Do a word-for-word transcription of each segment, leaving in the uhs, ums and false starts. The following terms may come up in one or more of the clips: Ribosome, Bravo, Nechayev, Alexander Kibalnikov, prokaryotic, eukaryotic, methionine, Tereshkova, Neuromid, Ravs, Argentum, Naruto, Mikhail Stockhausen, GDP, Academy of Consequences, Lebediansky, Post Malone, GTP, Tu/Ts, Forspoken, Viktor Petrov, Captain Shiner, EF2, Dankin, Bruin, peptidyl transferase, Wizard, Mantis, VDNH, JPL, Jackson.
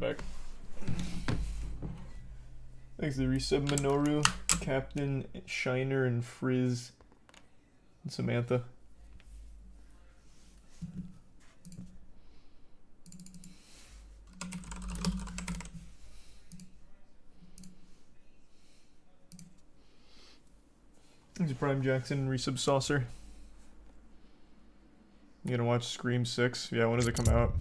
back. Thanks, Larissa, Minoru, Captain Shiner, and Frizz, and Samantha. Thanks, Prime Jackson, resub Saucer. You gonna watch Scream six? Yeah, when does it come out?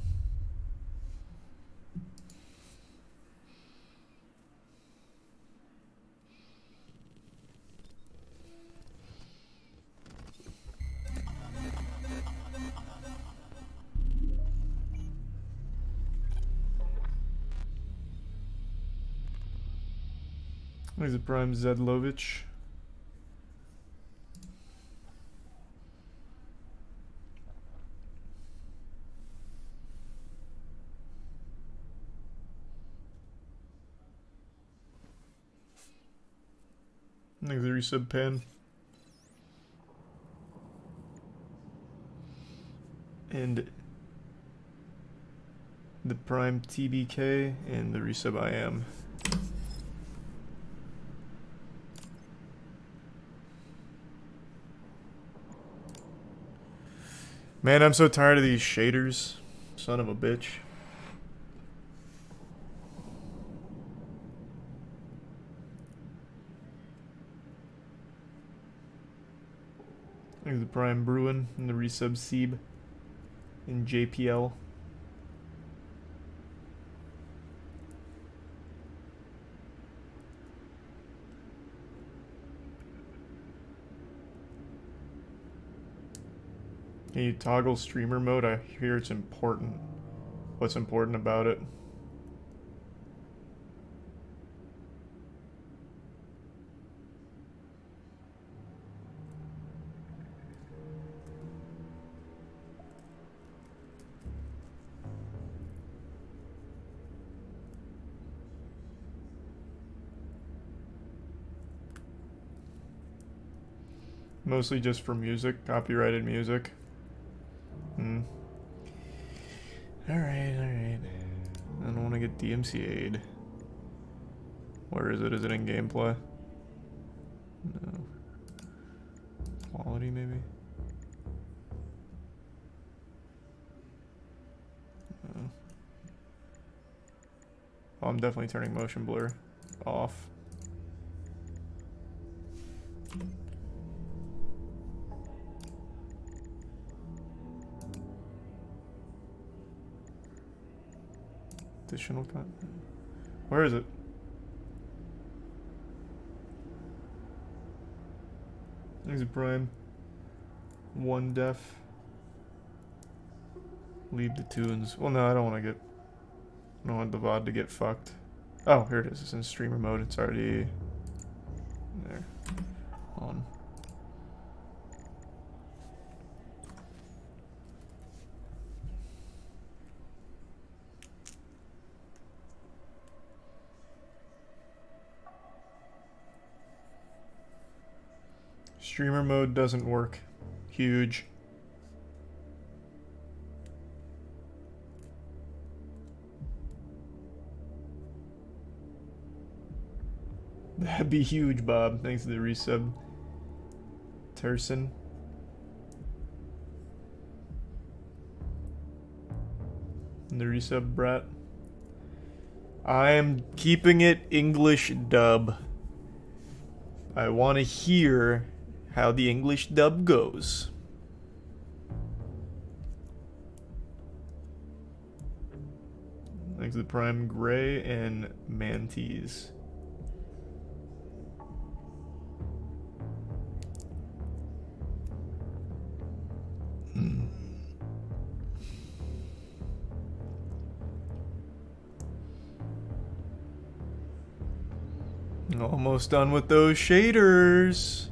Thanks, Prime Zedlovich. Thanks, the resub pen. And the prime T B K and the resub I M. Man, I'm so tired of these shaders. Son of a bitch. There's the prime Bruin and the resub Seeb and J P L. Can you toggle streamer mode? I hear it's important. What's important about it? Mostly just for music, copyrighted music. Hmm. Alright, alright. I don't want to get D M C A'd. Where is it? Is it in gameplay? No. Quality, maybe? No. Oh, I'm definitely turning motion blur off. Additional content. Where is it? There's a prime. One def. Leave the tunes. Well, no, I don't want to get. I don't want the V O D to get fucked. Oh, here it is. It's in streamer mode. It's already there. On. Streamer mode doesn't work. Huge. That'd be huge, Bob. Thanks for the resub. Terson. And the resub, Brat. I am keeping it English dub. I want to hear how the English dub goes. Thanks to the prime Gray and Mantis. Almost done with those shaders.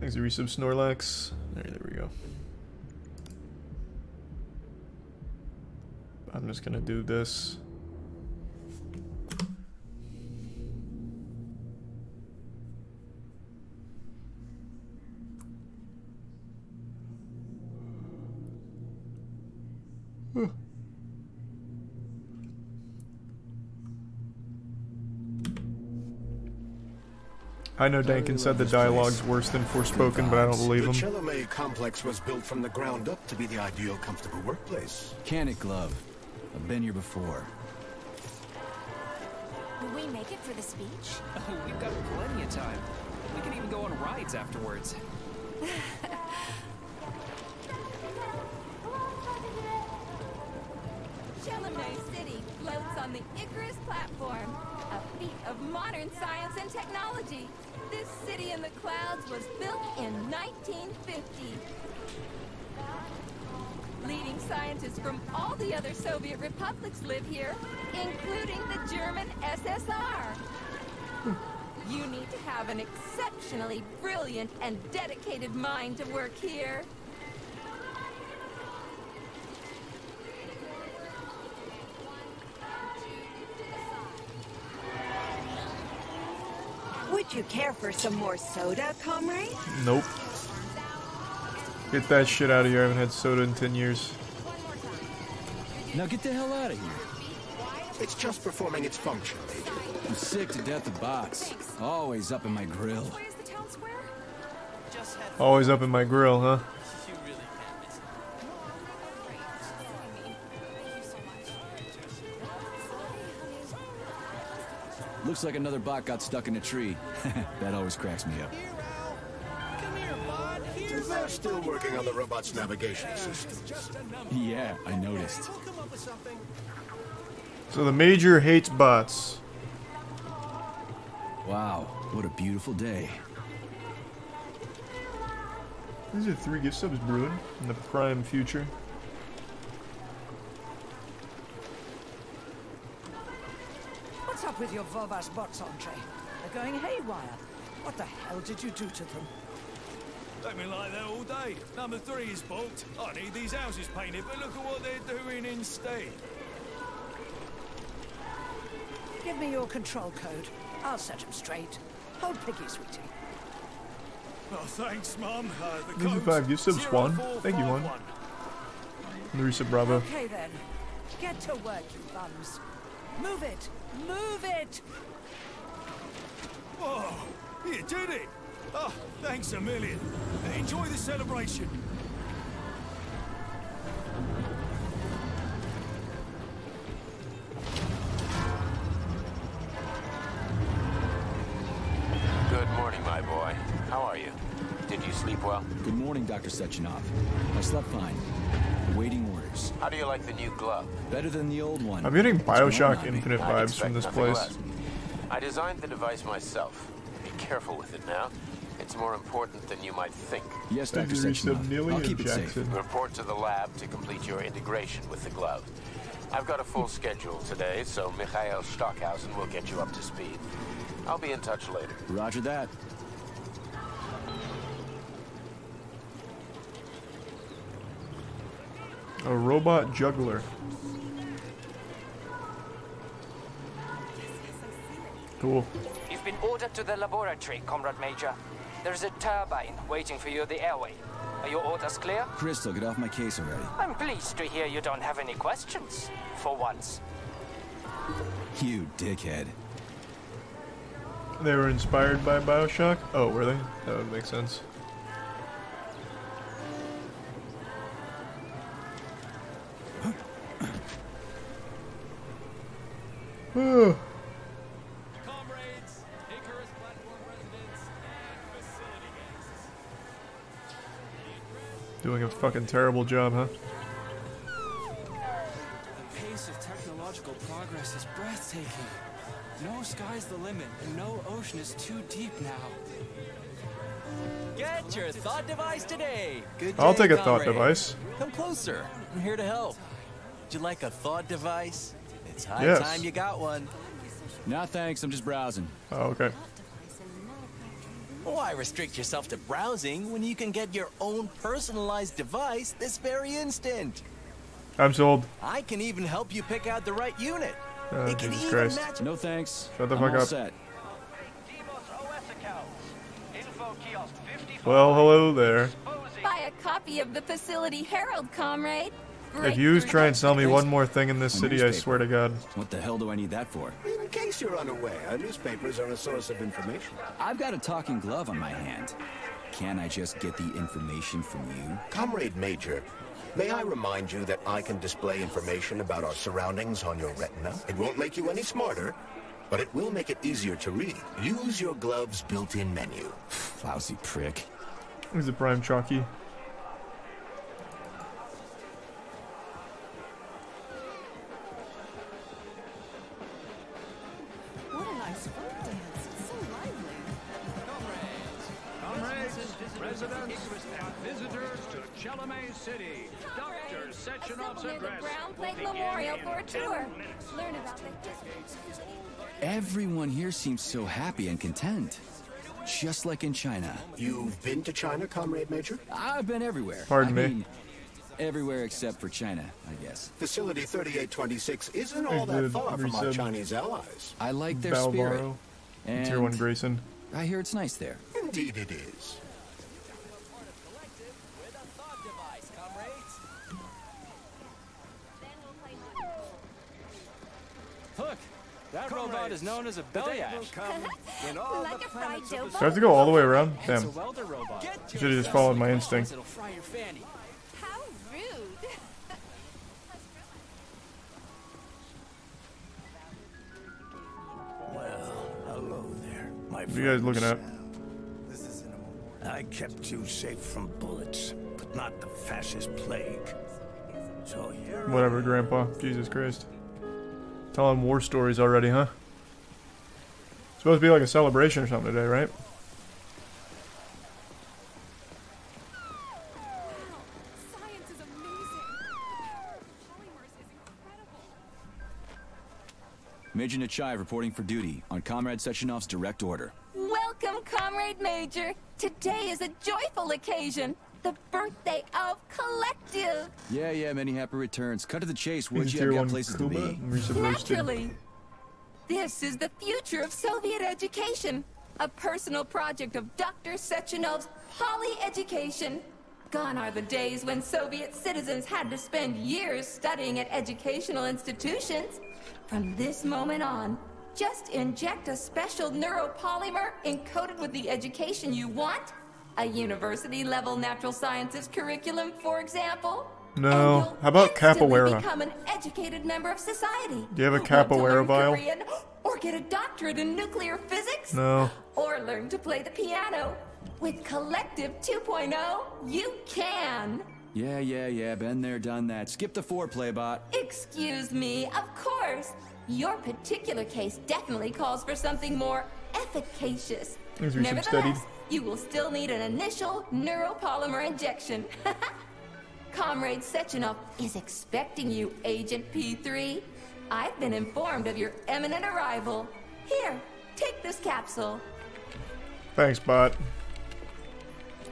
Thanks to resub Snorlax. There, there we go. I'm just gonna do this. I know Dankin said the dialogue's worse than Forspoken, but I don't believe him. The Chelomey complex was built from the ground up to be the ideal, comfortable workplace. Can't glove. I've been here before. Will we make it for the speech? Oh, we've got plenty of time. We can even go on rides afterwards. Chelomey City floats on the Icarus platform. A feat of modern science and technology. This city in the clouds was built in nineteen fifty. Leading scientists from all the other Soviet republics live here, including the German S S R. You need to have an exceptionally brilliant and dedicated mind to work here. Would you care for some more soda, comrade? Nope. Get that shit out of here. I haven't had soda in ten years. Now get the hell out of here. It's just performing its function, Major. I'm sick to death of bots. Always up in my grill. Where's the town square? Just head Always up in my grill, huh? You really can't miss it. Looks like another bot got stuck in a tree. That always cracks me up. They're still working on the robot's navigation systems. Yeah, I noticed. So the Major hates bots. Wow, what a beautiful day. These are three gift subs brewing in the prime future. What's up with your Volvas bots, Andre? They're going haywire. What the hell did you do to them? They've been like that all day. Number three is balked. I need these houses painted, but look at what they're doing instead. Give me your control code. I'll set them straight. Hold Piggy, sweetie. Oh, thanks, Mum. Uh, the code's five gift subs one. Thank you, one. Larissa Bravo. Okay, then. Get to work, you bums. Move it. Move it. Whoa. You did it. Oh, thanks a million. Enjoy the celebration. Good morning, my boy. How are you? Did you sleep well? Good morning, Doctor Sechenov. I slept fine. Awaiting orders. How do you like the new glove? Better than the old one. I'm getting BioShock Infinite vibes from this place. Less. I designed the device myself. Be careful with it now. It's more important than you might think. Yes, Doctor Sechenov. I'll keep it safe. Report to the lab to complete your integration with the glove. I've got a full schedule today, so Mikhail Stockhausen will get you up to speed. I'll be in touch later. Roger that. A robot juggler. Cool. You've been ordered to the laboratory, Comrade Major. There's a turbine waiting for you at the airway. Are your orders clear? Crystal, get off my case already. I'm pleased to hear you don't have any questions, for once. You dickhead. They were inspired by BioShock? Oh, were they? That would make sense. Comrades, Icarus platform residents, and facility guests. Doing a fucking terrible job, huh? The pace of technological progress is breathtaking. No sky's the limit, and no ocean is too deep now. Get your thought device today. Good day, I'll take a thought device. Come closer. I'm here to help. Would you like a thought device? It's high yes. time you got one. No thanks, I'm just browsing. Oh, okay. Why restrict yourself to browsing when you can get your own personalized device this very instant? I'm sold. I can even help you pick out the right unit. Oh, it can Jesus even Christ. Match no thanks. Shut the fuck up. Set. Well, hello there. Buy a copy of the Facility Herald, comrade. If you try and sell me one more thing in this city, I swear to God. What the hell do I need that for? In case you're unaware, newspapers are a source of information. I've got a talking glove on my hand. Can I just get the information from you? Comrade Major, may I remind you that I can display information about our surroundings on your retina? It won't make you any smarter, but it will make it easier to read. Use your glove's built-in menu. Lousy prick. He's a prime chalky. Everyone here seems so happy and content, just like in China. You've been to China, Comrade Major? I've been everywhere. Pardon I me. Mean, everywhere except for China, I guess. Facility thirty-eight twenty-six isn't all that far from our Chinese allies. I like their Balbaro, spirit. And Tier One Grayson. I hear it's nice there. Indeed, it is. Look. That Comrades, robot is known as a belyash. Like a fried dough ball. Do I have to go all the way around? Damn. I should have just followed my instinct. How rude. Well, hello there, my friend. What are you guys looking at? I kept you safe from bullets, but not the fascist plague. So you're whatever, Grandpa. Jesus Christ. Telling war stories already, huh? It's supposed to be like a celebration or something today, right? Science is amazing. Major Nechayev reporting for duty on Comrade Sechenov's direct order. Welcome, Comrade Major. Today is a joyful occasion. The birthday of Collective! Yeah, yeah, many happy returns. Cut to the chase, would you? I've got places to be. Naturally. This is the future of Soviet education. A personal project of Doctor Sechenov's poly-education. Gone are the days when Soviet citizens had to spend years studying at educational institutions. From this moment on, just inject a special neuropolymer encoded with the education you want. A university-level natural sciences curriculum, for example. No. How about capoeira? Become an educated member of society. Do you have a capoeira vial? Korean, or get a doctorate in nuclear physics? No. Or learn to play the piano. With Collective two point oh, you can. Yeah, yeah, yeah. Been there, done that. Skip the foreplay bot. Excuse me. Of course. Your particular case definitely calls for something more efficacious. Nevertheless, you will still need an initial neuropolymer injection. Comrade Sechenov is expecting you, Agent P three. I've been informed of your imminent arrival. Here, take this capsule. Thanks, bot.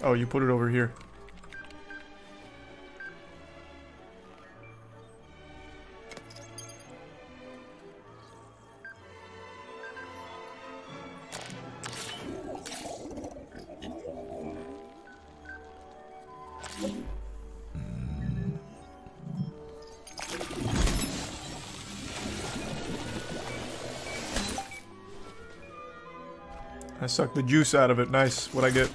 Oh, you put it over here. I sucked the juice out of it. Nice. What'd I get?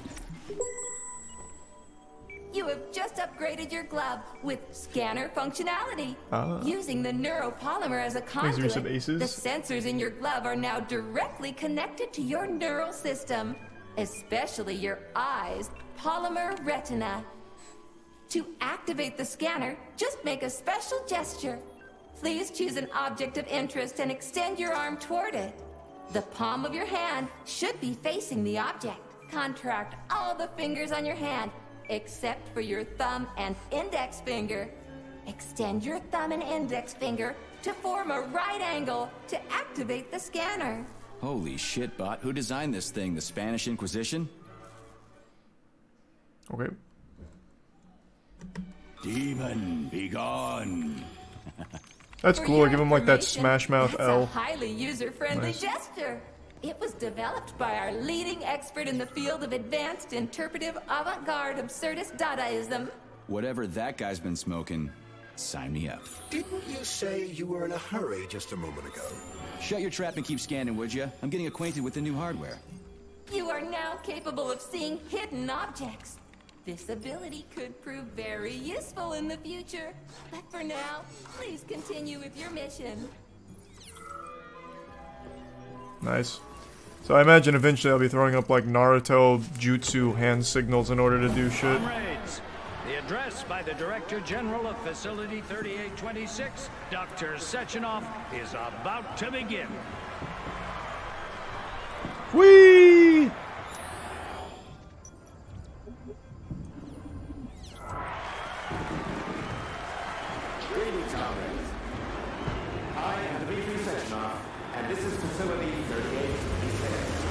You have just upgraded your glove with scanner functionality. Ah. Using the neuropolymer as a conduit, some aces. The sensors in your glove are now directly connected to your neural system, especially your eyes' polymer retina. To activate the scanner, just make a special gesture. Please choose an object of interest and extend your arm toward it. The palm of your hand should be facing the object. Contract all the fingers on your hand, except for your thumb and index finger. Extend your thumb and index finger to form a right angle to activate the scanner. Holy shit, bot. Who designed this thing? The Spanish Inquisition? Okay. Demon, be gone. That's cool. I give him like that Smash Mouth L. It's a highly user-friendly nice. gesture. It was developed by our leading expert in the field of advanced interpretive avant-garde absurdist Dadaism. Whatever that guy's been smoking, Sign me up. Didn't you say you were in a hurry just a moment ago? Shut your trap and keep scanning, would you? I'm getting acquainted with the new hardware. You are now capable of seeing hidden objects. This ability could prove very useful in the future. But for now, please continue with your mission. Nice. So I imagine eventually I'll be throwing up like Naruto jutsu hand signals in order to do shit. Comrades, the address by the Director General of Facility thirty-eight twenty-six, Doctor Sechenov, is about to begin. Whee! Greetings, comrades. I am Dmitry Sechenov, and this is Facility thirty-eight twenty-six.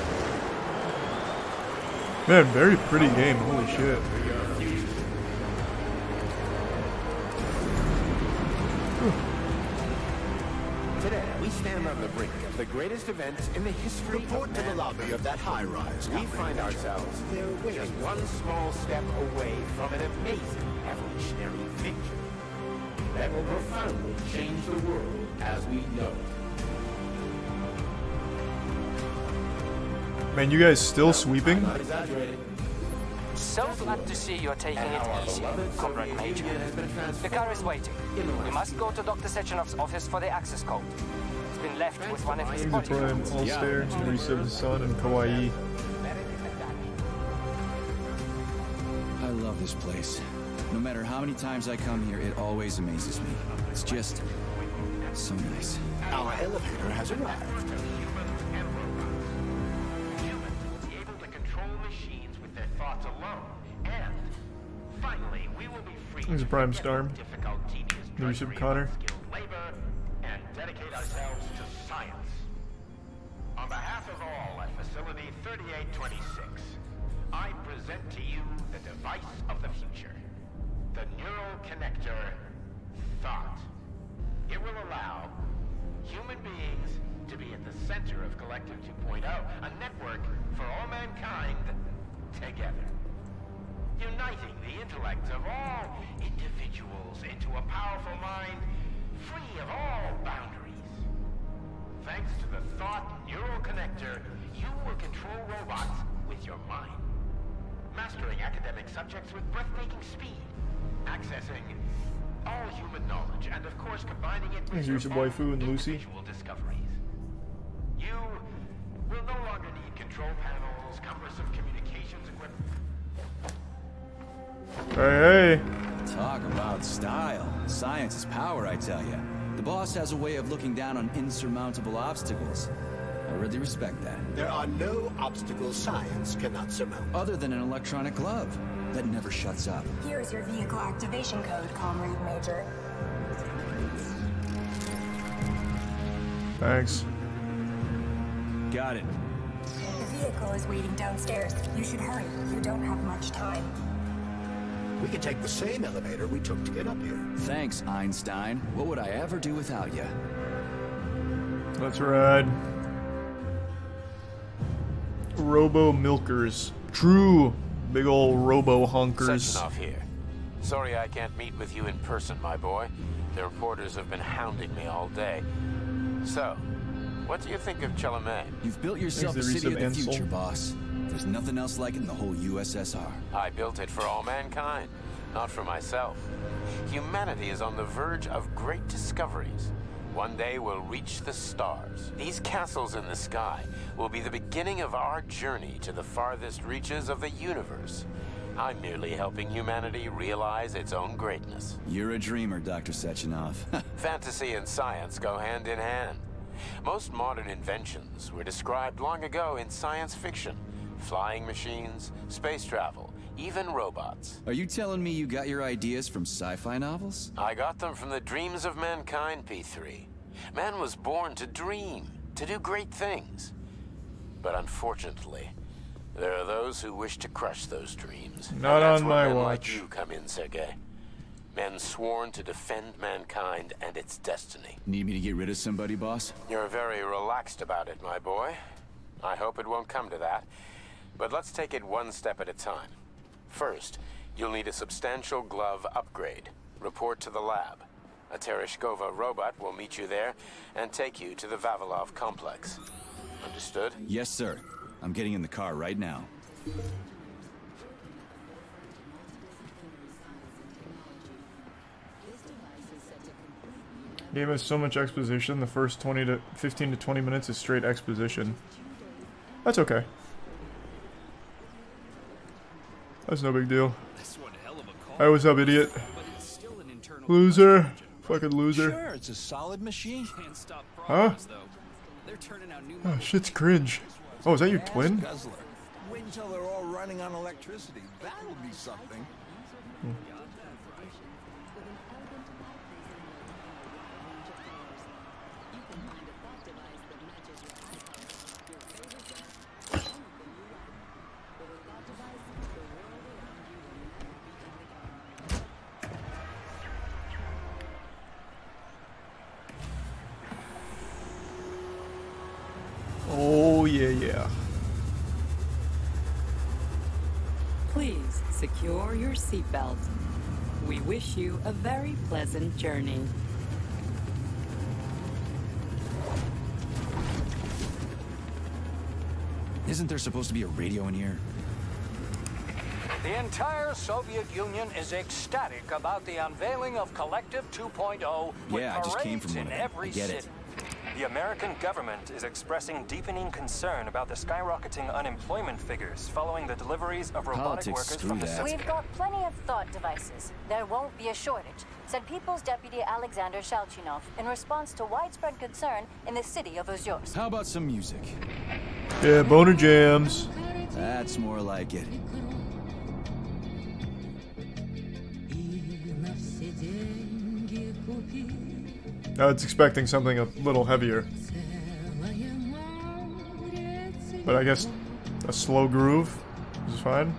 Man, very pretty game. Holy shit. Today, we stand on the brink of the greatest events in the history Report of man. To the lobby of that high-rise. We find ourselves just one small step away from an amazing evolutionary victory that will profoundly change the world as we know it. Man, you guys still sweeping? So glad to see you're taking it easy, Comrade Major. The car is waiting. We must go to Doctor Sechenov's office for the access code. It's been left with one of his bodyguards. All stairs, Marisa, Sun, and Kawaii. I love this place. No matter how many times I come here, it always amazes me. It's just so nice. Our elevator has arrived. He's a prime star. New sub Connor. And dedicate ourselves to science. On behalf of all at Facility thirty-eight twenty-six, I present to you the device of the future, the neural connector thought. It will allow human beings to be at the center of Collective two point oh, a network for all mankind together. Uniting the intellects of all individuals into a powerful mind, free of all boundaries. Thanks to the thought neural connector, you will control robots with your mind. Mastering academic subjects with breathtaking speed. Accessing all human knowledge and of course combining it with your waifu and Lucy. Discoveries. You will no longer need control panels, cumbersome communications equipment. Hey, hey. Talk about style. Science is power, I tell you. The boss has a way of looking down on insurmountable obstacles. I really respect that. There are no obstacles science cannot surmount. Other than an electronic glove that never shuts up. Here is your vehicle activation code, Comrade Major. Thanks. Got it. The vehicle is waiting downstairs. You should hurry. You don't have much time. We could take the same elevator we took to get up here. Thanks, Einstein. What would I ever do without you? Let's ride. Robo milkers. True. Big old robo honkers. Sechenov here. Sorry I can't meet with you in person, my boy. The reporters have been hounding me all day. So, what do you think of Chelomey? You've built yourself a city of the future, boss. There's nothing else like it in the whole U S S R. I built it for all mankind, not for myself. Humanity is on the verge of great discoveries. One day we'll reach the stars. These castles in the sky will be the beginning of our journey to the farthest reaches of the universe. I'm merely helping humanity realize its own greatness. You're a dreamer, Doctor Sechenov. Fantasy and science go hand in hand. Most modern inventions were described long ago in science fiction. Flying machines, space travel, even robots. Are you telling me you got your ideas from sci-fi novels? I got them from the dreams of mankind, P three. Man was born to dream, to do great things. But unfortunately, there are those who wish to crush those dreams. Not on my watch. That's where men like you come in, Sergei. Men sworn to defend mankind and its destiny. Need me to get rid of somebody, boss? You're very relaxed about it, my boy. I hope it won't come to that. But let's take it one step at a time. First, you'll need a substantial glove upgrade. Report to the lab. A Tereshkova robot will meet you there and take you to the Vavilov complex. Understood? Yes, sir. I'm getting in the car right now. Game has so much exposition. The first twenty to fifteen to twenty minutes is straight exposition. That's okay. That's no big deal. Hey, what's up, idiot? Loser. Fucking loser. Sure, it's a solid machine. Can't stop problems, huh? Though. They're turning out new oh, shit's cringe. Oh, is that your twin? Guzzler. Wait until they're all running on electricity. That'll be something. Hmm. Secure your seatbelt. We wish you a very pleasant journey. Isn't there supposed to be a radio in here? The entire Soviet Union is ecstatic about the unveiling of Collective two point oh. Yeah, I just came from one of them. I get it. The American government is expressing deepening concern about the skyrocketing unemployment figures following the deliveries of robotic Politics, workers from the that. We've got plenty of thought devices. There won't be a shortage, said People's Deputy Alexander Shalchinov in response to widespread concern in the city of Ozyorsk. How about some music? Yeah, boner jams. That's more like it. I was expecting something a little heavier, but I guess a slow groove is fine.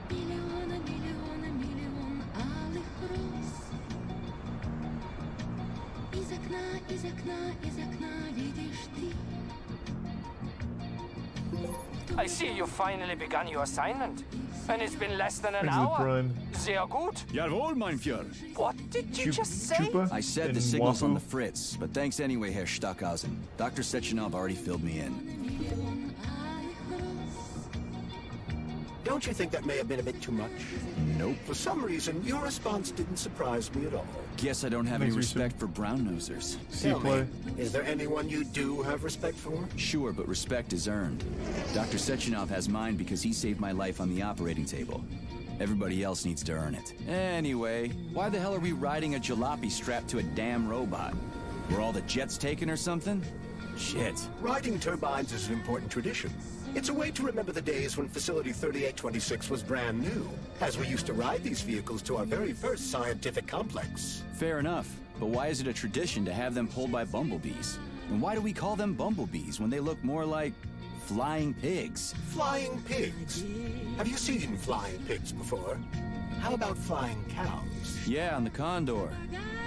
I see you finally began your assignment, and it's been less than an hour. Bruin. Sehr gut. Jawohl, mein Führer. What did you Chup just say? Chupa I said the signals Waffle. On the Fritz, but thanks anyway, Herr Stockhausen. Doctor Sechenov already filled me in. Don't you think that may have been a bit too much? Nope. For some reason, your response didn't surprise me at all. Guess I don't have any respect for brown-nosers. Tell me, is there anyone you do have respect for? Sure, but respect is earned. Doctor Sechenov has mine because he saved my life on the operating table. Everybody else needs to earn it. Anyway, why the hell are we riding a jalopy strapped to a damn robot? Were all the jets taken or something? Shit. Riding turbines is an important tradition. It's a way to remember the days when Facility thirty-eight twenty-six was brand new, as we used to ride these vehicles to our very first scientific complex. Fair enough, but why is it a tradition to have them pulled by bumblebees? And why do we call them bumblebees when they look more like flying pigs? Flying pigs? Have you seen flying pigs before? How about flying cows? Yeah, on the Condor.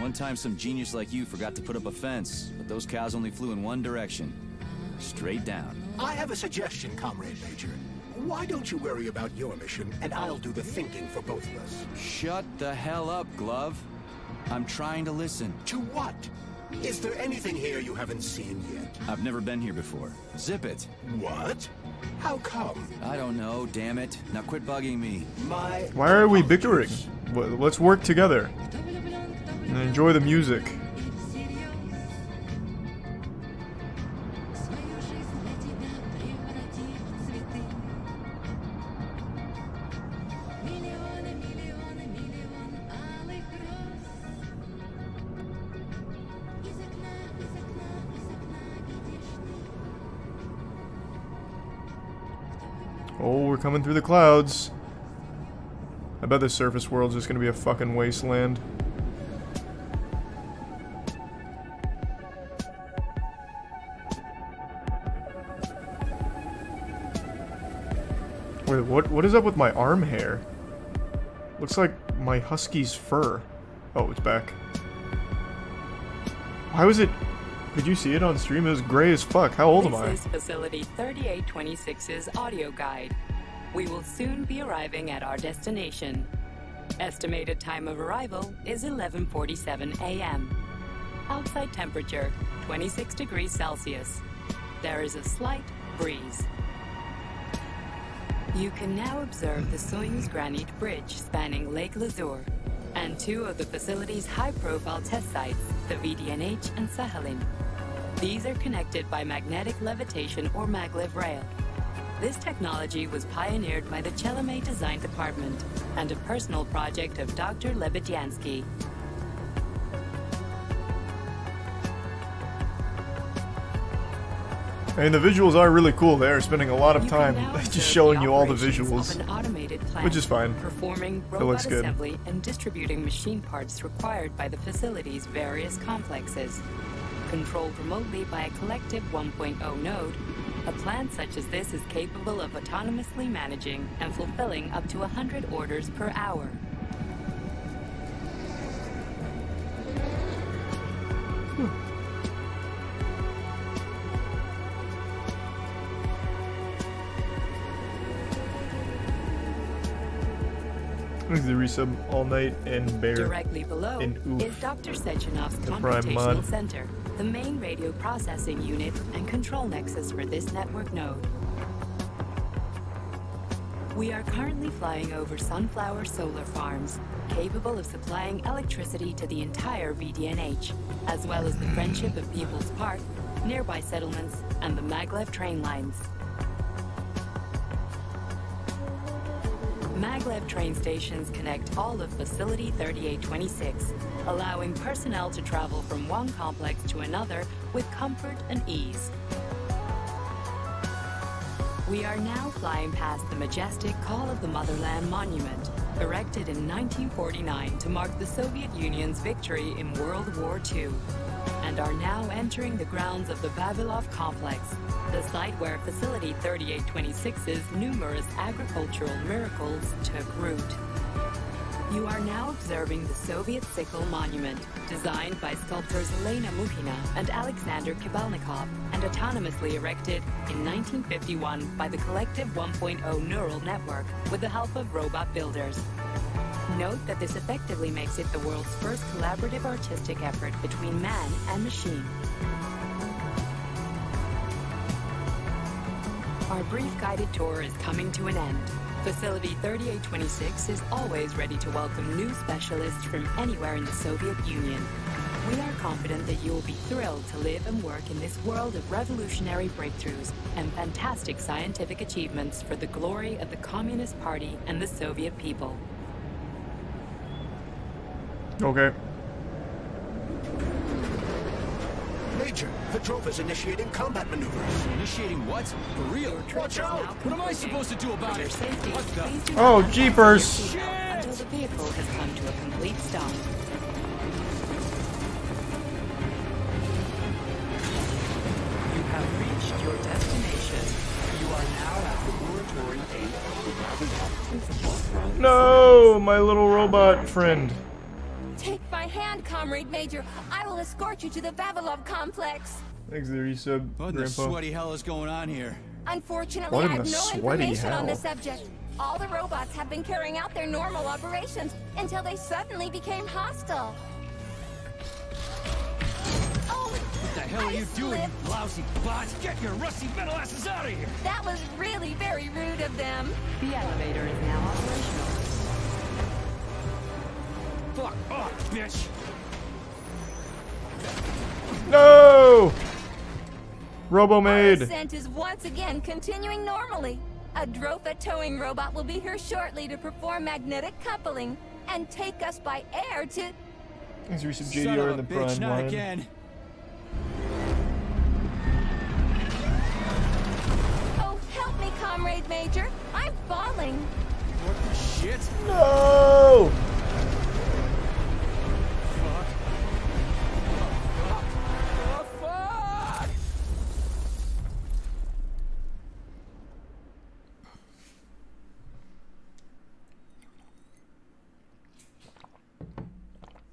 One time some genius like you forgot to put up a fence, but those cows only flew in one direction. Straight down. I have a suggestion, Comrade Major. Why don't you worry about your mission, and I'll do the thinking for both of us. Shut the hell up, Glove. I'm trying to listen. To what? Is there anything here you haven't seen yet? I've never been here before. Zip it. What? How come? I don't know, damn it. Now quit bugging me. My Why are we bickering? Let's work together. And enjoy the music. Coming through the clouds. I bet the surface world's just gonna be a fucking wasteland. Wait, what? What is up with my arm hair? Looks like my husky's fur. Oh, it's back. Why was it? Could you see it on stream? It was gray as fuck. How old am I? This is Facility thirty-eight twenty-six's audio guide. We will soon be arriving at our destination. Estimated time of arrival is eleven forty-seven a m Outside temperature, twenty-six degrees Celsius. There is a slight breeze. You can now observe the Soyuz Granite Bridge spanning Lake Lazur and two of the facility's high-profile test sites, the V D N H and Sakhalin. These are connected by magnetic levitation or maglev rail. This technology was pioneered by the Chelomey Design Department and a personal project of Doctor Lebediansky. And the visuals are really cool. They're spending a lot of time just showing you all the visuals, which is fine. Performing robot it looks good. Assembly and distributing machine parts required by the facility's various complexes. Controlled remotely by a Collective one point oh node, a plant such as this is capable of autonomously managing and fulfilling up to one hundred orders per hour. The resub all night and bear. Directly below and is Doctor Sechenov's Computational Center, the main radio processing unit and control nexus for this network node. We are currently flying over sunflower solar farms, capable of supplying electricity to the entire V D N H, as well as the Friendship of People's Park, nearby settlements, and the maglev train lines. Maglev train stations connect all of Facility thirty-eight twenty-six, allowing personnel to travel from one complex to another with comfort and ease. We are now flying past the majestic Call of the Motherland Monument, erected in nineteen forty-nine to mark the Soviet Union's victory in World War Two, and are now entering the grounds of the Vavilov complex, the site where Facility thirty-eight twenty-six's numerous agricultural miracles took root. You are now observing the Soviet Sickle Monument, designed by sculptors Elena Mukhina and Alexander Kibalnikov, and autonomously erected in nineteen fifty-one by the Collective one point oh neural network with the help of robot builders. Note that this effectively makes it the world's first collaborative artistic effort between man and machine. Our brief guided tour is coming to an end. Facility thirty-eight twenty-six is always ready to welcome new specialists from anywhere in the Soviet Union. We are confident that you will be thrilled to live and work in this world of revolutionary breakthroughs and fantastic scientific achievements for the glory of the Communist Party and the Soviet people. Okay. Petrov is initiating combat maneuvers. Initiating what? For real? Watch out! What am I supposed to do about it? Safety, what the? Oh, jeepers! Shit. Until the vehicle has come to a complete stop. You have reached your destination. You are now at laboratory eight. No, my little robot friend. Take my hand, comrade major. I will escort you to the Vavilov complex. Thanks, the resub. What the sweaty hell is going on here? Unfortunately, I have no information on the subject. All the robots have been carrying out their normal operations until they suddenly became hostile. Oh, what the hell are you doing, you lousy bots? Get your rusty metal asses out of here! That was really very rude of them. The elevator is now operational. Fuck off, bitch! No! RoboMaid! The descent is once again continuing normally. A Drofa towing robot will be here shortly to perform magnetic coupling and take us by air to. Is there some J D R in the prime line? Not again. Oh, help me, Comrade Major! I'm falling. What the shit? No!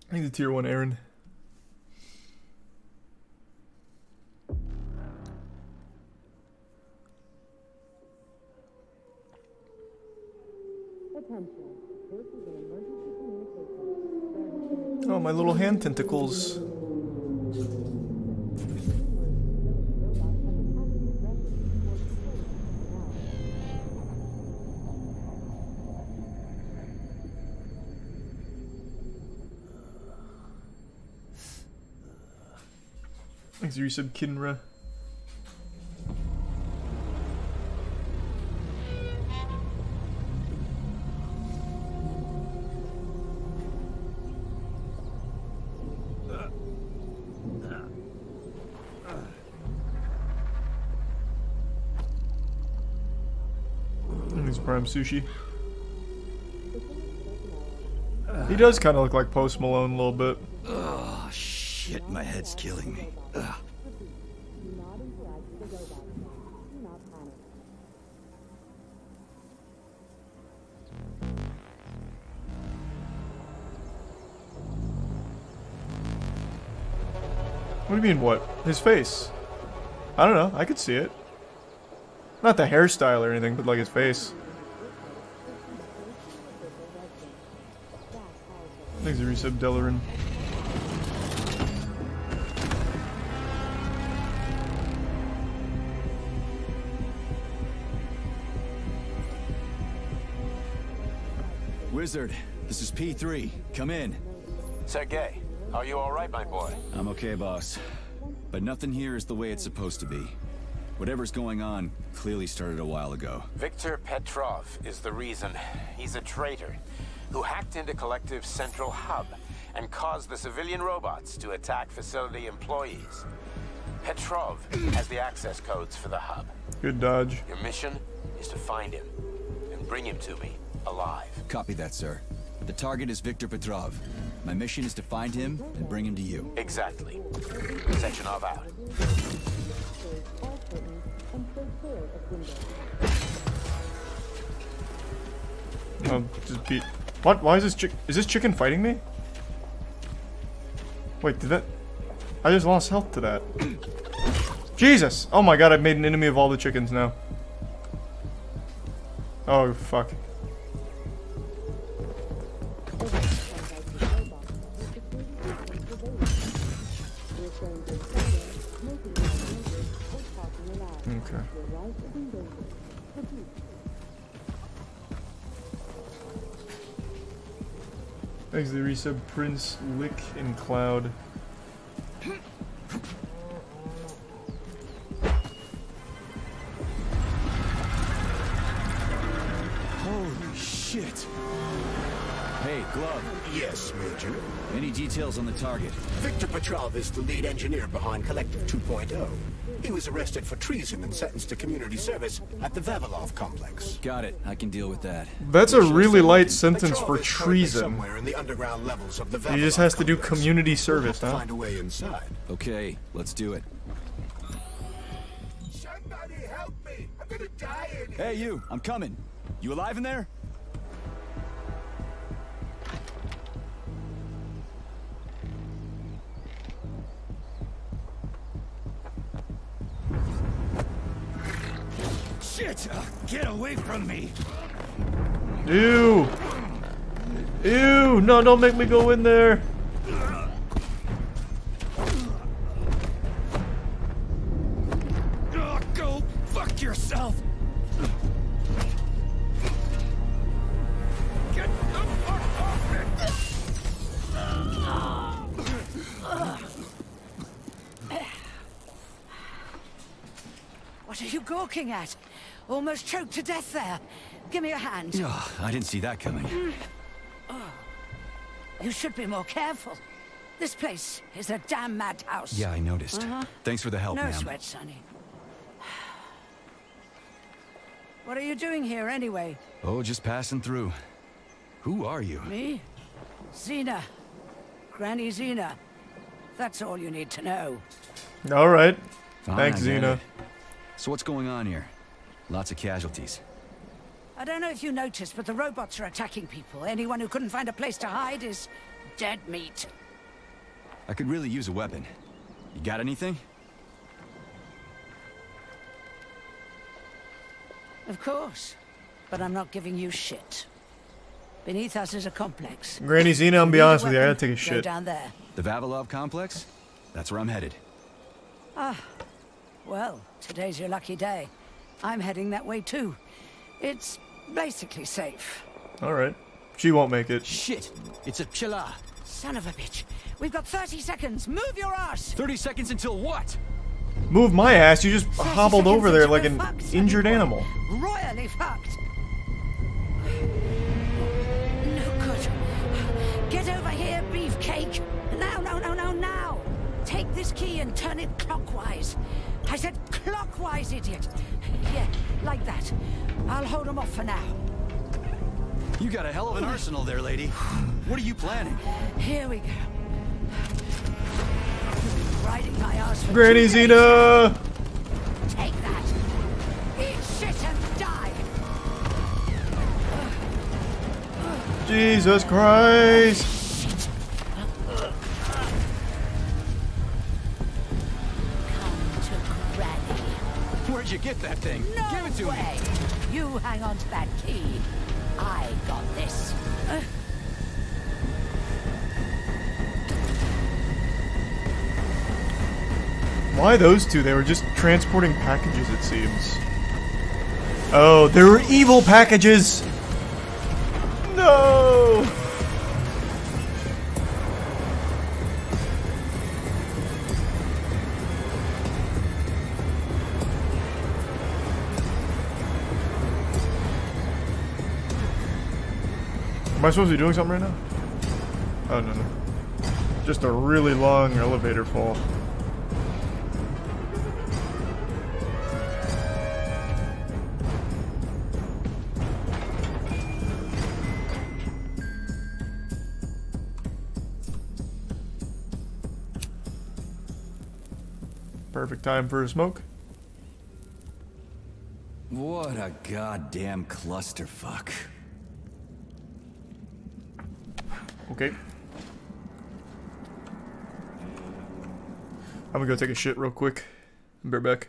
I think the tier one errand. Oh, my little hand tentacles. Thanks, you sub Kinra. Prime Sushi. He does kind of look like Post Malone a little bit. Oh shit, my head's killing me. Ugh. What do you mean, what? His face. I don't know, I could see it. Not the hairstyle or anything, but like his face. Thanks, Resub Delarin. Wizard, this is P three. Come in. Sergei, are you alright, my boy? I'm okay, boss. But nothing here is the way it's supposed to be. Whatever's going on clearly started a while ago. Viktor Petrov is the reason. He's a traitor who hacked into Collective's central hub and caused the civilian robots to attack facility employees. Petrov has the access codes for the hub. Good dodge. Your mission is to find him and bring him to me alive. Copy that, sir. The target is Viktor Petrov. My mission is to find him and bring him to you. Exactly. Sechenov out. Oh, just beat. What? Why is this chick? Is this chicken fighting me? Wait, did that? I just lost health to that. Jesus! Oh my god, I've made an enemy of all the chickens now. Oh, fuck. Okay. Thanks to the resub, Prince, Lick, and Cloud. Holy shit! Hey, Glove. Yes, Major? Any details on the target? Viktor Petrov is the lead engineer behind Collective two point oh. He was arrested for treason and sentenced to community service at the Vavilov complex. Got it. I can deal with that. That's a really light sentence for treason. In the underground levels of the Vavilov he just has to do community service, we'll huh? Find a way inside. Okay, let's do it. Somebody help me! I'm gonna die in here. Hey, you! I'm coming. You alive in there? Shit! Get away from me! Ew! Ew! No, don't make me go in there! Oh, go fuck yourself! Get the fuck off me! What are you gawking at? Almost choked to death there. Give me a hand. Oh, I didn't see that coming. Mm. Oh. You should be more careful. This place is a damn madhouse. Yeah, I noticed. Uh-huh. Thanks for the help, ma'am. No sweat, Sonny. What are you doing here, anyway? Oh, just passing through. Who are you? Me? Xena. Granny Xena. That's all you need to know. All right. Fine, thanks, Xena. So what's going on here? Lots of casualties. I don't know if you noticed, but the robots are attacking people. Anyone who couldn't find a place to hide is dead meat. I could really use a weapon. You got anything? Of course. But I'm not giving you shit. Beneath us is a complex. Granny Xena, I'll be honest with you, I gotta take a shit. Down there. The Vavilov complex? That's where I'm headed. Ah, well, today's your lucky day. I'm heading that way too. It's basically safe. Alright. She won't make it. Shit! It's a chilla. Son of a bitch. We've got thirty seconds. Move your ass! thirty seconds until what? Move my ass? You just hobbled over there like an injured animal. Royally fucked. No good. Get over here, beefcake. Now, no, no, no, now. Take this key and turn it clockwise. I said clockwise, idiot. Yeah, like that. I'll hold them off for now. You got a hell of an arsenal there, lady. What are you planning? Here we go. Riding my ass for Granny Zeta! Take that! Eat shit and die! Jesus Christ! Where'd you get that thing? No Give it to way. me! You hang on to that key. I got this. Uh. Why those two? They were just transporting packages, it seems. Oh, there were evil packages! No! Am I supposed to be doing something right now? Oh, no, no. Just a really long elevator fall. Perfect time for a smoke. What a goddamn clusterfuck. Okay. I'm gonna go take a shit real quick. Be right back.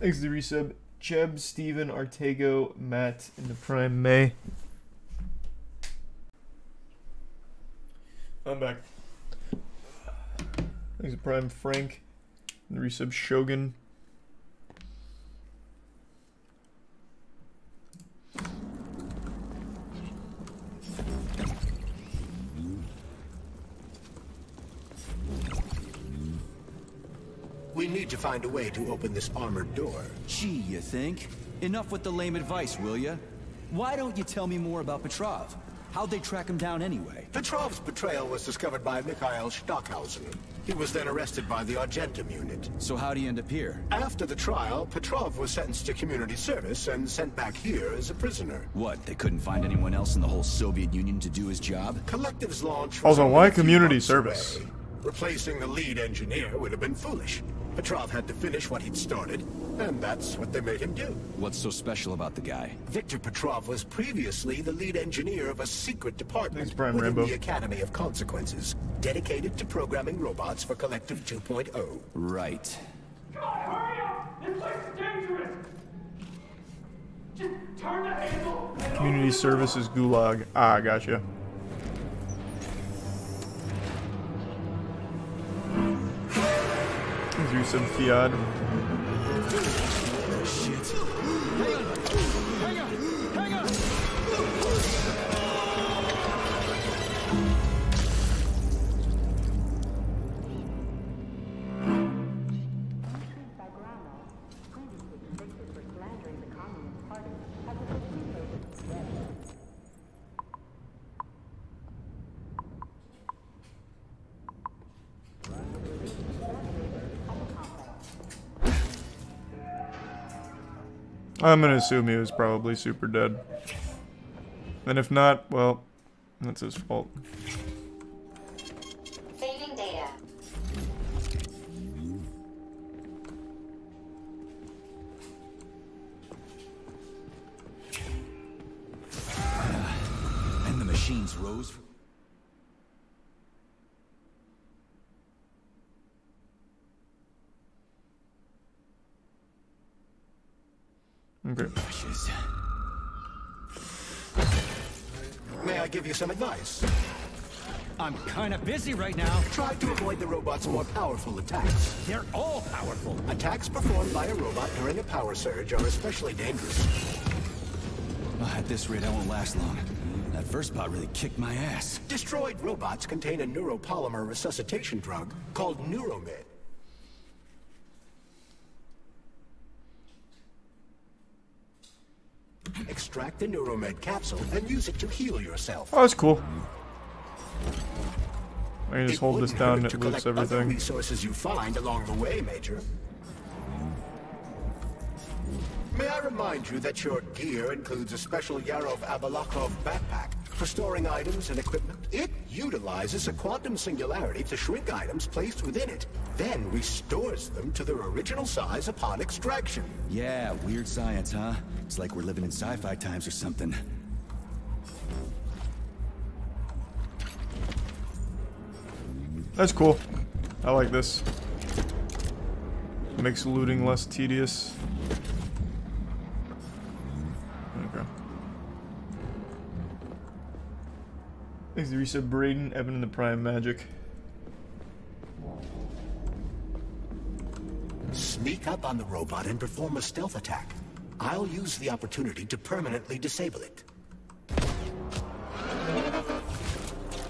Thanks to the resub. Cheb, Steven, Artego, Matt, and the Prime May. I'm back. Thanks to Prime Frank. And the resub Shogun. We need to find a way to open this armored door. Gee, you think? Enough with the lame advice, will ya? Why don't you tell me more about Petrov? How'd they track him down anyway? Petrov's betrayal was discovered by Mikhail Stockhausen. He was then arrested by the Argentum unit. So how'd he end up here? After the trial, Petrov was sentenced to community service and sent back here as a prisoner. What, they couldn't find anyone else in the whole Soviet Union to do his job? Collective's launch was... Also, why community service? Away. Replacing the lead engineer would have been foolish. Petrov had to finish what he'd started, and that's what they made him do. What's so special about the guy? Viktor Petrov was previously the lead engineer of a secret department within Rambo. the Academy of Consequences, dedicated to programming robots for Collective two point oh. Right. God, hurry up! This place is dangerous! Just turn the handle! Community services gulag. Ah, gotcha. Do some fiat. Shit. Hang on. Hang on. I'm gonna assume he was probably super dead. And if not, well, that's his fault. Saving data. And the machines rose. Okay. May I I give you some advice? I'm kind of busy right now. Try to avoid the robot's more powerful attacks. They're all powerful. Attacks performed by a robot during a power surge are especially dangerous. Uh, at this rate, I won't last long. That first bot really kicked my ass. Destroyed robots contain a neuropolymer resuscitation drug called Neuromid. Extract the Neuromid capsule and use it to heal yourself. Oh, that's cool. I can just hold this down and it loops everything. Resources you find along the way, Major. May I remind you that your gear includes a special Yarov Abalakov backpack for storing items and equipment? It utilizes a quantum singularity to shrink items placed within it, then restores them to their original size upon extraction. Yeah, weird science, huh? It's like we're living in sci-fi times or something. That's cool. I like this. Makes looting less tedious. Okay. Thanks to Reset, Braden, Evan, and the Prime Magic. Sneak up on the robot and perform a stealth attack. I'll use the opportunity to permanently disable it.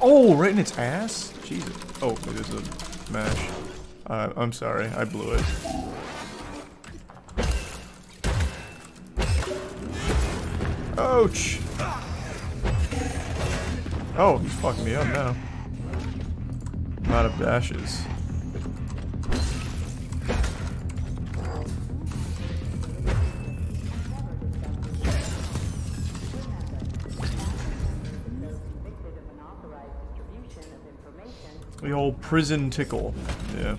Oh, right in its ass? Jesus. Oh, it is a mash. Uh, I'm sorry, I blew it. Ouch! Oh, he's fucked me up now. I'm out of dashes. The old prison tickle. Yeah.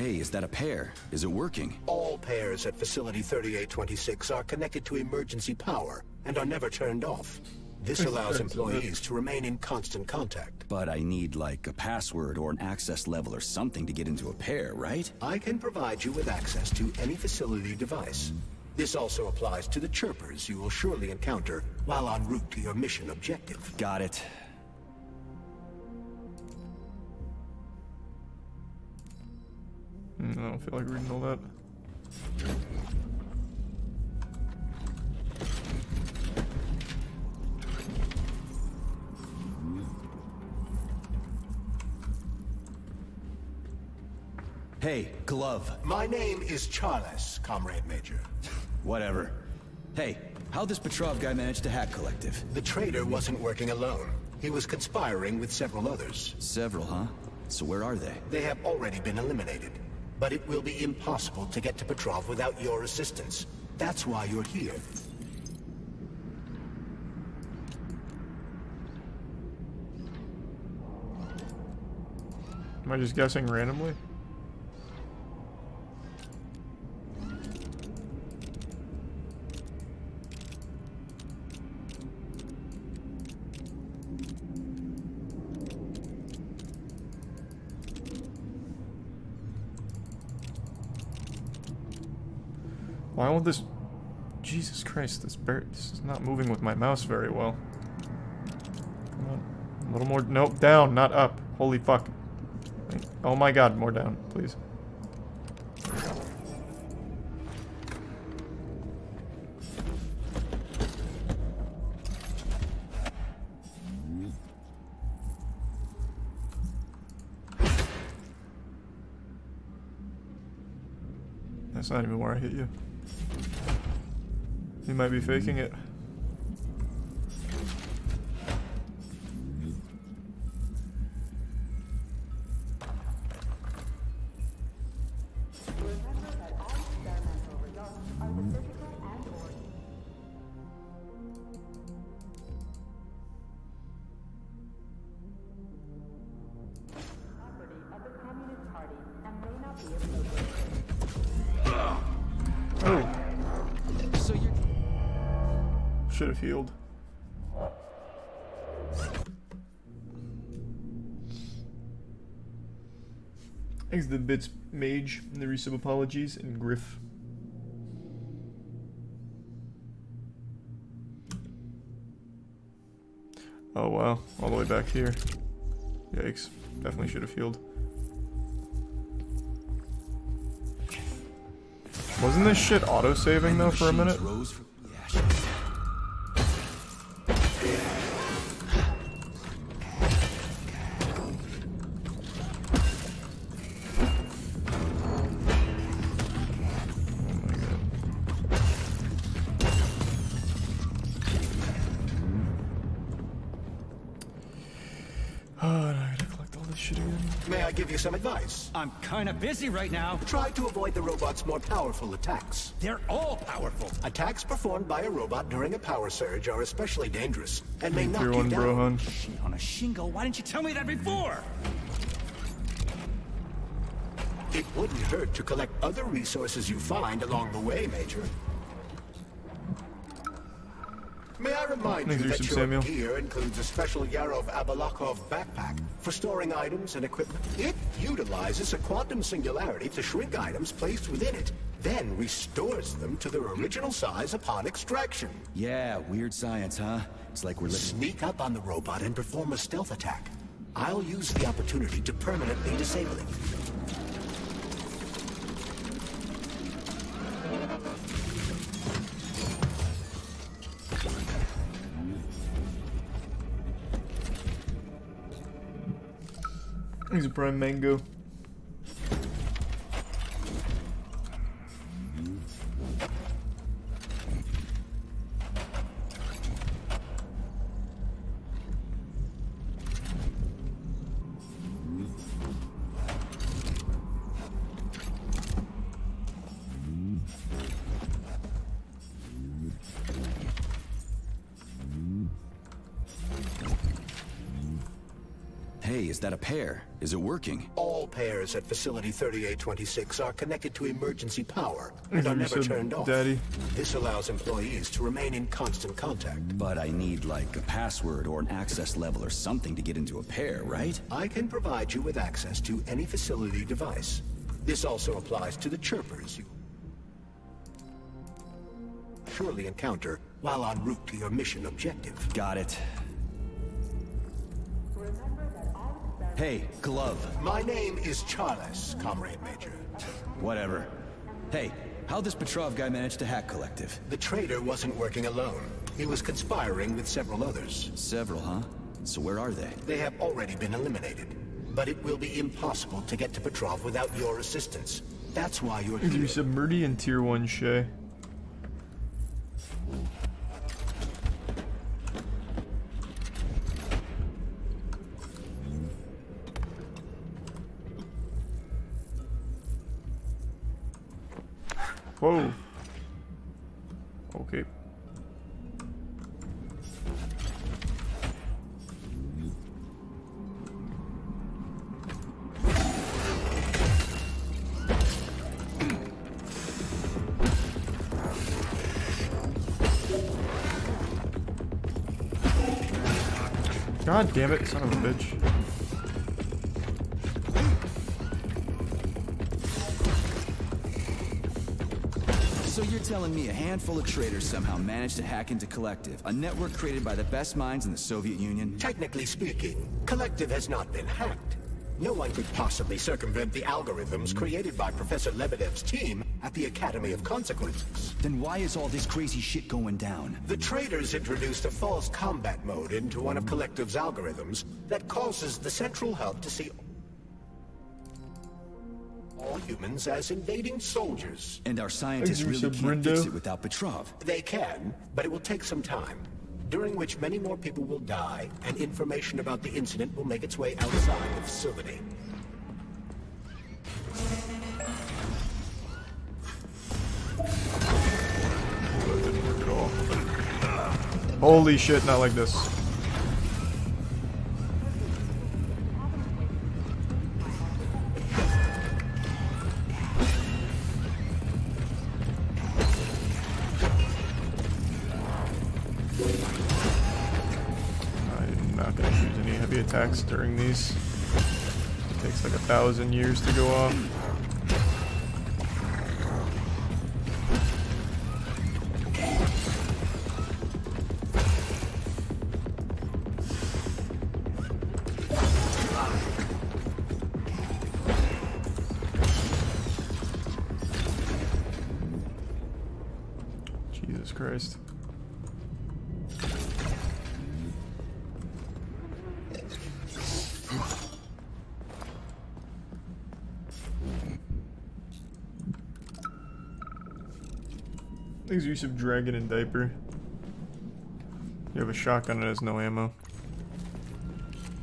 Is that a pair? Is it working? All pairs at Facility thirty-eight twenty-six are connected to emergency power and are never turned off. This allows employees to remain in constant contact. But I need like a password or an access level or something to get into a pair, right? I can provide you with access to any facility device. This also applies to the chirpers you will surely encounter while en route to your mission objective. Got it. I don't feel like reading all that. Hey, Glove. My name is Charles, Comrade Major. Whatever. Hey, how'd this Petrov guy manage to hack Collective? The traitor wasn't working alone. He was conspiring with several others. Several, huh? So where are they? They have already been eliminated. But it will be impossible to get to Petrov without your assistance. That's why you're here. Am I just guessing randomly? Why won't this... Jesus Christ, this bear... This is not moving with my mouse very well. Come on. A little more... Nope, down, not up. Holy fuck. Oh my god, more down, please. That's not even where I hit you. You might be faking it. Remember that all experimental results are the physical and So you should have healed. Thanks to the bits mage, and the resub apologies, and Griff. Oh wow, all the way back here. Yikes, definitely should have healed. Wasn't this shit auto-saving though for a minute? Some advice. I'm kind of busy right now. Try to avoid the robot's more powerful attacks. They're all powerful. Attacks performed by a robot during a power surge are especially dangerous and may knock you down. Shit on a shingle, why didn't you tell me that before? It wouldn't hurt to collect other resources you find along the way, Major. May I remind you that your gear includes a special Yarov Abalakov backpack for storing items and equipment. It utilizes a quantum singularity to shrink items placed within it, then restores them to their original size upon extraction. Yeah, weird science, huh? It's like we're living. Sneak up on the robot and perform a stealth attack. I'll use the opportunity to permanently disable it. He's a prime mango. Hey, is that a pair? Is it working? All pairs at Facility thirty-eight twenty-six are connected to emergency power and are never turned off. Daddy. This allows employees to remain in constant contact. But I need, like, a password or an access level or something to get into a pair, right? I can provide you with access to any facility device. This also applies to the chirpers you surely encounter while en route to your mission objective. Got it. Hey, Glove. My name is Charles, Comrade Major. Whatever. Hey, how'd this Petrov guy manage to hack Collective? The traitor wasn't working alone. He was conspiring with several others. Several, huh? So where are they? They have already been eliminated. But it will be impossible to get to Petrov without your assistance. That's why you're here. There's a Meridian Tier one, Shay. Whoa. Okay. God damn it, son of a bitch. So you're telling me a handful of traitors somehow managed to hack into Collective, a network created by the best minds in the Soviet Union? Technically speaking, Collective has not been hacked. No one could possibly circumvent the algorithms created by Professor Lebedev's team at the Academy of Consequences. Then why is all this crazy shit going down? The traitors introduced a false combat mode into one of Collective's algorithms that causes the central hub to see all humans as invading soldiers. And our scientists really can't fix it without Petrov. They can, but it will take some time, during which many more people will die, and information about the incident will make its way outside the facility. That didn't work at all. Holy shit, not like this. attacks during these. It takes like a thousand years to go off. Use of dragon and diaper. You have a shotgun that has no ammo.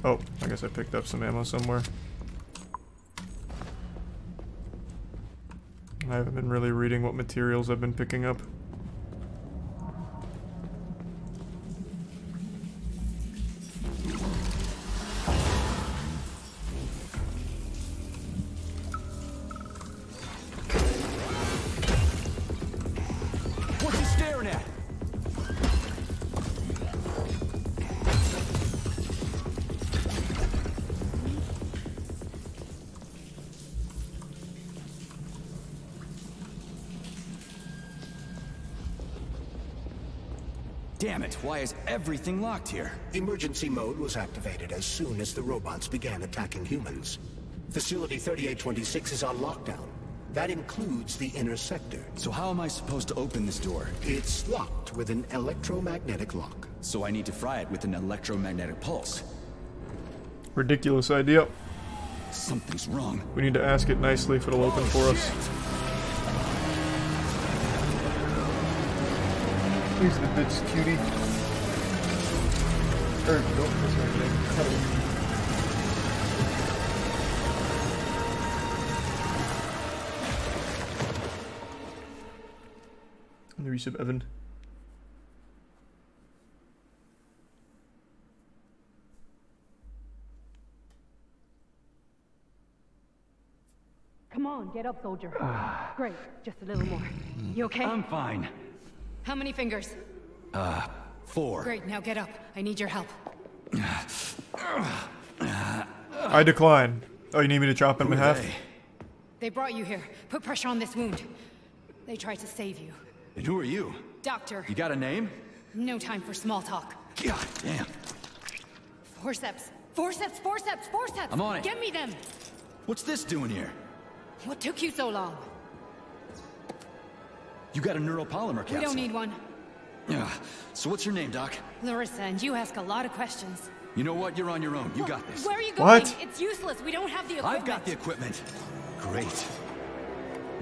Oh, I guess I picked up some ammo somewhere. I haven't been really reading what materials I've been picking up. Damn it, why is everything locked here? Emergency mode was activated as soon as the robots began attacking humans. Facility thirty-eight twenty-six is on lockdown. That includes the inner sector. So how am I supposed to open this door? It's locked with an electromagnetic lock. So I need to fry it with an electromagnetic pulse. Ridiculous idea. Something's wrong. We need to ask it nicely if it'll open oh, for shit. us. He's the bitch cutie. Er, nope, that's not good. And the use of Evan. Come on, get up, soldier. Great, just a little more. You okay? I'm fine. How many fingers? Uh, four. Great, now get up. I need your help. I decline. Oh, you need me to chop him in half? They? they brought you here. Put pressure on this wound. They tried to save you. And who are you? Doctor. You got a name? No time for small talk. God damn. Forceps. Forceps, forceps, forceps! I'm on it. Get me them! What's this doing here? What took you so long? You got a neuropolymer capsule. We don't need one. Yeah. So what's your name, Doc? Larissa, and you ask a lot of questions. You know what? You're on your own. You well, got this. Where are you going? What? It's useless. We don't have the equipment. I've got the equipment. Great.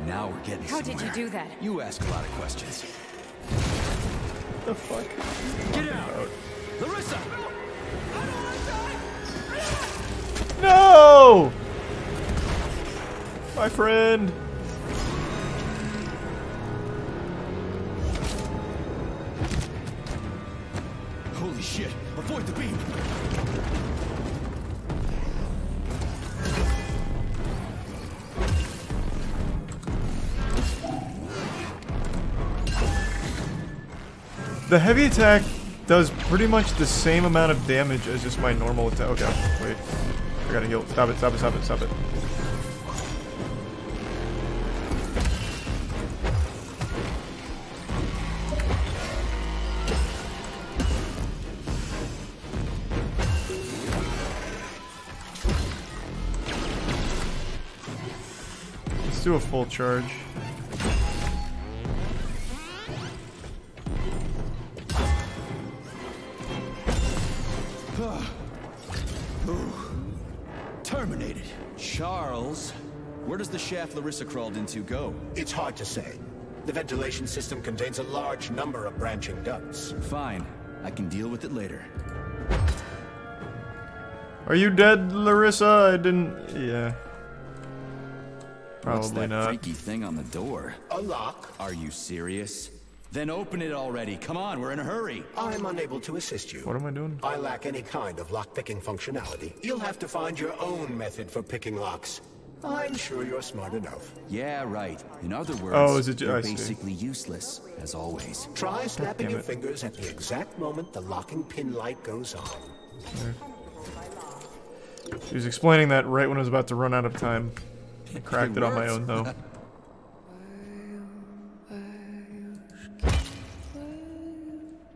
Now we're getting How somewhere. How did you do that? You ask a lot of questions. What the fuck? Get out! out. Larissa! I don't want to die! No! My friend! Holy shit! Avoid the beam! The heavy attack does pretty much the same amount of damage as just my normal attack. Okay, wait. I gotta heal. Stop it, stop it, stop it, stop it. Do a full charge. Terminated. Charles, where does the shaft Larissa crawled into go? It's hard to say. The ventilation system contains a large number of branching ducts. Fine. I can deal with it later. Are you dead, Larissa? I didn't... Yeah. Probably What's that not. freaky thing on the door? A lock. Are you serious? Then open it already. Come on, we're in a hurry. I'm unable to assist you. What am I doing? I lack any kind of lock-picking functionality. You'll have to find your own method for picking locks. I'm sure you're smart enough. Yeah, right. In other words, oh, is it you're I basically see. useless, as always. Try snapping your fingers at the exact moment the locking pin light goes on. Sure. She was explaining that right when I was about to run out of time. I cracked it on my own, though.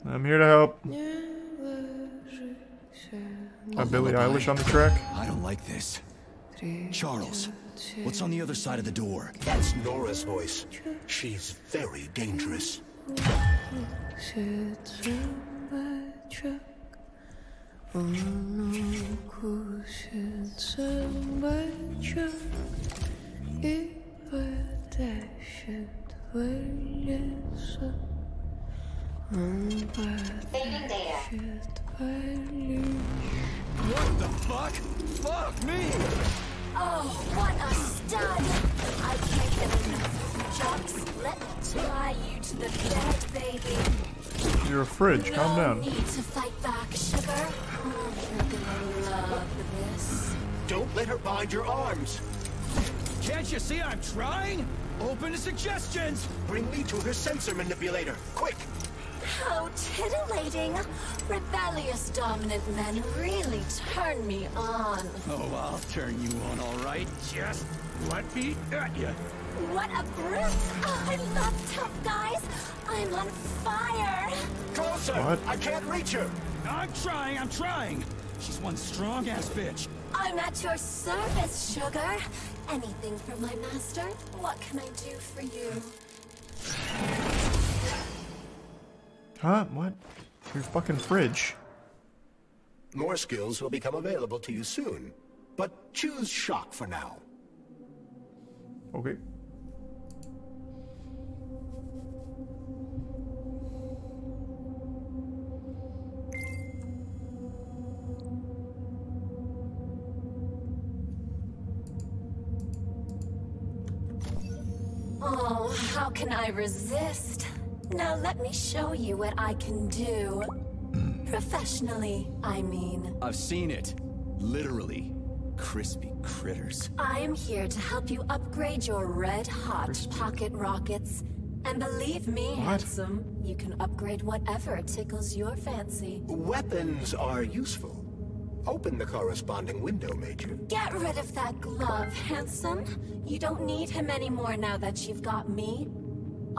I'm here to help. Oh, Billie Eilish on the track. I don't like this. Charles, what's on the other side of the door? That's Nora's voice. She's very dangerous. What the fuck? Fuck me! Oh, what a stud! I can't get enough. Jax, let me tie you to the bed, baby. You're a fridge, calm down. No need to fight back, sugar. You're gonna love this. Don't let her bind your arms. Can't you see I'm trying? Open to suggestions! Bring me to her sensor manipulator, quick! How titillating! Rebellious dominant men really turn me on. Oh, I'll turn you on, all right. Just let me at you. What a brute! Oh, I love tough guys. I'm on fire. Closer! What? I can't reach her. I'm trying. I'm trying. She's one strong ass bitch. I'm at your service, sugar. Anything for my master? What can I do for you? Huh? What? Your fucking fridge. More skills will become available to you soon, but choose shock for now. Okay. Oh, how can I resist? Now let me show you what I can do. Professionally, I mean. I've seen it. Literally. Crispy critters. I am here to help you upgrade your red-hot pocket rockets. And believe me, what? handsome, you can upgrade whatever tickles your fancy. Weapons are useful. Open the corresponding window, Major. Get rid of that glove, handsome. You don't need him anymore now that you've got me.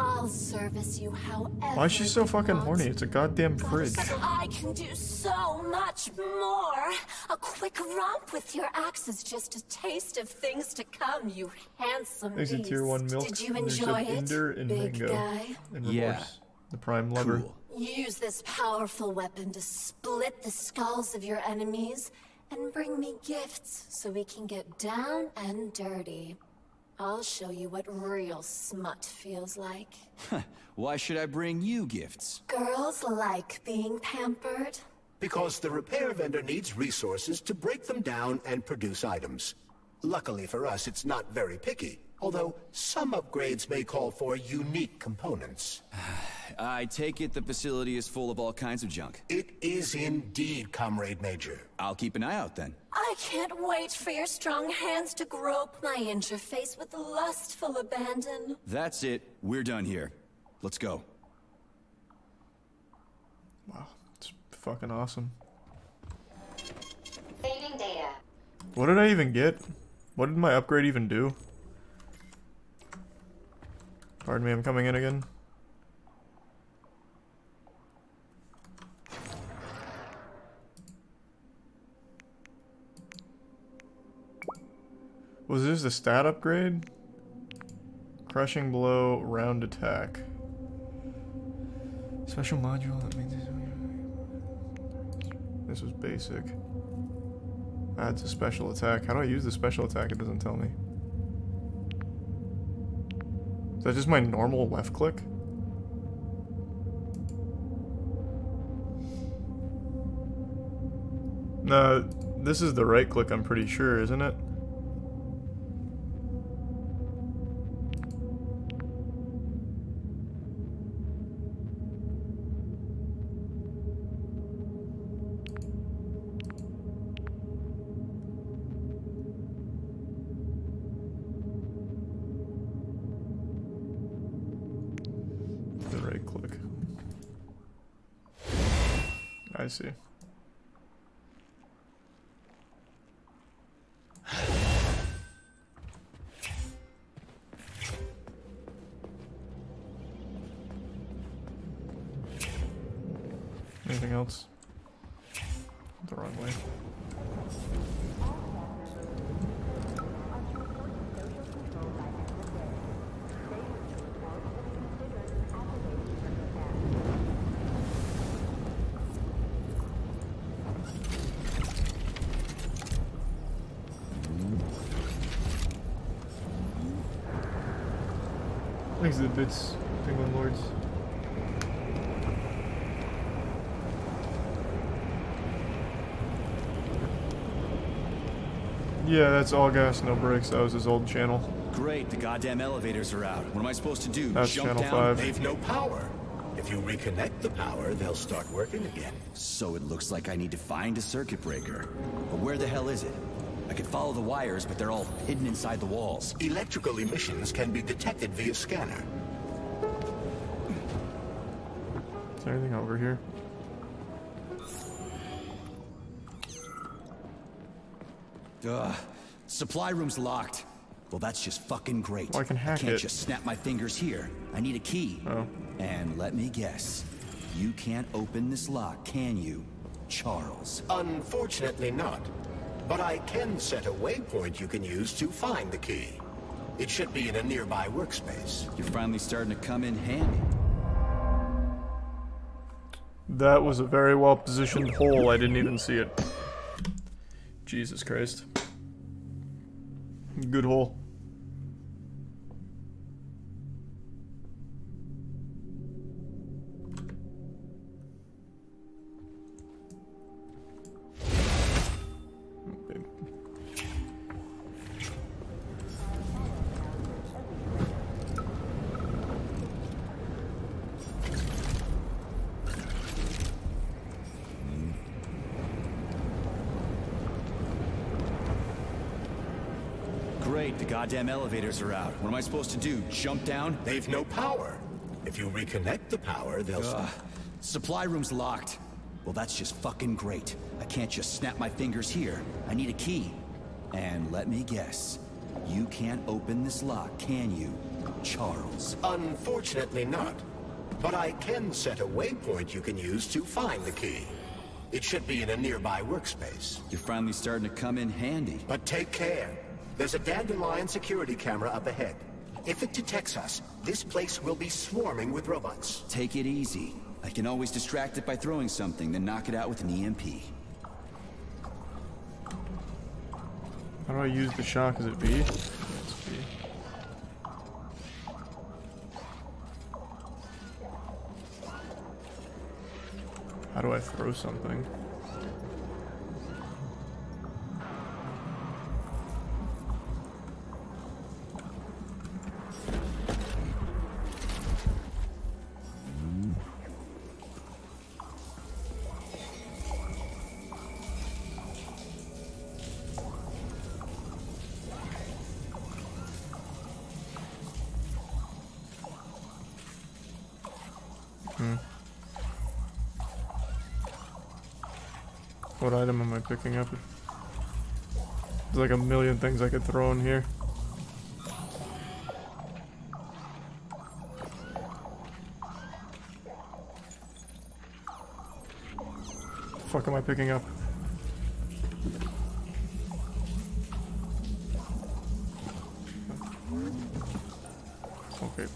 I'll service you however. Why is she so fucking horny? It's a goddamn fridge. I can do so much more. A quick romp with your axe is just a taste of things to come, you handsome beast. Exit tier one milk. Did you enjoy it, Ender and big Mango. Guy? And remorse, yeah. The prime lover. Cool. Use this powerful weapon to split the skulls of your enemies and bring me gifts so we can get down and dirty. I'll show you what real smut feels like. Why should I bring you gifts? Girls like being pampered. Because the repair vendor needs resources to break them down and produce items. Luckily for us, it's not very picky. Although, some upgrades may call for unique components. I take it the facility is full of all kinds of junk. It is indeed, Comrade Major. I'll keep an eye out then. I can't wait for your strong hands to grope my interface with lustful abandon. That's it. We're done here. Let's go. Wow, it's fucking awesome. Saving data. What did I even get? What did my upgrade even do? Pardon me, I'm coming in again. Was this the stat upgrade? Crushing blow, round attack. Special module that means this was basic. That's a special attack. How do I use the special attack? It doesn't tell me. Is that just my normal left click? No, this is the right click, I'm pretty sure, isn't it? I see. anything else. The wrong way. Thanks to the bits, Penguin Lords. Yeah, that's all gas, no brakes. That was his old channel. Great, the goddamn elevators are out. What am I supposed to do? That's jump down? Five. They've no power. If you reconnect the power, they'll start working again. So it looks like I need to find a circuit breaker. But where the hell is it? I could follow the wires, but they're all hidden inside the walls. Electrical emissions can be detected via scanner. Is there anything over here? Ugh. Supply room's locked. Well, that's just fucking great. Well, I can hack it. I can't it. just snap my fingers here. I need a key. Oh. And let me guess. You can't open this lock, can you, Charles? Unfortunately not. But I can set a waypoint you can use to find the key. It should be in a nearby workspace. You're finally starting to come in handy. That was a very well-positioned hole. I didn't even see it. Jesus Christ. Good hole. Goddamn elevators are out. What am I supposed to do? Jump down? They've no power. If you reconnect the power, they'll stop. Supply room's locked. Well, that's just fucking great. I can't just snap my fingers here. I need a key. And let me guess. You can't open this lock, can you, Charles? Unfortunately not. But I can set a waypoint you can use to find the key. It should be in a nearby workspace. You're finally starting to come in handy. But take care. There's a Dandelion security camera up ahead. If it detects us, this place will be swarming with robots. Take it easy. I can always distract it by throwing something, then knock it out with an E M P. How do I use the shock? Is it B? It's B. How do I throw something? What item am I picking up? There's like a million things I could throw in here. The fuck am I picking up? Okay.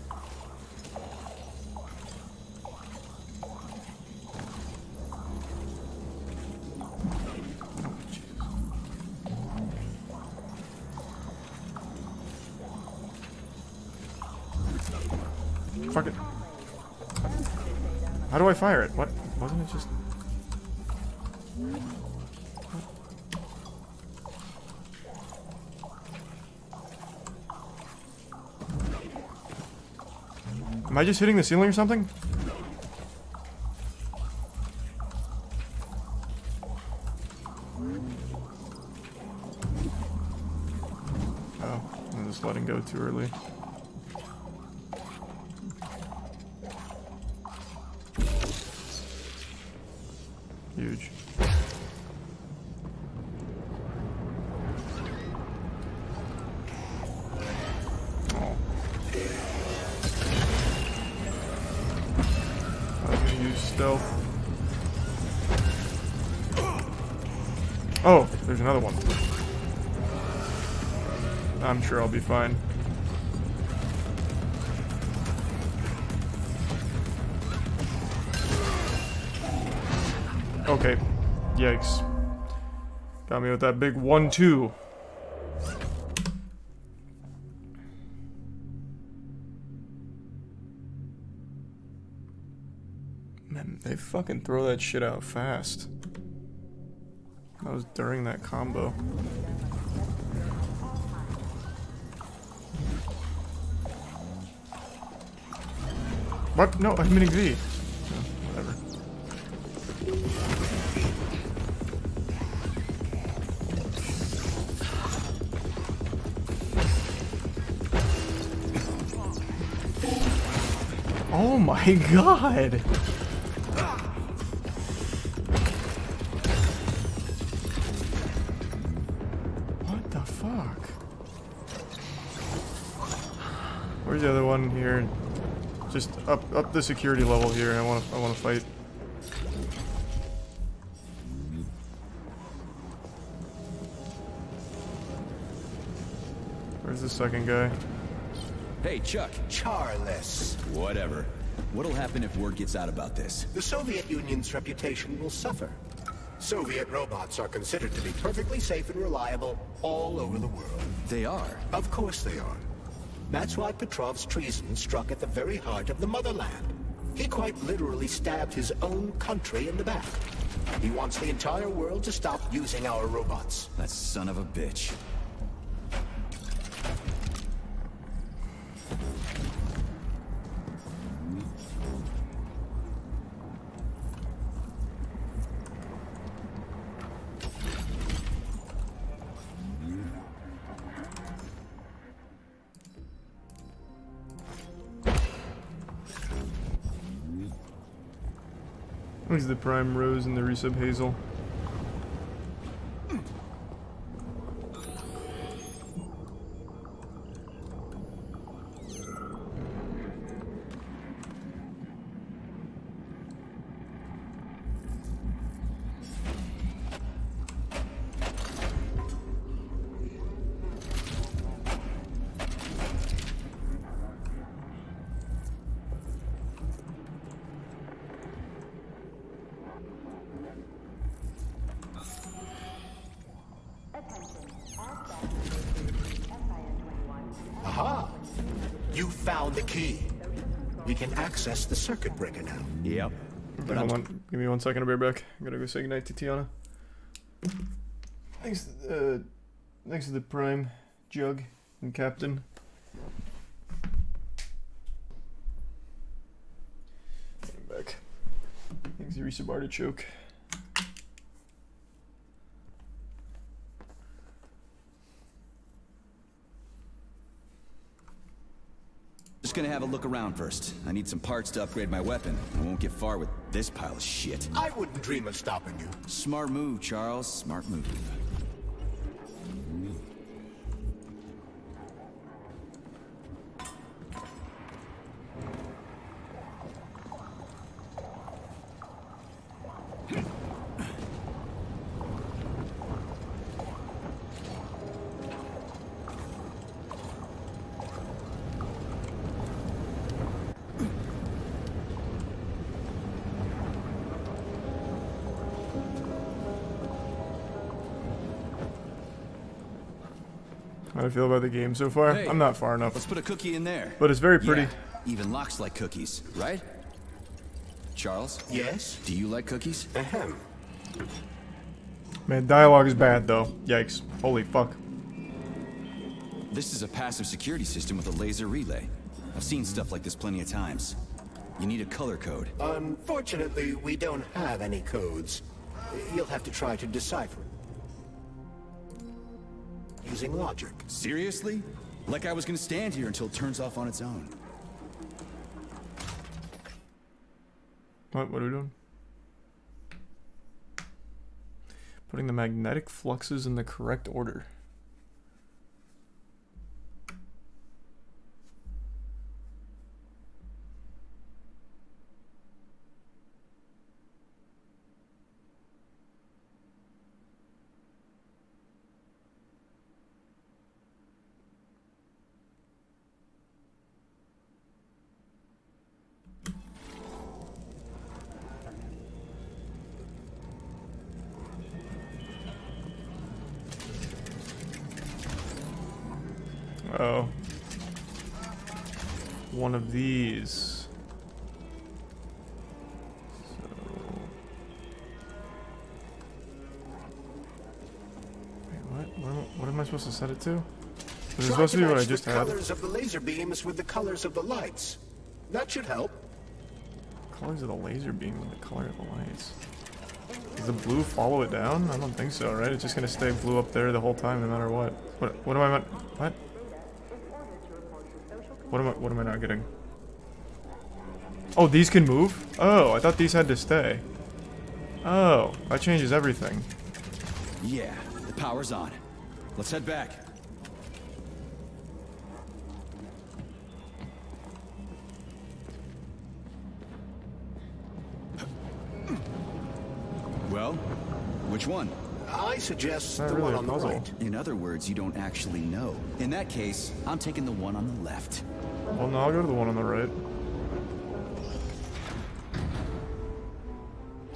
Fuck it. How do I fire it? What? Wasn't it just... Am I just hitting the ceiling or something? Oh, I'm just letting go too early. Huge. Oh. I was gonna use stealth. Oh, there's another one. I'm sure I'll be fine. Okay. Yikes. Got me with that big one two. Man, they fucking throw that shit out fast. That was during that combo. What? No, I'm hitting V. Oh, whatever. Oh my god! What the fuck? Where's the other one here? Just up up the security level here. I want to I want to fight. Where's the second guy? Hey Chuck, Charles. Whatever. What'll happen if word gets out about this? The Soviet Union's reputation will suffer. Soviet robots are considered to be perfectly safe and reliable all over the world. They are. Of course they are. That's why Petrov's treason struck at the very heart of the motherland. He quite literally stabbed his own country in the back. He wants the entire world to stop using our robots. That son of a bitch. He's the prime rose and the resub hazel. Access the circuit breaker now. Yep. But hold on. Give me one second, I'll be right back. I'm gonna go say goodnight to Tiana. Thanks, uh, thanks to the Prime, Jug, and Captain. I'm back. Thanks to Resub Artichoke. Gonna have a look around first. I need some parts to upgrade my weapon. I won't get far with this pile of shit. I wouldn't dream of stopping you. Smart move, Charles. Smart move. How do I feel about the game so far? Hey, I'm not far enough. Let's put a cookie in there. But it's very pretty. Yeah, even locks like cookies, right? Charles? Yes? Do you like cookies? Ahem. Man, dialogue is bad, though. Yikes. Holy fuck. This is a passive security system with a laser relay. I've seen stuff like this plenty of times. You need a color code. Unfortunately, we don't have any codes. You'll have to try to decipher it. Using logic. Seriously? Like I was gonna stand here until it turns off on its own. What, what are we doing? Putting the magnetic fluxes in the correct order. Uh-oh. One of these. So. Wait, what? What am, what am I supposed to set it to? This is supposed to be what I just had. Colors of the laser beams with the colors of the lights. That should help. Colors of the laser beam with the color of the lights. Does the blue follow it down? I don't think so, right? It's just gonna stay blue up there the whole time, no matter what. What? What am I? What? What am I? What am I not getting? Oh, these can move? Oh, I thought these had to stay. Oh, that changes everything. Yeah, the power's on. Let's head back. Well, which one? I suggest the one on the right. In other words, you don't actually know. In that case, I'm taking the one on the left. Well, no, I'll go to the one on the right.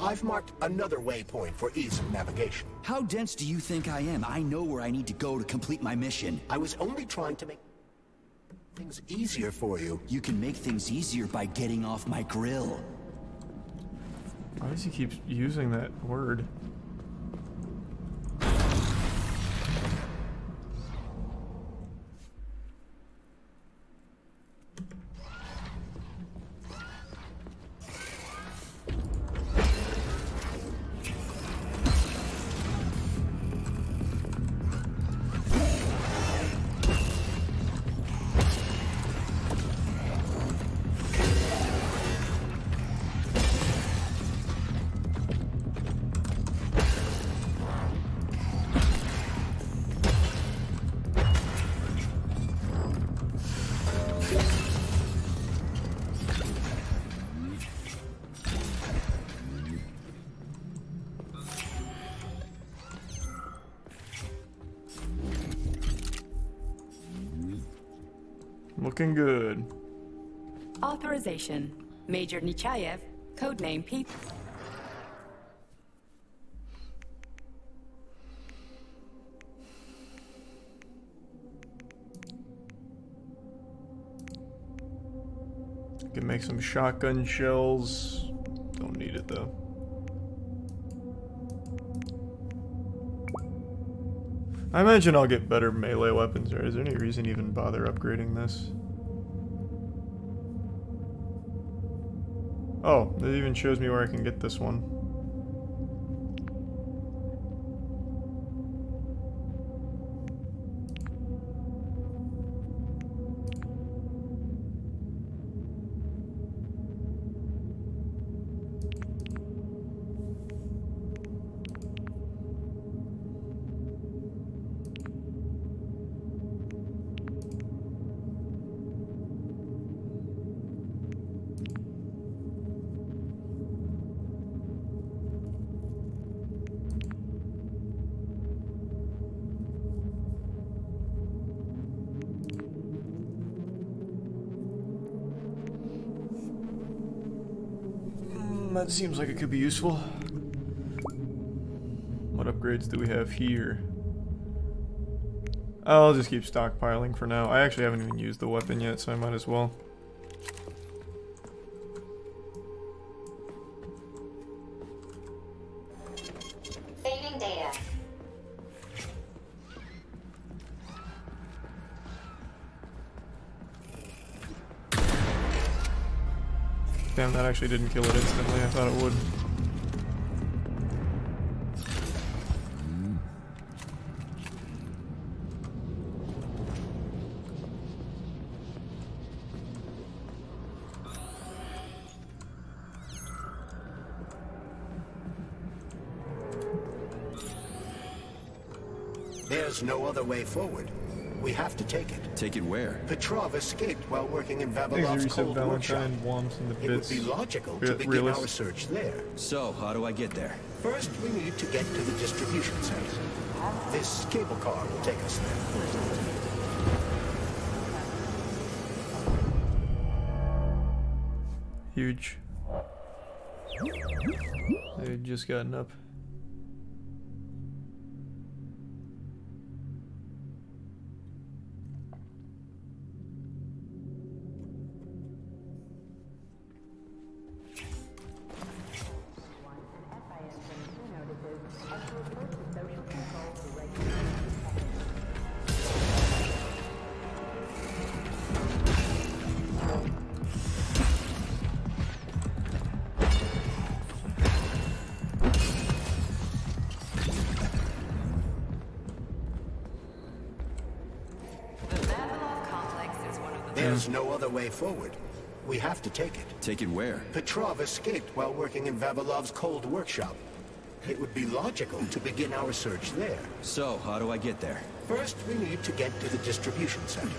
I've marked another waypoint for ease of navigation. How dense do you think I am? I know where I need to go to complete my mission. I was only trying to make things easier for you. You can make things easier by getting off my grill. Why does he keep using that word? Looking good. Authorization. Major Nechayev, codename Pete. I can make some shotgun shells. Don't need it though. I imagine I'll get better melee weapons, or is there any reason to even bother upgrading this? Oh, it even shows me where I can get this one. That seems like it could be useful. What upgrades do we have here? I'll just keep stockpiling for now. I actually haven't even used the weapon yet, so I might as well. Saving data. Damn, that actually didn't kill it instantly. I thought it would. There's no other way forward. We have to take it. Take it where? Petrov escaped while working in Vavilov's cold workshop. It would be logical to begin our search there. So, how do I get there? First, we need to get to the distribution center. This cable car will take us there. Huge. They had just gotten up. There's no other way forward. We have to take it. Take it where? Petrov escaped while working in Vavilov's cold workshop. It would be logical to begin our search there. So, how do I get there? First, we need to get to the distribution center.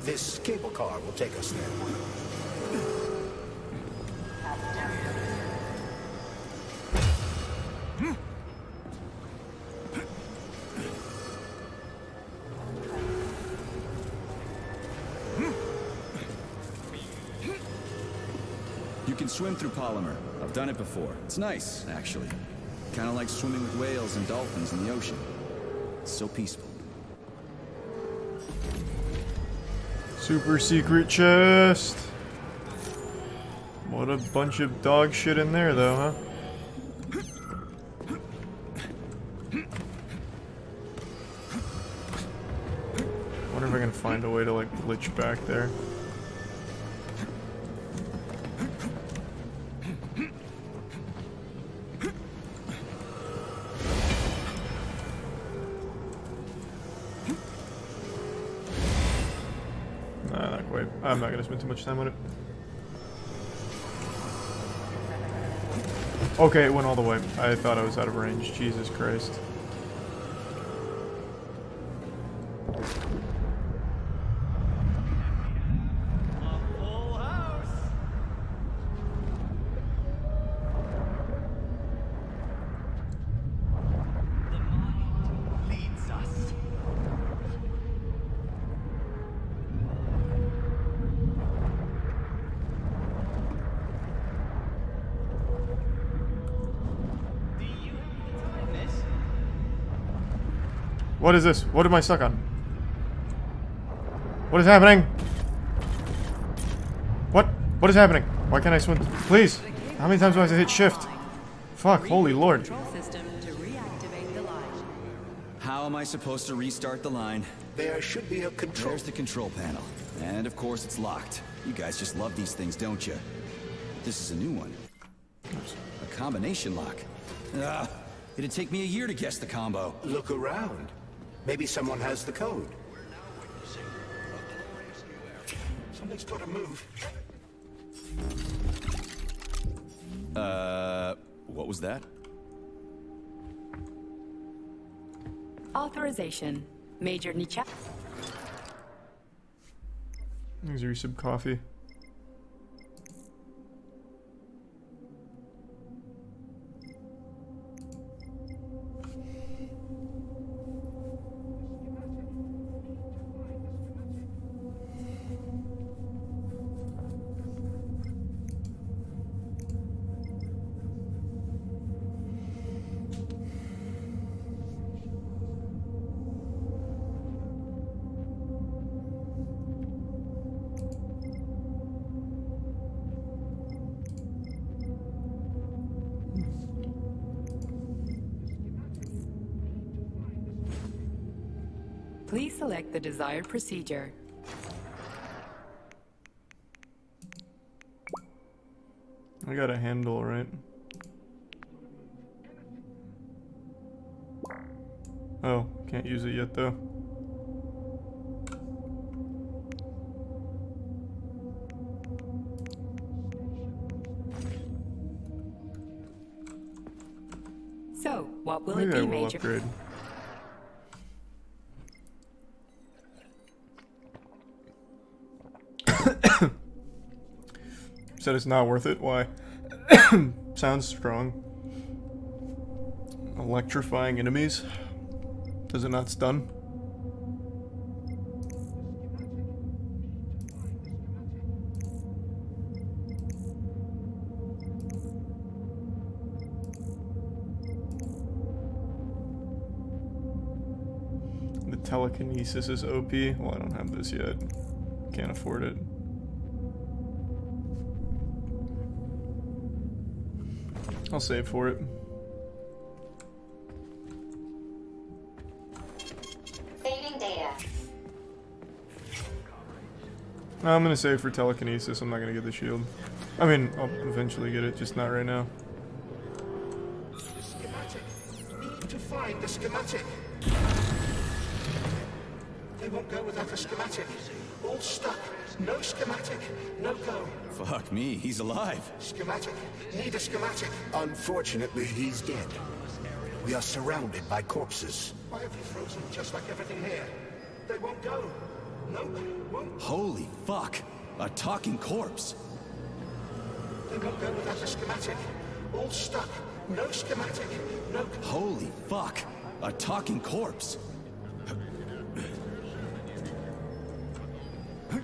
This cable car will take us there. Swim through polymer. I've done it before. It's nice, actually. Kind of like swimming with whales and dolphins in the ocean. It's so peaceful. Super secret chest. What a bunch of dog shit in there, though, huh? Wonder if I can find a way to like glitch back there. I'm not gonna spend too much time on it. Okay, it went all the way. I thought I was out of range. Jesus Christ. What is this? What am I stuck on? What is happening? What? What is happening? Why can't I swim? Please! How many times do I have to hit shift? Fuck, holy lord. How am I supposed to restart the line? There should be a control. There's the control panel. And of course it's locked. You guys just love these things, don't you? This is a new one. A combination lock. Ugh, it'd take me a year to guess the combo. Look around. Maybe someone has the code. We're now witnessing a rescue area. Something's gotta move. Uh, what was that? Authorization. Major Nechayev. There's your sip coffee. Please select the desired procedure. I got a handle, right? Oh, can't use it yet though. So, what will it be, Major? Upgrade. Said it's not worth it. Why? Sounds strong. Electrifying enemies. Does it not stun? The telekinesis is O P. Well, I don't have this yet. Can't afford it. I'll save for it. Saving data. I'm gonna save for telekinesis. I'm not gonna get the shield. I mean, I'll eventually get it, just not right now. Schematic. Need to find the schematic. They won't go without the schematic. All stuck. No schematic. No go. Fuck me, he's alive. Schematic. Need a schematic. Unfortunately, he's dead. We are surrounded by corpses. Why have you frozen just like everything here? They won't go. Nope, won't. Holy fuck. A talking corpse. They won't go without a schematic. All stuck. No schematic. No... Holy fuck. A talking corpse. I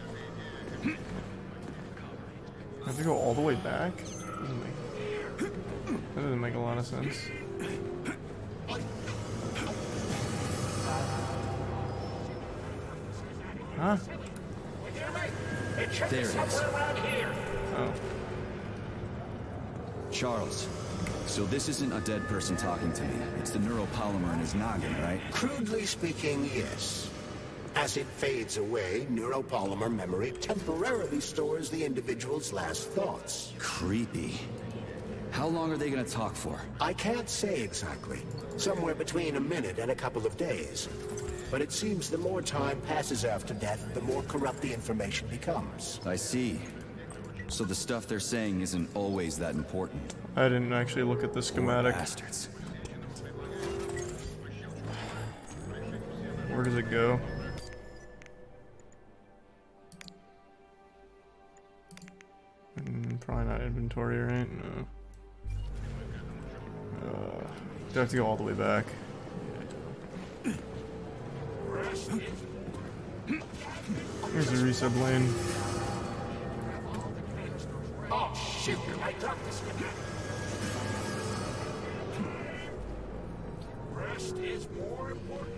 have to go all the way back? That doesn't make, that doesn't make a lot of sense. Huh? There it is. Oh. Charles. So this isn't a dead person talking to me. It's the neuropolymer in his noggin, right? Crudely speaking, yes. As it fades away, neuropolymer memory temporarily stores the individual's last thoughts. Creepy. How long are they gonna talk for? I can't say exactly. Somewhere between a minute and a couple of days. But it seems the more time passes after death, the more corrupt the information becomes. I see. So the stuff they're saying isn't always that important. I didn't actually look at the schematic. Bastards. Where does it go? Mm, probably not inventory, right? No. Uh, do I have to go all the way back? Here's the reset lane. Oh shit, I got this one. Rest is more important.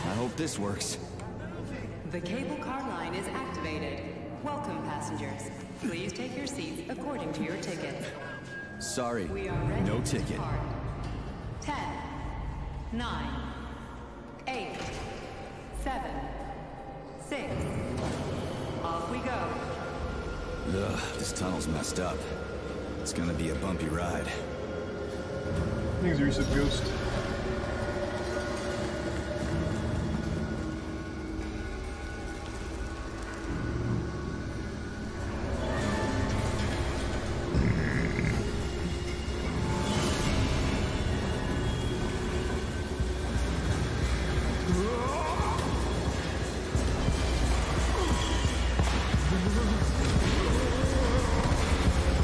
I hope this works. The cable car line is activated. Welcome, passengers. Please take your seats according to your ticket. Sorry, we are ready no ticket. Depart. Ten, nine, eight, seven, six. Off we go. Ugh, this tunnel's messed up. It's gonna be a bumpy ride. Things are some ghost.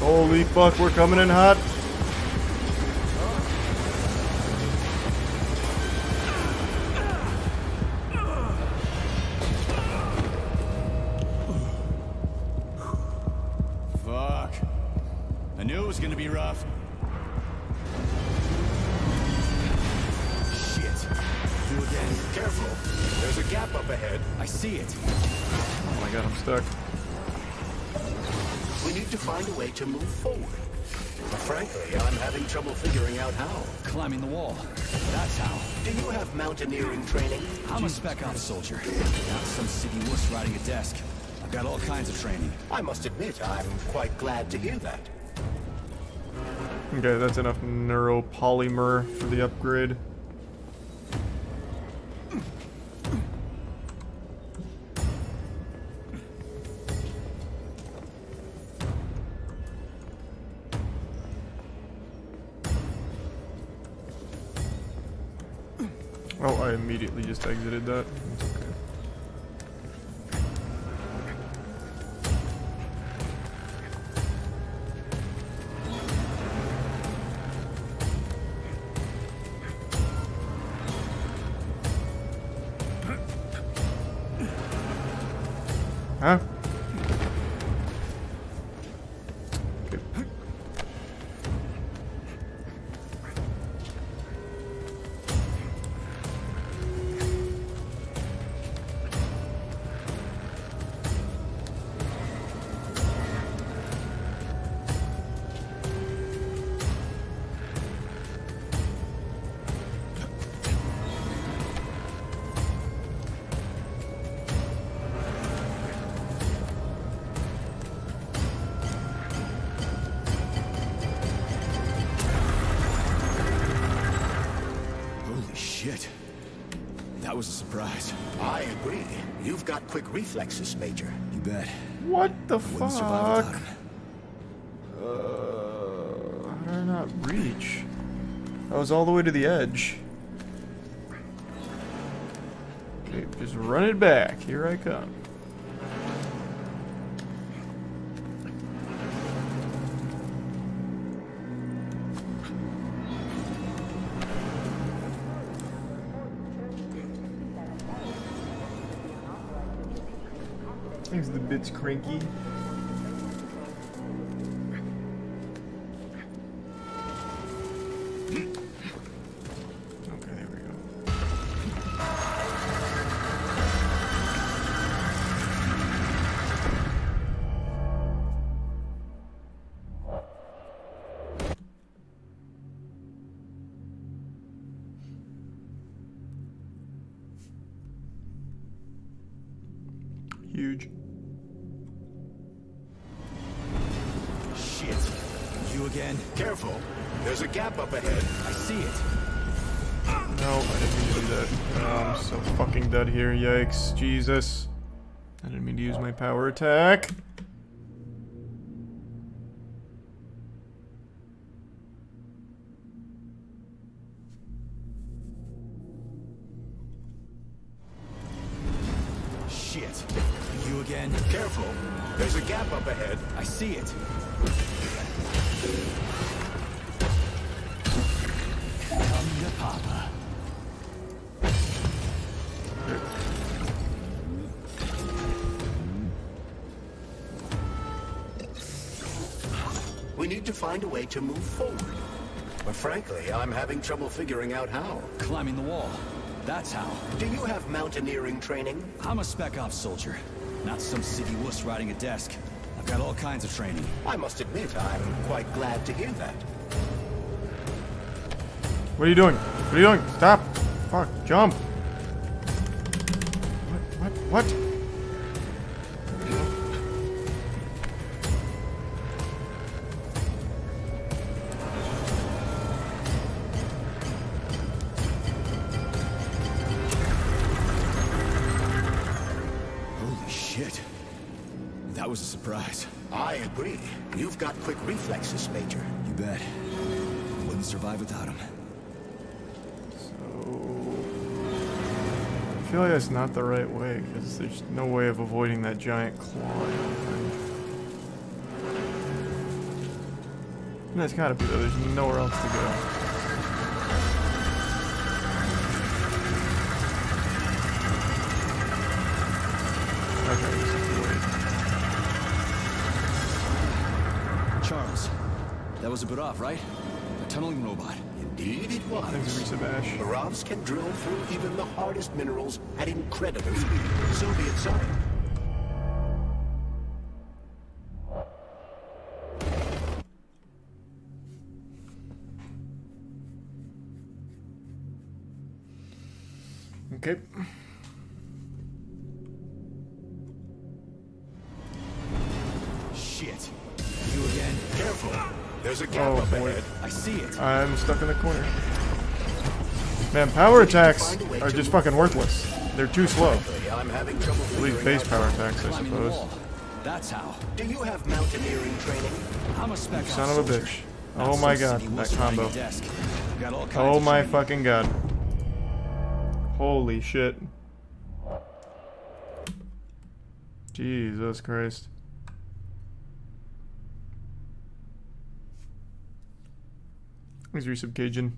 Holy fuck, we're coming in hot. Fuck. I knew it was gonna be rough. Shit. Do again. Careful. There's a gap up ahead. I see it. Oh my god, I'm stuck. We need to find a way to move forward. But frankly, I'm having trouble figuring out how. Climbing the wall. That's how. Do you have mountaineering training? I'm a spec ops soldier. Not some city wuss riding a desk. I've got all kinds of training. I must admit, I'm quite glad to hear that. Okay, that's enough neuropolymer for the upgrade. Oh, I immediately just exited that. That's okay. Huh? that was a surprise. I agree. You've got quick reflexes, Major. You bet. What the fuck? Survive uh, how did I not reach? I was all the way to the edge. Okay, just run it back. Here I come. Things the bit's cranky. Here, yikes, Jesus. I didn't mean to use my power attack. Shit. You again? Careful. There's a gap up ahead. I see it. Come to Papa. We need to find a way to move forward. But frankly, I'm having trouble figuring out how. Climbing the wall. That's how. Do you have mountaineering training? I'm a spec ops soldier. Not some city wuss riding a desk. I've got all kinds of training. I must admit, I'm quite glad to hear that. What are you doing? What are you doing? Stop. Fuck. Jump. What? What? What? You've got quick reflexes, Major. You bet. I wouldn't survive without him. So I feel like that's not the right way, because there's no way of avoiding that giant claw. And that's gotta be though, there's nowhere else to go. That was a bit off, right? A tunneling robot. Indeed it was. Thanks, Sebastian. Ravs can drill through even the hardest minerals at incredible speed. So be it so. Okay. Shit. You again? Careful. There's a gap oh, up ahead. I see it. I'm stuck in the corner. Man, power attacks are just fucking worthless. They're too slow. I'm having trouble at least base power attacks, I suppose. That's how. Do you have mountaineering training? I'm a spec son of a soldier. Bitch. Oh Not my god, that combo. Got all oh my training. Fucking god. Holy shit. Jesus Christ. He's resub Cajun. We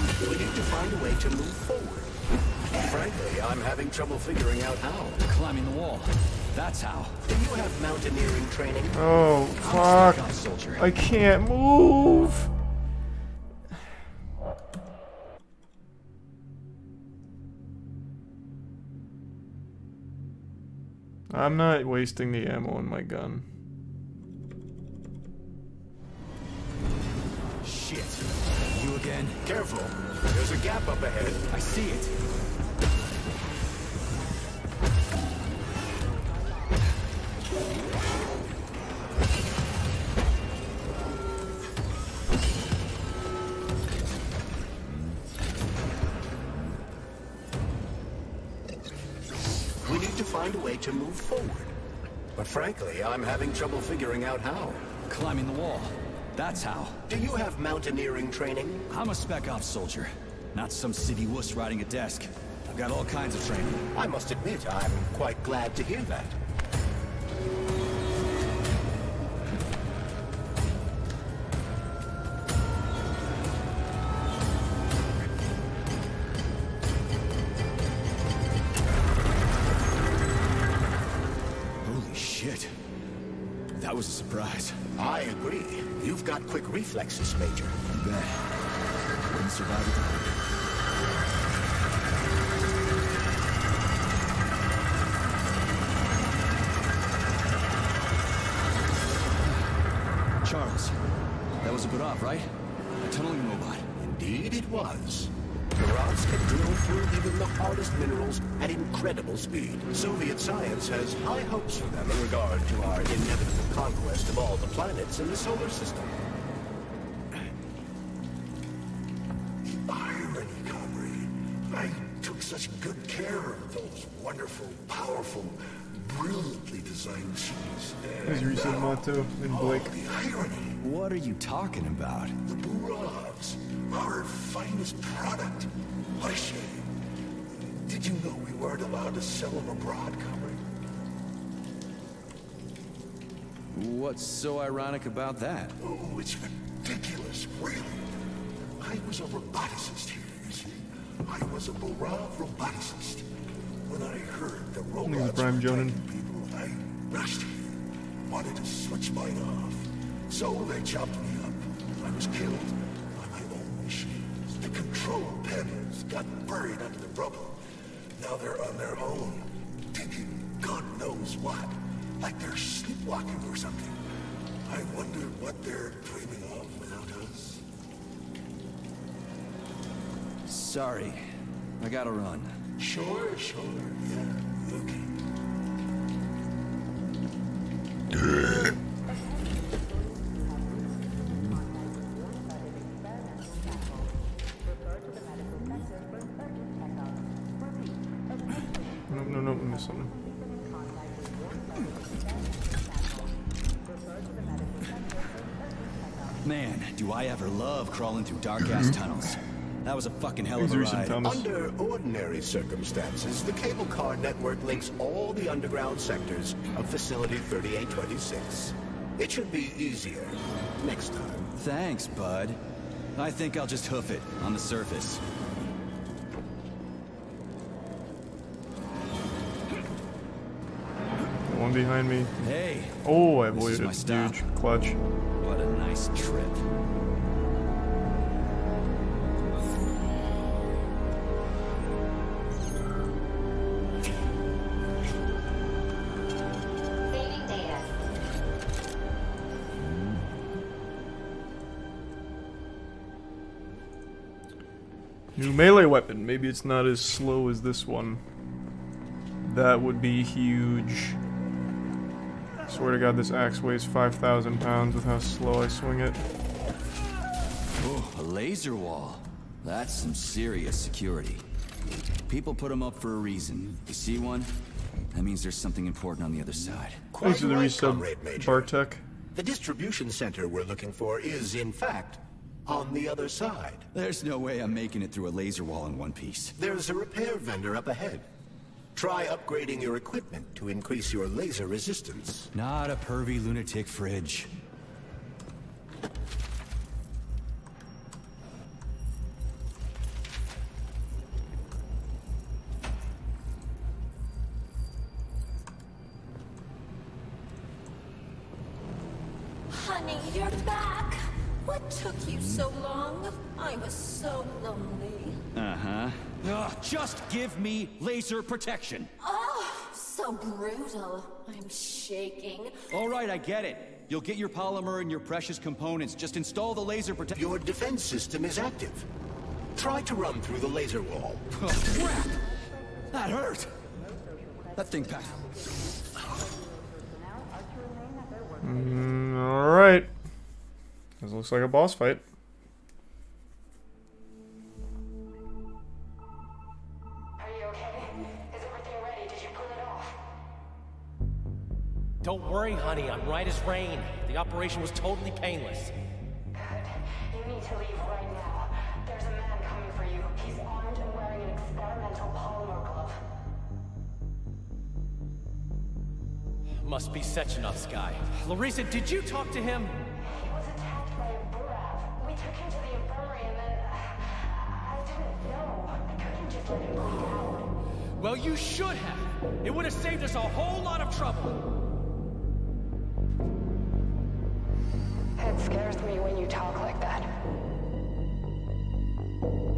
need to find a way to move forward. Frankly, I'm having trouble figuring out how. Climbing the wall. That's how. Do you have mountaineering training? Oh, fuck. I can't move. I'm not wasting the ammo on my gun. Shit. You again? Careful. There's a gap up ahead. I see it. way to move forward. But frankly, I'm having trouble figuring out how. Climbing the wall. That's how. Do you have mountaineering training? I'm a spec ops soldier, not some city wuss riding a desk. I've got all kinds of training. I must admit, I'm quite glad to hear that. That was a surprise. I agree. You've got quick reflexes, Major. You bet. Wouldn't survive it. Charles, that was a Boorov, right? A tunneling robot. Indeed it was. Ravs can drill through even the hardest minerals at incredible speed. Soviet science has high hopes for them in regard to our inevitable conquest of all the planets in the solar system. The irony, comrade. I took such good care of those wonderful, powerful, brilliantly designed machines. As you said, Mato and Blake. The irony. What are you talking about? The Boorovs. Our finest product. What a shame. Did you know we weren't allowed to sell them abroad, comrade? What's so ironic about that? Oh, it's ridiculous, really. I was a roboticist here, you see. I was a Boorov roboticist. When I heard the robots were attacking people, I rushed here. Wanted to switch mine off. So they chopped me up. I was killed. Control panels got buried under the rubble. Now they're on their own, thinking God knows what, like they're sleepwalking or something. I wonder what they're dreaming of without us. Sorry, I gotta run. Sure, sure, yeah, okay. Man, do I ever love crawling through dark-ass tunnels. That was a fucking hell of a ride. Under ordinary circumstances, the cable car network links all the underground sectors of Facility thirty-eight twenty-six. It should be easier next time. Thanks, bud. I think I'll just hoof it on the surface. One behind me. Hey. Oh, I avoided a huge clutch. What a nice trip. Saving data. New melee weapon. Maybe it's not as slow as this one. That would be huge. Swear to God, this axe weighs five thousand pounds with how slow I swing it. Oh, a laser wall. That's some serious security. People put them up for a reason. You see one? That means there's something important on the other side. Quite the resub, Bartek. The distribution center we're looking for is, in fact, on the other side. There's no way I'm making it through a laser wall in one piece. There's a repair vendor up ahead. Try upgrading your equipment to increase your laser resistance. Not a pervy lunatic fridge. Honey, you're back. What took you so long? I was so lonely. Uh-huh. Ugh, just give me laser protection. Oh, so brutal. I'm shaking. All right, I get it. You'll get your polymer and your precious components. Just install the laser protection. Your defense system is active. Try to run through the laser wall. Oh, crap! That hurt. That thing packed. Mm, all right. This looks like a boss fight. Don't worry, honey. I'm right as rain. The operation was totally painless. Good. You need to leave right now. There's a man coming for you. He's armed and wearing an experimental polymer glove. Must be Sechenov's guy. Larissa, did you talk to him? He was attacked by a Boorov. We took him to the infirmary and then... I didn't know. I couldn't just let him bleed out. Well, you should have. It would have saved us a whole lot of trouble. It scares me when you talk like that.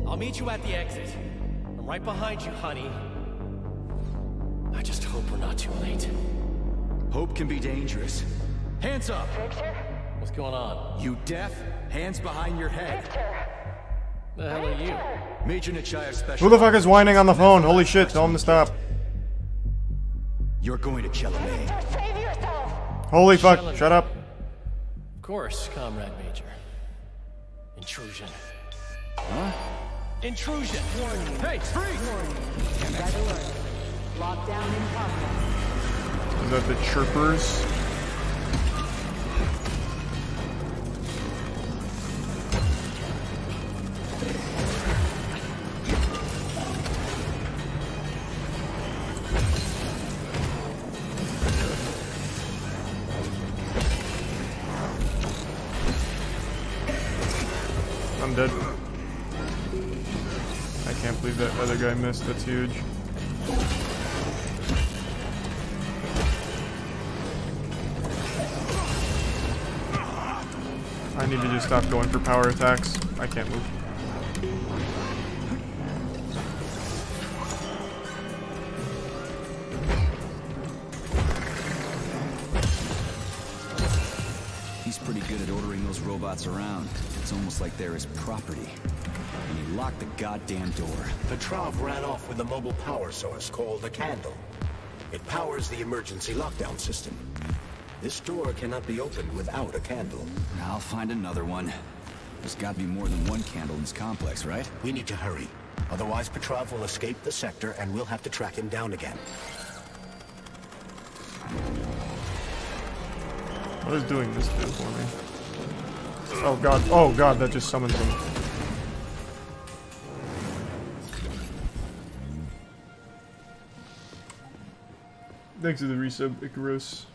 I'll meet you at the exit. I'm right behind you, honey. I just hope we're not too late. Hope can be dangerous. Hands up! Viktor? What's going on? You deaf? Hands behind your head. Viktor! The hell Viktor? Are you? Major Nechayev special. Who the fuck is whining on the phone? Holy shit, tell him to stop. You're going to Chelomey. Viktor, save yourself! Holy fuck, Chelomey. Shut up. Of course, Comrade Major. Intrusion. Huh? Intrusion! Warning. Hey, freeze! Warning. Red alert. Lockdown in progress. Is that the chirpers? Dead. I can't believe that other guy missed. That's huge. I need to just stop going for power attacks. I can't move. He's pretty good at ordering those robots around. It's almost like they're his property. And he locked the goddamn door. Petrov ran off with a mobile power source called the Candle. It powers the emergency lockdown system. This door cannot be opened without a candle. I'll find another one. There's gotta be more than one candle in this complex, right? We need to hurry. Otherwise, Petrov will escape the sector and we'll have to track him down again. What is doing this dude for me? Oh god, oh god, that just summons him. Thanks to the resub, Icarus.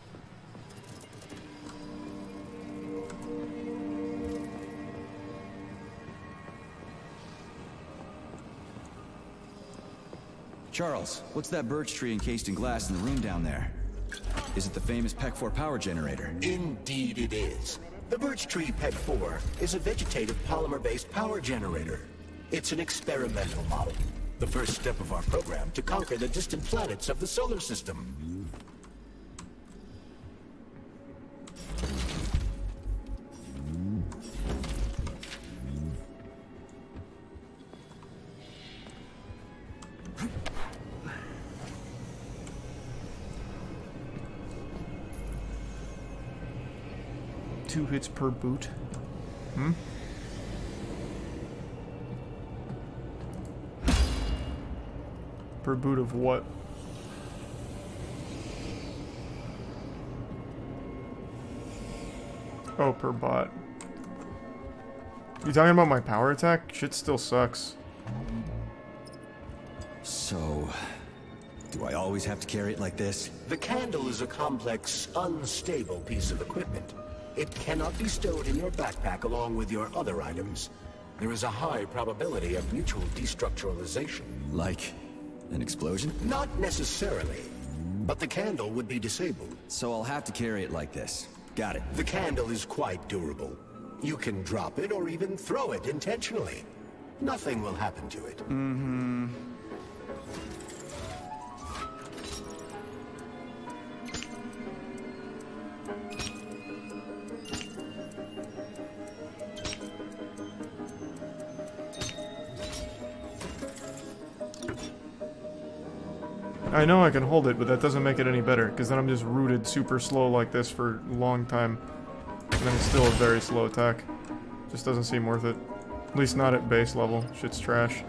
Charles, what's that birch tree encased in glass in the room down there? Is it the famous P E C four power generator? Indeed it is. The birch tree P E C four is a vegetative polymer-based power generator. It's an experimental model, the first step of our program to conquer the distant planets of the solar system. Two hits per boot. Hmm? Per boot of what? Oh, per bot. You talking about my power attack? Shit still sucks. So... do I always have to carry it like this? The Candle is a complex, unstable piece of equipment. It cannot be stowed in your backpack along with your other items. There is a high probability of mutual destructuralization. Like an explosion? Not necessarily, but the Candle would be disabled. So I'll have to carry it like this. Got it. The Candle is quite durable. You can drop it or even throw it intentionally. Nothing will happen to it. Mm-hmm. I know I can hold it, but that doesn't make it any better, because then I'm just rooted super slow like this for a long time. And then it's still a very slow attack. Just doesn't seem worth it. At least not at base level. Shit's trash.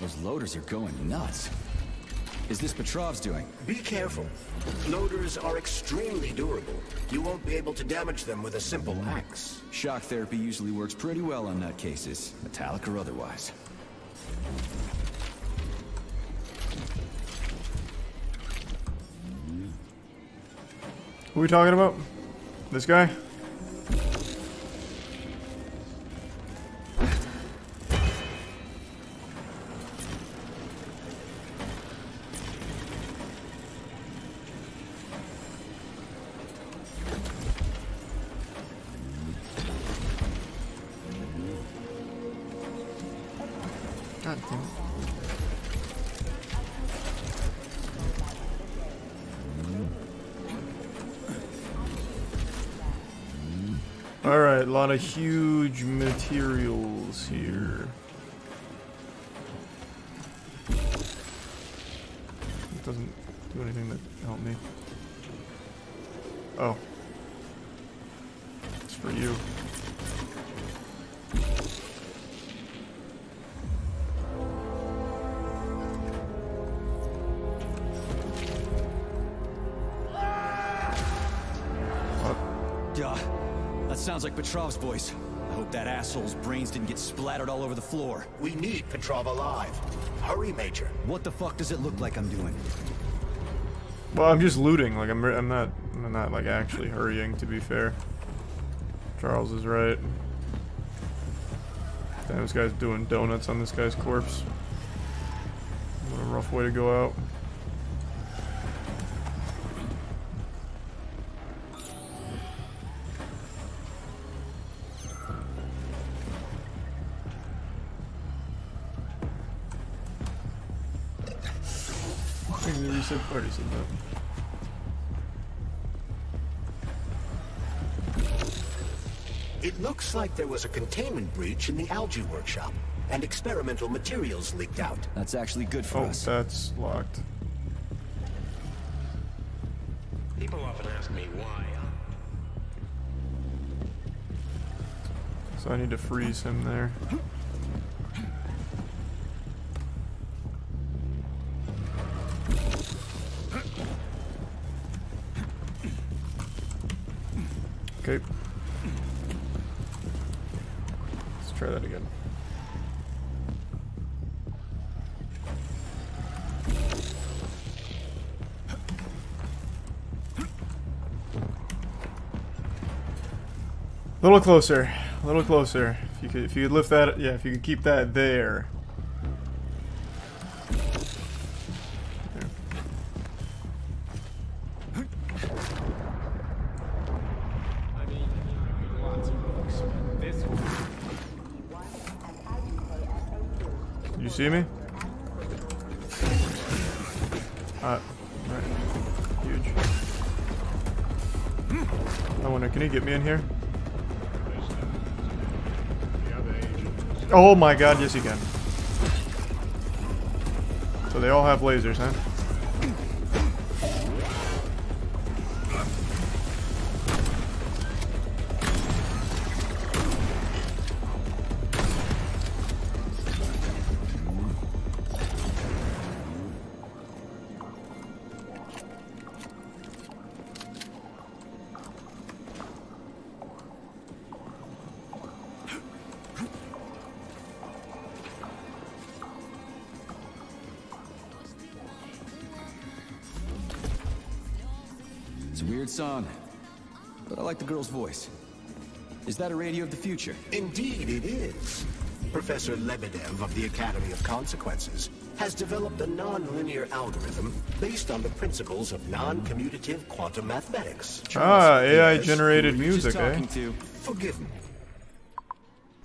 Those loaders are going nuts. Is this Petrov's doing? Be careful. Loaders are extremely durable. You won't be able to damage them with a simple axe. Shock therapy usually works pretty well on nutcases, metallic or otherwise. Who are we talking about? This guy? Alright, a lot of huge materials here. It doesn't do anything that helped me. Oh. It's for you. Sounds like Petrov's voice. I hope that asshole's brains didn't get splattered all over the floor. We need Petrov alive. Hurry, Major. What the fuck does it look like I'm doing? Well, I'm just looting. Like I'm, I'm not, I'm not like actually hurrying. To be fair, Charles is right. Damn, this guy's doing donuts on this guy's corpse. What a rough way to go out. Already said that. It looks like there was a containment breach in the algae workshop, and experimental materials leaked out. That's actually good for oh, us. That's locked. People often ask me why. So I need to freeze him there. Okay. Let's try that again. A little closer. A little closer. If you could, if you could lift that, yeah. If you could keep that there. See me? Uh, right. Huge. I wonder, can he get me in here? Oh my god, yes he can. So they all have lasers, huh? Song, but I like the girl's voice. Is that a radio of the future? Indeed it is. Professor Lebedev of the Academy of Consequences has developed a non-linear algorithm based on the principles of non-commutative quantum mathematics. Charles ah, A I-generated music, eh? To. Forgive me.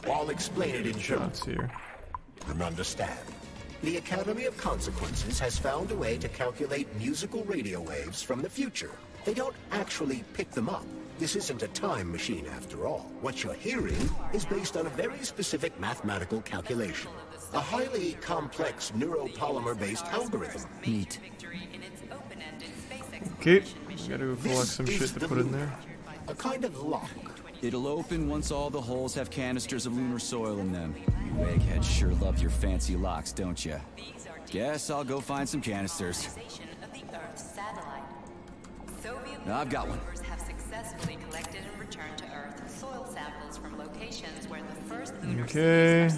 I'll explain it in German. Here. And understand. The Academy of Consequences has found a way to calculate musical radio waves from the future. They don't actually pick them up. This isn't a time machine after all. What you're hearing is based on a very specific mathematical calculation. A highly complex neuropolymer-based algorism. Neat. Okay, gotta go collect some shit to put in there. A kind of lock It'll open once all the holes have canisters of lunar soil in them. You eggheads sure love your fancy locks, don't you? Guess I'll go find some canisters. Now I've got one. Have successfully collected and returned to Earth soil samples from locations where the first lunar okay.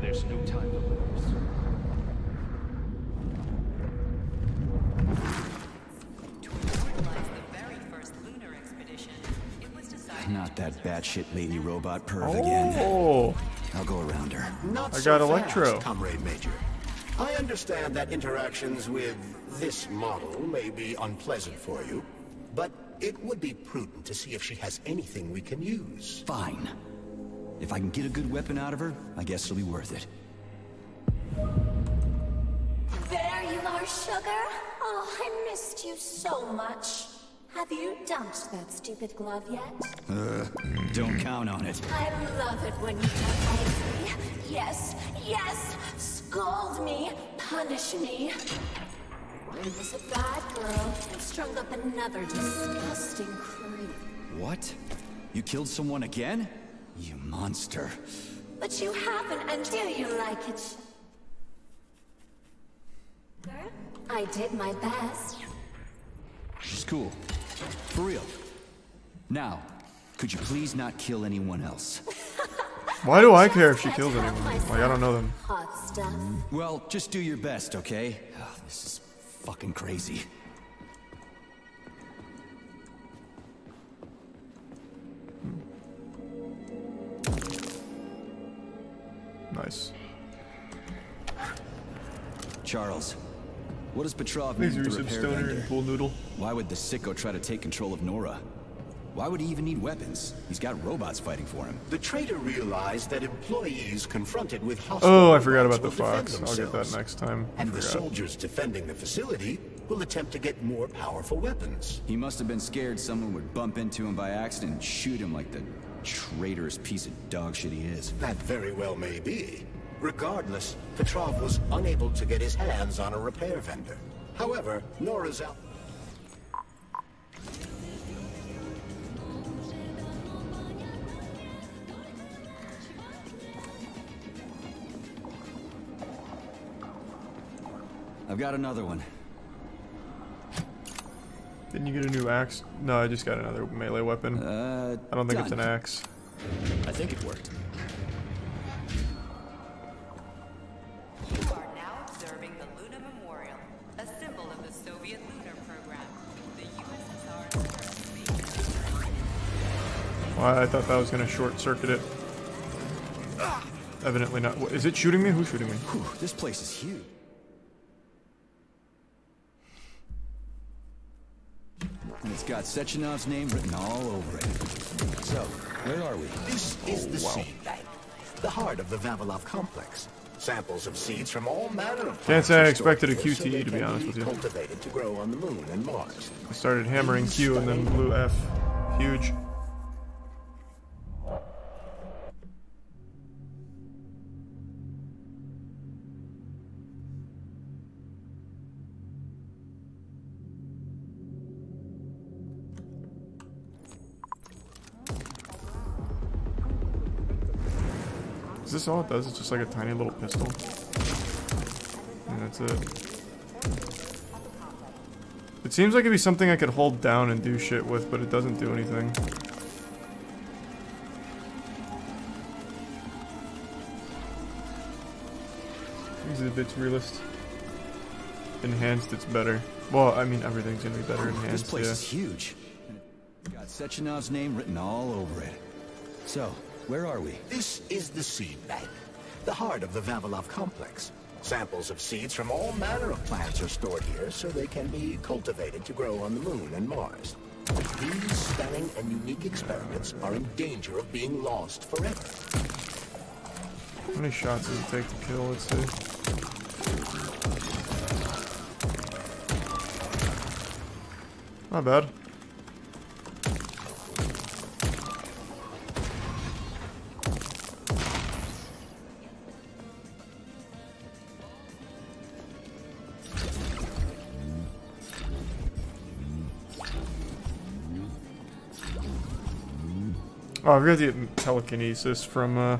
There's no time to lose. To immortalize the very first lunar expedition, it was decided. Not that batshit lady robot perv oh. again. I'll go around her. Not I got so Electro, fast, Comrade Major. I understand that interactions with this model may be unpleasant for you, but it would be prudent to see if she has anything we can use. Fine. If I can get a good weapon out of her, I guess it'll be worth it. There you are, sugar. Oh, I missed you so much. Have you dumped that stupid glove yet? Uh, don't count on it. I love it when you are angry. Yes, yes. Scold me, punish me. I was a bad girl and strung up another disgusting creep. What? You killed someone again? You monster. But you haven't until you like it. I did my best. She's cool. For real. Now, could you please not kill anyone else? Why do I care if she kills anyone? Like, I don't know them. Well, just do your best, okay? Oh, this is fucking crazy. Nice. Charles, what does Petrov need to repair Stoner and Pool Noodle? Why would the sicko try to take control of Nora? Why would he even need weapons? He's got robots fighting for him. The traitor realized that employees confronted with hostile Oh, I forgot about the fox. I'll get that next time. And the soldiers defending the facility will attempt to get more powerful weapons. He must have been scared someone would bump into him by accident and shoot him like the traitorous piece of dog shit he is. That very well may be. Regardless, Petrov was unable to get his hands on a repair vendor. However, Nora's out. I've got another one. Didn't you get a new axe? No, I just got another melee weapon. Uh, I don't think done. It's an axe. I think it worked. You are now observing the Luna Memorial, a symbol of the Soviet lunar program. The U S S R. Well, I thought that was going to short circuit it. Ah! Evidently not. Is it shooting me? Who's shooting me? Whew, this place is huge. And it's got Sechenov's name written all over it. So, where are we? This is oh, the wow. seed bank, the heart of the Vavilov complex. Samples of seeds from all manner of Can't say I expected a Q T E, to be honest with you. Cultivated to grow on the moon and Mars. I started hammering Q and then blew F. Huge. Is this all it does? It's just like a tiny little pistol. And that's it. It seems like it'd be something I could hold down and do shit with, but it doesn't do anything. These are the bits realist. Enhanced, it's better. Well, I mean, everything's gonna be better enhanced. This place yeah. is huge. Got Sechenov's name written all over it. So. Where are we? This is the seed bank, the heart of the Vavilov complex. Samples of seeds from all manner of plants are stored here so they can be cultivated to grow on the moon and Mars. These stunning and unique experiments are in danger of being lost forever. How many shots does it take to kill, let's see? Not bad. Oh, I've got to get telekinesis from uh,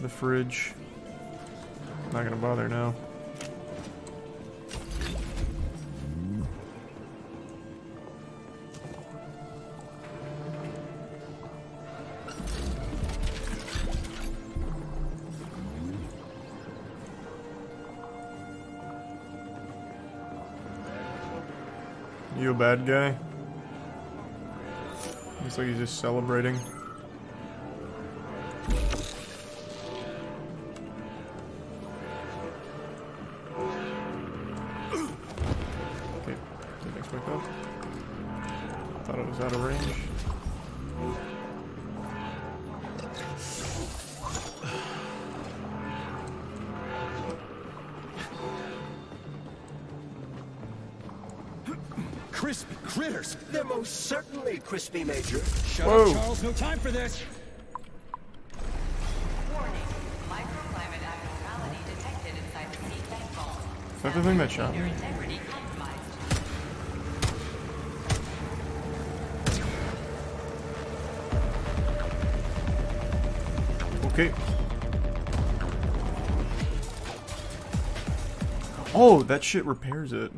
the fridge. Not gonna bother now. You a bad guy? Looks like he's just celebrating. Crispy Major. Shut Whoa. up, Charles. No time for this. Warning. Microclimate abnormality detected inside the P E C vault. Is that the thing that shot me? Okay. Oh, that shit repairs it.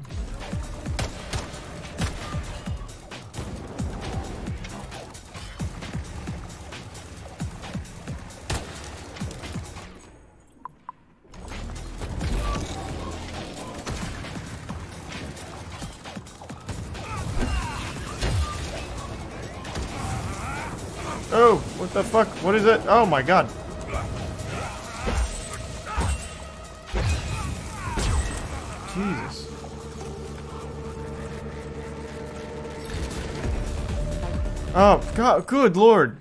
The fuck? What is it? Oh my god. Jesus. Oh god, good lord.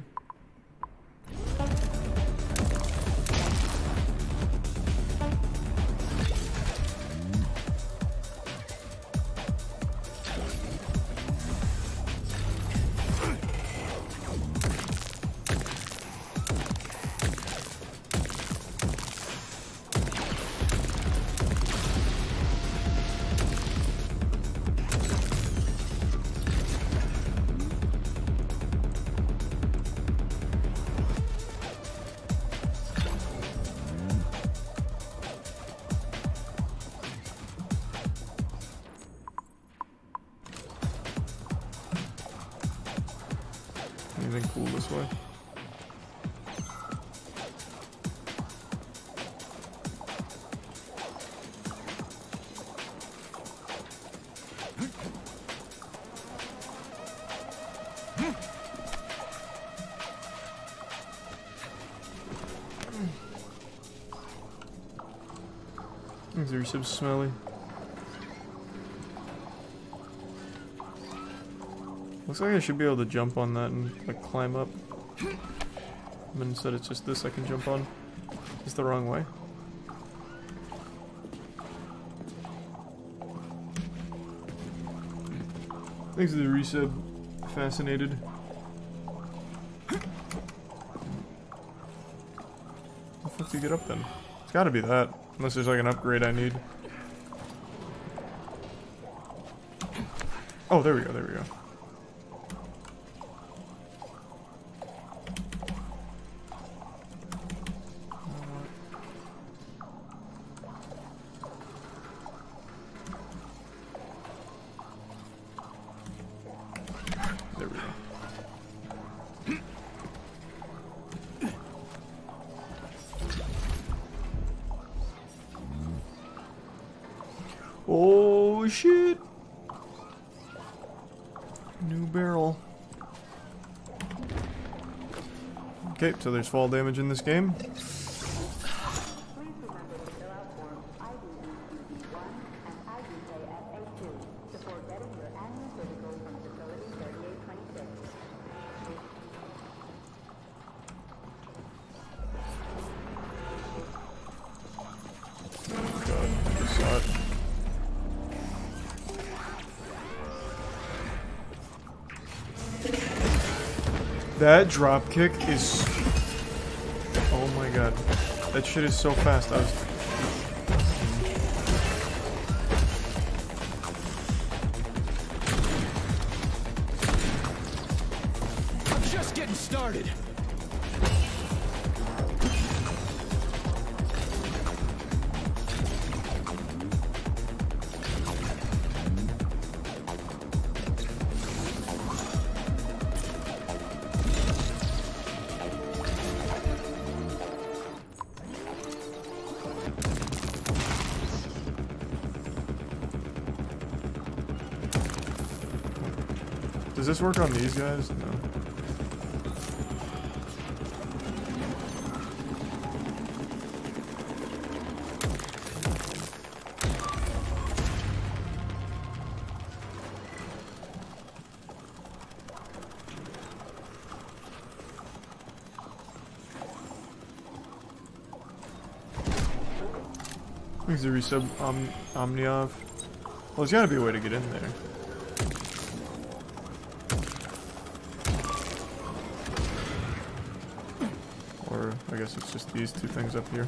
They're so smelly. Looks like I should be able to jump on that and like climb up. But instead it's just this I can jump on. It's the wrong way. Thanks to the resub. Fascinated. How the fuck do you get up then? It's gotta be that. Unless there's like an upgrade I need. Oh, there we go, there we go. So there's fall damage in this game. That drop kick is... Oh my god. That shit is so fast. I was... I'm just getting started. Does this work on these guys? No. Auxiliary sub um, Omniov. Well, there's gotta be a way to get in there. Or, I guess it's just these two things up here.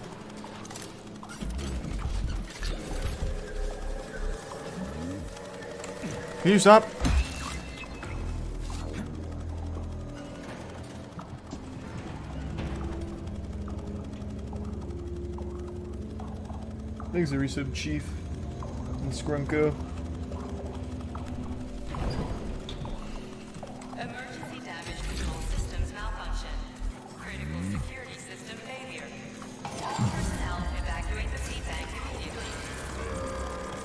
Can you stop? Thanks, the resub chief and Scrunko. Emergency damage control systems malfunction. Critical security system failure. All personnel evacuate the sea bank immediately.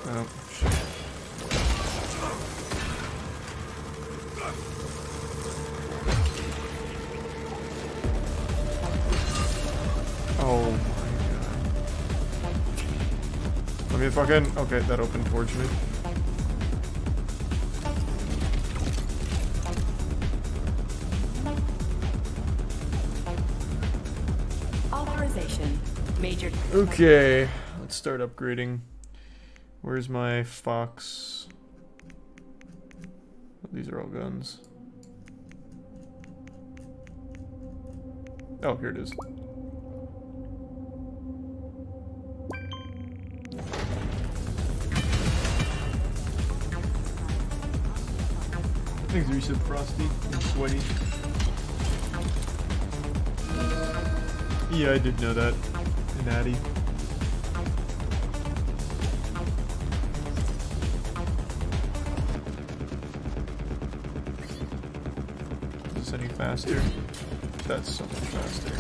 Oh, shit. Oh. Fucking okay, that opened towards me. Authorization major. Okay, let's start upgrading. Where's my fox? These are all guns. Oh, here it is. Things are so frosty and sweaty. Yeah, I did know that. And Natty. Is this any faster? That's so much faster.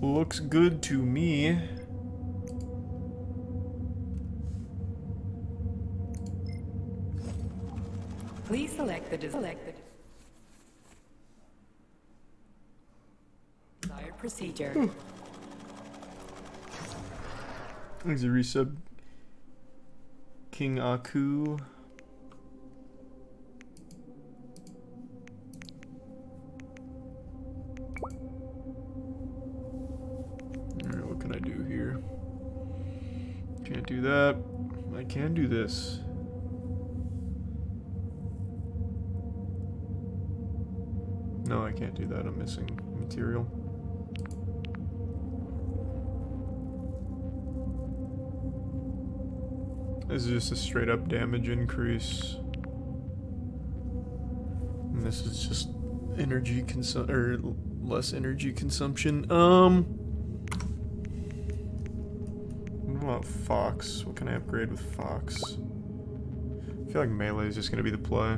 Looks good to me. Please select the selected desired procedure. Ooh. There's a resub. King Aku. Can do this. No, I can't do that. I'm missing material. This is just a straight up damage increase. And this is just energy consum- or less energy consumption. Um. Fox. What can I upgrade with Fox? I feel like melee is just going to be the play.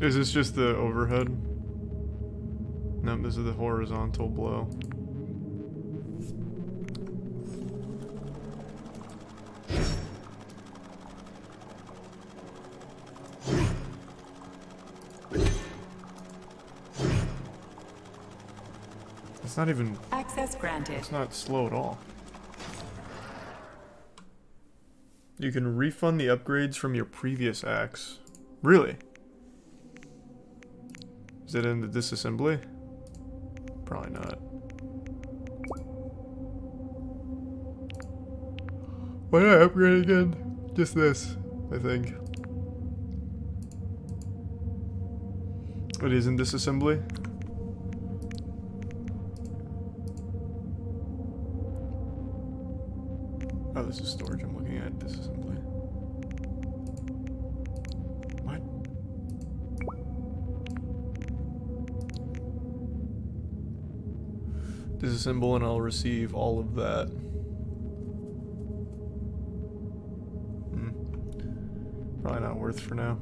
Is this just the overhead? No, this is the horizontal blow. It's not even access granted. It's not slow at all. You can refund the upgrades from your previous acts. Really? Is it in the disassembly? Probably not. Why did I upgrade again? Just this, I think. It is in disassembly. Storage I'm looking at disassembly. Disassemble and I'll receive all of that. Hmm. Probably not worth for now.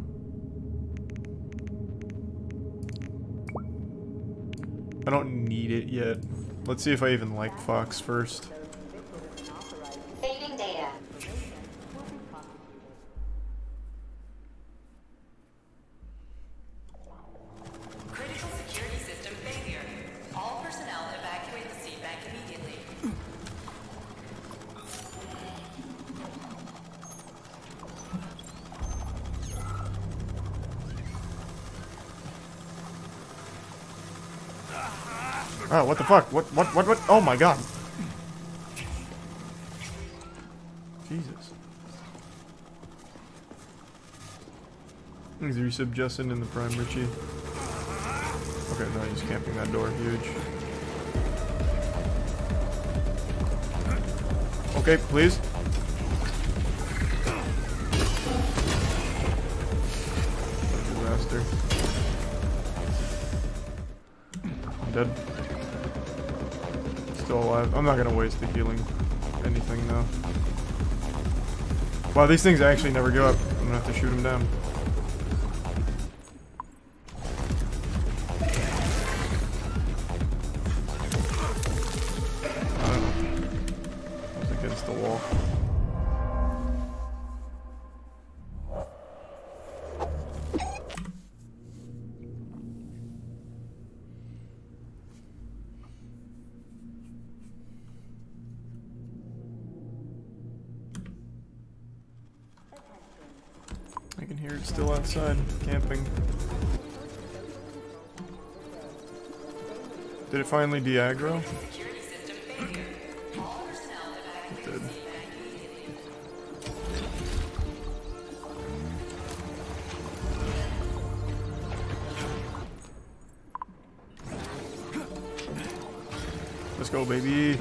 I don't need it yet. Let's see if I even like Fox first. Saving data. Critical security system failure. All personnel evacuate the seed bank immediately. Oh, what the fuck? What, what, what, what? Oh my god. Jesus. Is there suggestion in the Prime Richie? Okay, no, he's camping that door. Huge. Okay, please. Disaster. I'm dead. Still alive. I'm not gonna waste the healing anything though. Wow, these things actually never go up. I'm gonna have to shoot them down. I was against the wall. Still outside, camping. Did it finally de-aggro? It did. Let's go, baby.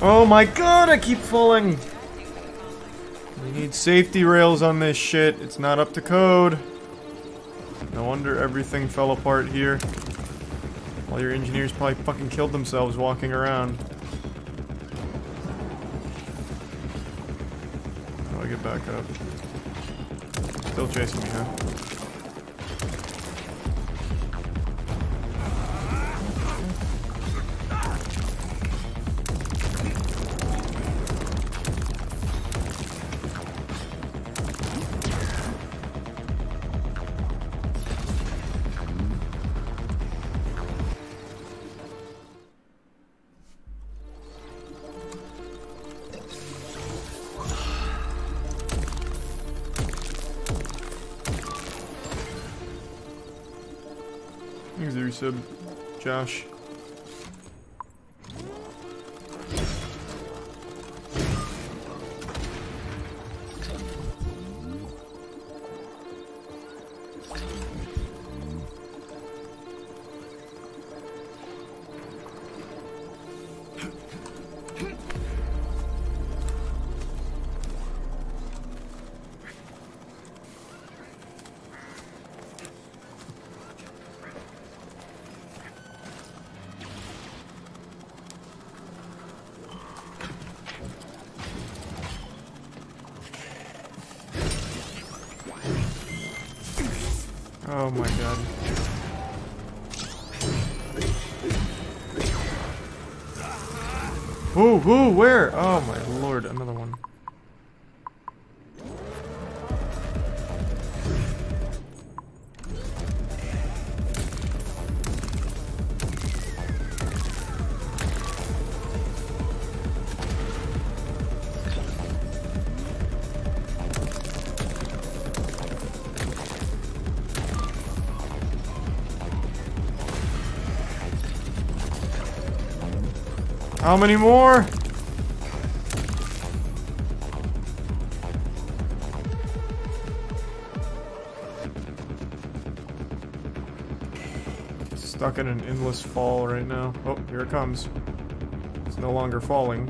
Oh my god, I keep falling! We need safety rails on this shit. It's not up to code. No wonder everything fell apart here. All your engineers probably fucking killed themselves walking around. How do I get back up? Still chasing me, huh? Sub Josh. Oh my god. Who, who, where? Oh my lord, another one. How many more? Stuck in an endless fall right now. Oh, here it comes. It's no longer falling.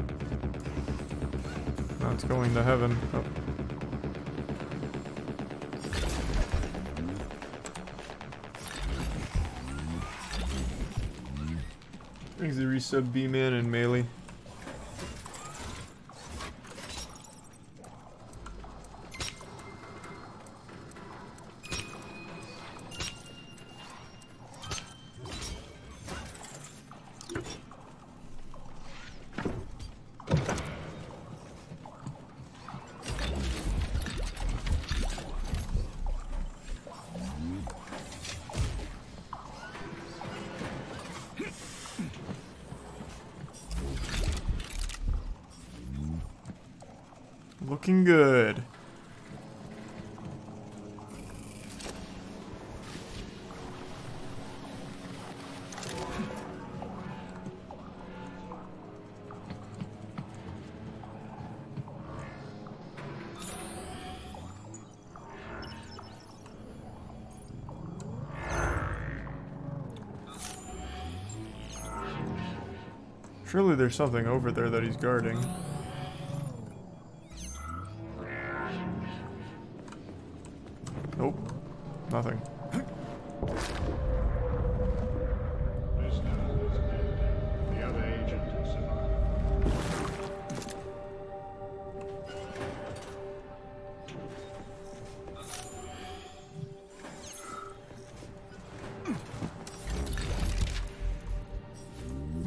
Now it's going to heaven. Oh. Easy resub B-Man and melee. Good. Surely there's something over there that he's guarding. Nothing. The other agent is alive.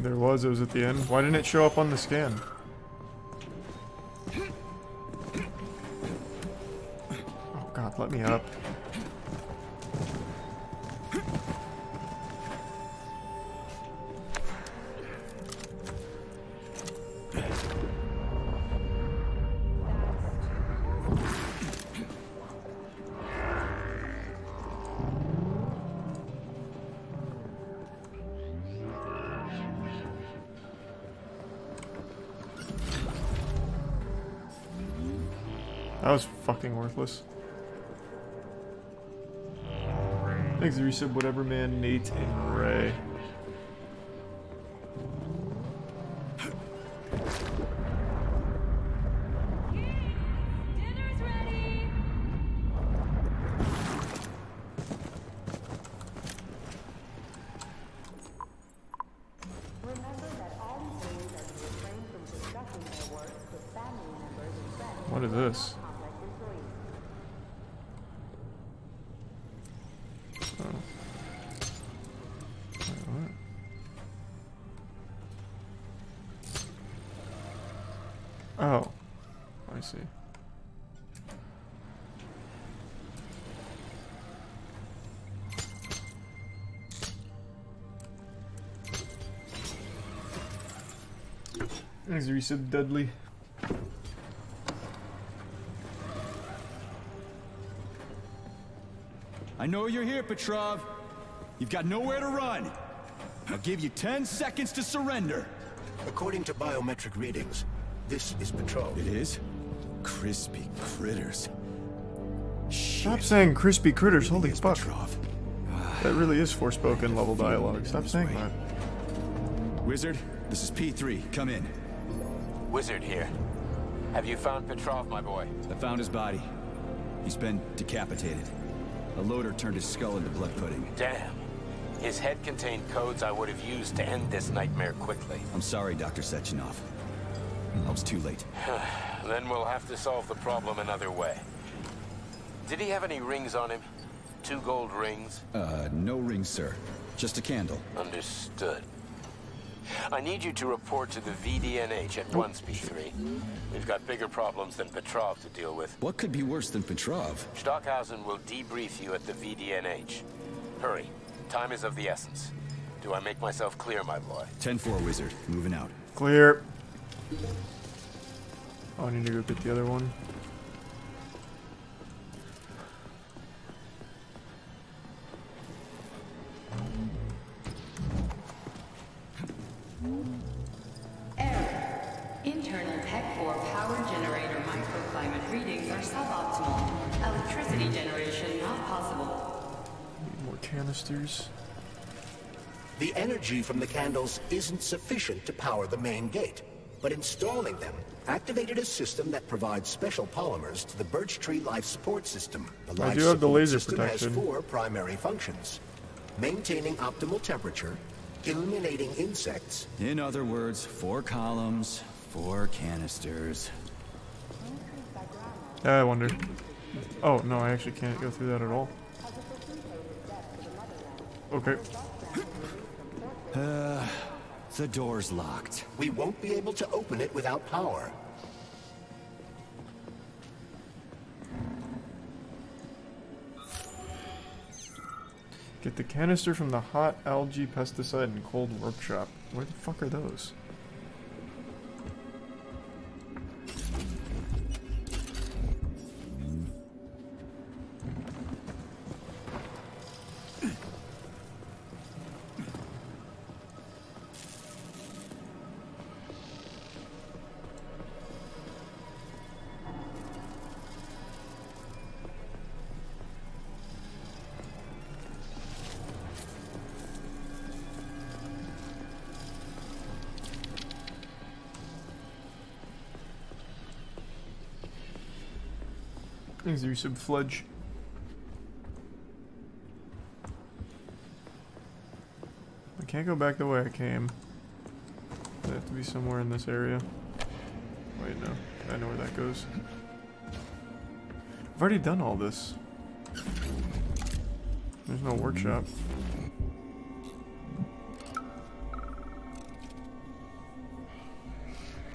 There was, it was at the end. Why didn't it show up on the scan? Oh god, let me up. That was fucking worthless. Thanks to resub whatever man, Nate and Ray. Thanks, resub Dudley. I know you're here, Petrov. You've got nowhere to run. I'll give you ten seconds to surrender. According to biometric readings, this is Petrov. It is? Crispy critters. Stop Shit. saying crispy critters, holy fuck. Petrov. That really is Forspoken level dialogue. Stop saying way. that. Wizard? This is P three. Come in. Wizard here. Have you found Petrov, my boy? I found his body. He's been decapitated. A loader turned his skull into blood pudding. Damn. His head contained codes I would have used to end this nightmare quickly. I'm sorry, Doctor Sechenov. I was too late. Then we'll have to solve the problem another way. Did he have any rings on him? Two gold rings? Uh, no rings, sir. Just a candle. Understood. I need you to report to the V D N H at once, P three. We've got bigger problems than Petrov to deal with. What could be worse than Petrov? Stockhausen will debrief you at the V D N H. Hurry. Time is of the essence. Do I make myself clear, my boy? ten four, Wizard. Moving out. Clear. Oh, I need to go get the other one. internal P E C four power generator microclimate readings are suboptimal. Electricity generation not possible. Need more canisters. The energy from the candles isn't sufficient to power the main gate, but installing them activated a system that provides special polymers to the birch tree life support system. The life I do have the laser protection. Has four primary functions. Maintaining optimal temperature, eliminating insects. In other words, four columns, four canisters. I wonder. Oh, no, I actually can't go through that at all. Okay. Uh, the door's locked. We won't be able to open it without power. Get the canister from the hot algae pesticide and cold workshop. Where the fuck are those? Thanks, you sub fledge. I can't go back the way I came. I have to be somewhere in this area. Wait, no. I know where that goes. I've already done all this. There's no workshop.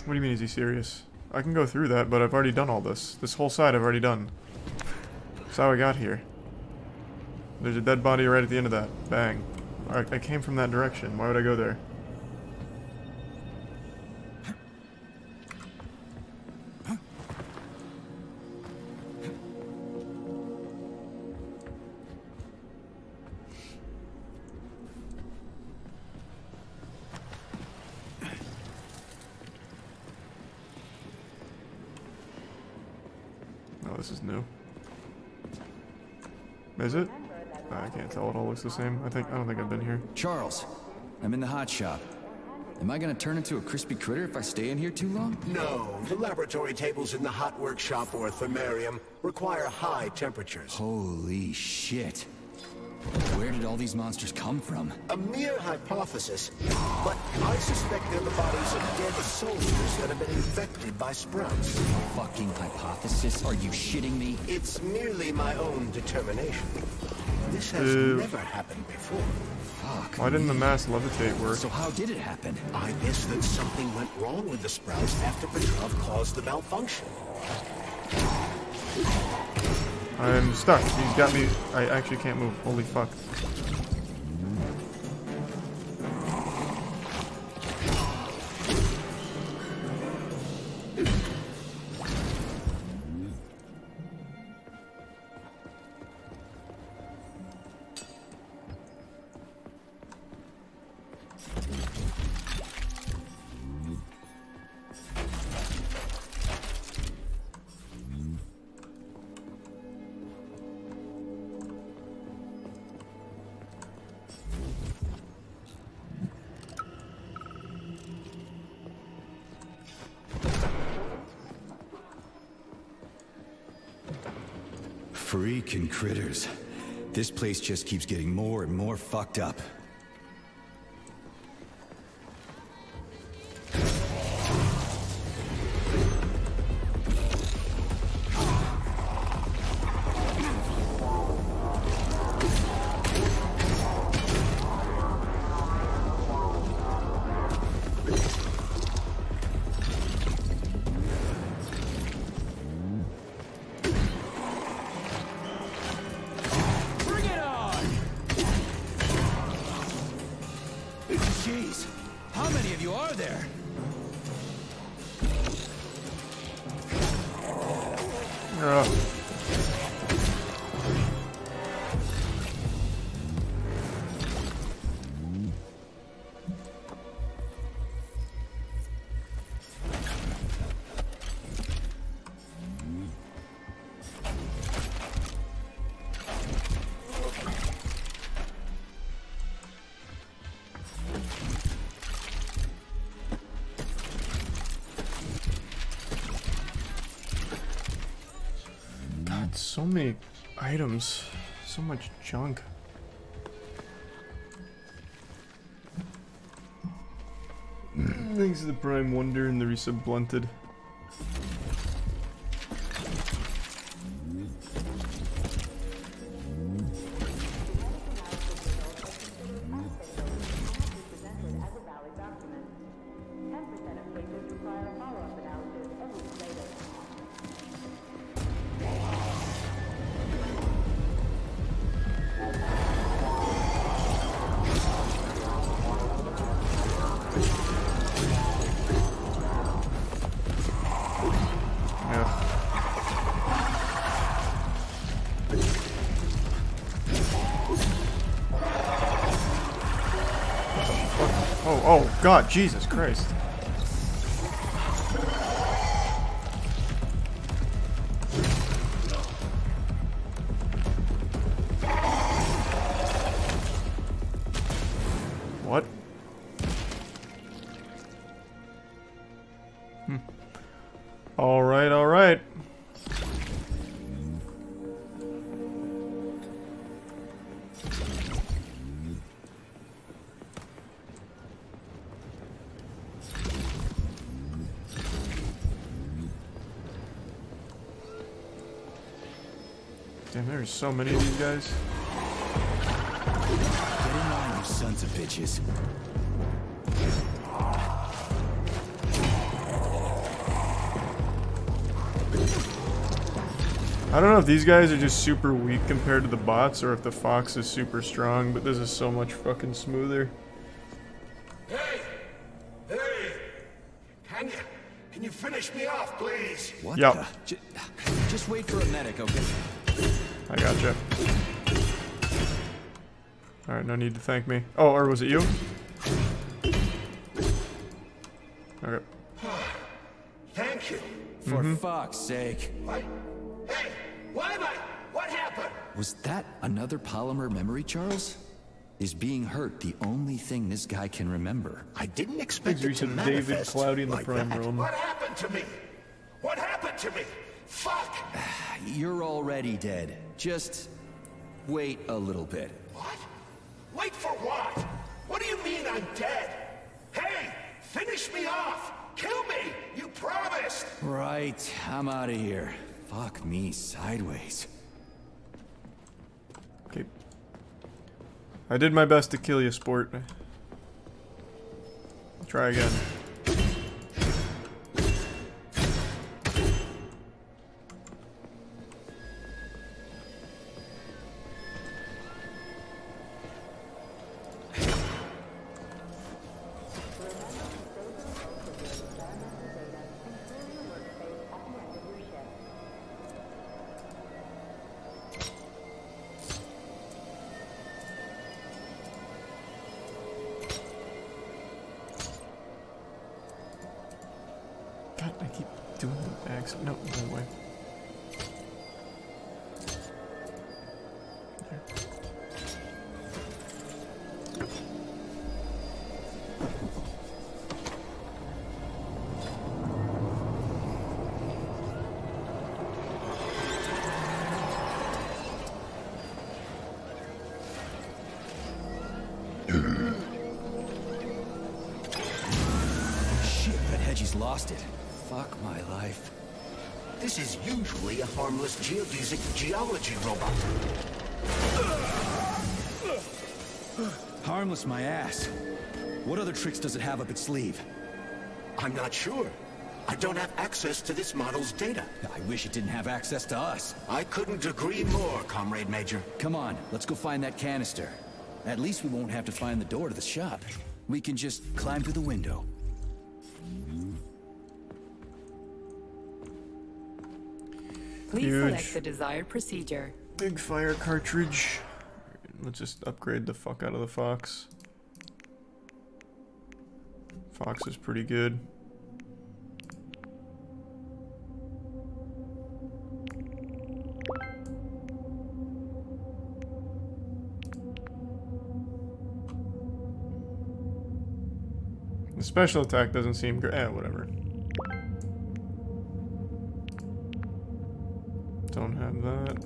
What do you mean, is he serious? I can go through that, but I've already done all this. This whole side I've already done. That's how I got here. There's a dead body right at the end of that. Bang. I, I came from that direction. Why would I go there? The same. I think I don't think I've been here. Charles, I'm in the hot shop. Am I gonna turn into a crispy critter if I stay in here too long? No, the laboratory tables in the hot workshop or thermarium require high temperatures. Holy shit. Where did all these monsters come from? A mere hypothesis, but I suspect they're the bodies of dead soldiers that have been infected by sprouts. Fucking hypothesis? Are you shitting me? It's merely my own determination. This has uh, never happened before. Fuck. Why didn't the mass levitate work? So how did it happen? I guess that something went wrong with the sprouts after Petrov caused the malfunction. I'm stuck. He's got me. I actually can't move. Holy fuck. Freaking critters. This place just keeps getting more and more fucked up. so many items, so much junk. Thanks to the Prime Wonder and the Reset Blunted. God, Jesus Christ. What? Hm. All right, all right. There's so many of these guys. Get in line, you sons of bitches. I don't know if these guys are just super weak compared to the bots or if the fox is super strong, but this is so much fucking smoother. Hey! Hey! Can you, can you finish me off, please? What? Yep. J just wait for a medic, okay? I gotcha. Alright, no need to thank me. Oh, or was it you? Okay. Thank you. For mm-hmm. fuck's sake. What? Hey, what am I? What happened? Was that another polymer memory, Charles? Is being hurt the only thing this guy can remember? I didn't expect it to manifest David Cloudy in the like Prime that. Realm. What happened to me? What happened to me? Fuck! You're already dead. Just wait a little bit. What? Wait for what? What do you mean I'm dead? Hey, finish me off! Kill me! You promised! Right, I'm out of here. Fuck me sideways. Okay. I did my best to kill you, sport. Try again. Lost it. Fuck my life. This is usually a harmless geodesic geology robot. Harmless my ass. What other tricks does it have up its sleeve? I'm not sure. I don't have access to this model's data. I wish it didn't have access to us. I couldn't agree more, Comrade Major. Come on, let's go find that canister. At least we won't have to find the door to the shop. We can just climb through the window. Please Huge. select the desired procedure. Big fire cartridge. Let's just upgrade the fuck out of the fox. Fox is pretty good. The special attack doesn't seem good. Eh, whatever. Don't have grab that.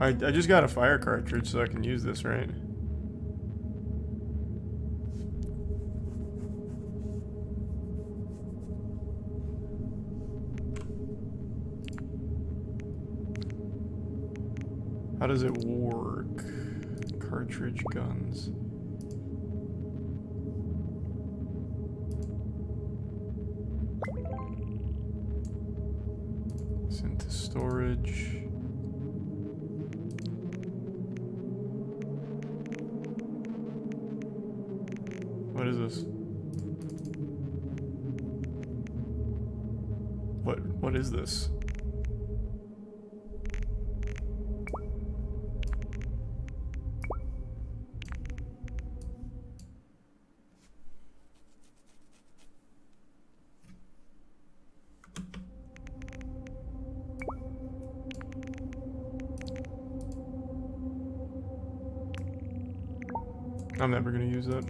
I, I just got a fire cartridge, so I can use this, right? How does it work? Cartridge guns. It's into storage. What is this? What, what is this? I'm never gonna use that.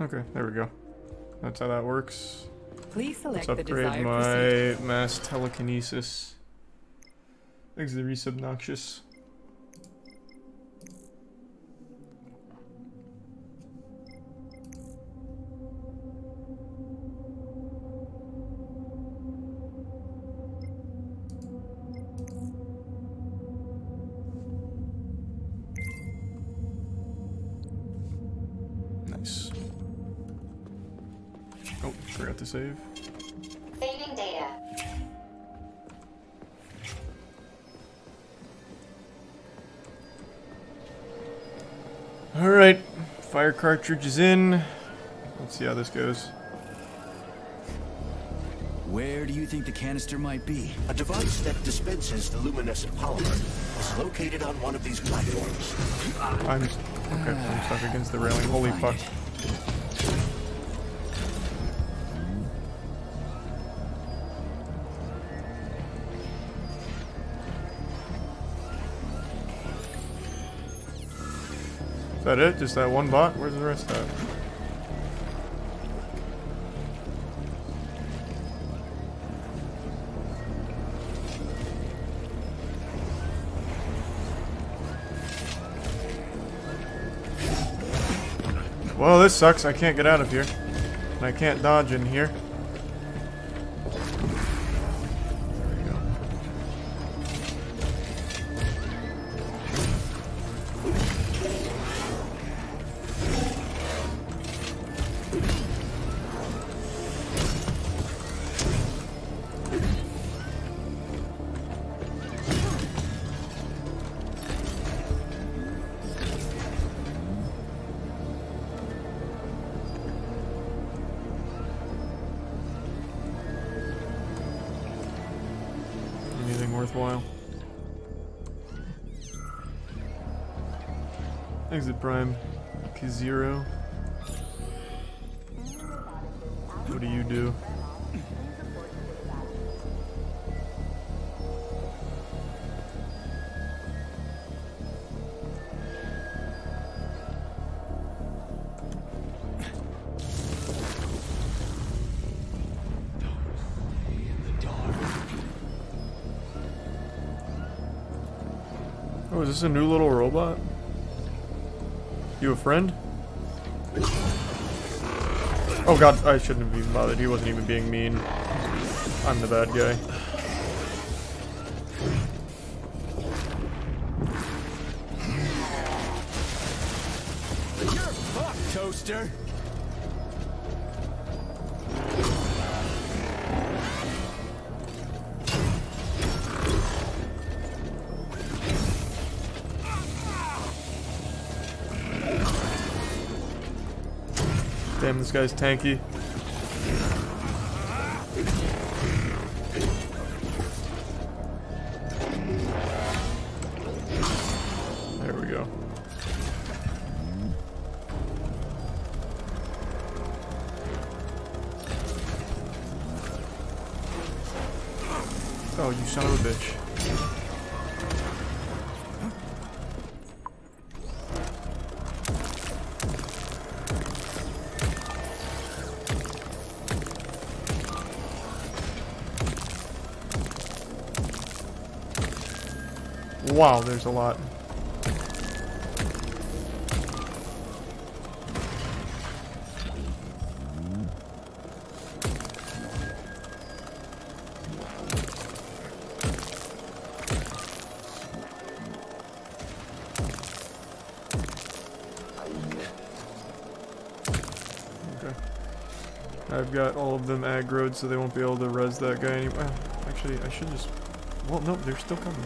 Okay, there we go. That's how that works. Please select Let's upgrade the my procedure. Mass telekinesis. Exit Reese obnoxious. Save. Saving data. All right, fire cartridge is in. Let's see how this goes. Where do you think the canister might be? A device that dispenses the luminescent polymer is located on one of these platforms. I'm okay. I'm stuck against the railing. Holy fuck. Is that it? Just that one bot? Where's the rest at? Well, this sucks. I can't get out of here. And I can't dodge in here. Exit Prime, Kizero. What do you do? Oh, is this a new little robot? You a friend? Oh god, I shouldn't have even bothered. He wasn't even being mean. I'm the bad guy. You're fucked, Toaster! Damn, this guy's tanky. There we go. Oh, you son of a bitch. Wow, there's a lot. Okay. I've got all of them aggroed, so they won't be able to res that guy anymore. Actually, I should just... Well, no, they're still coming.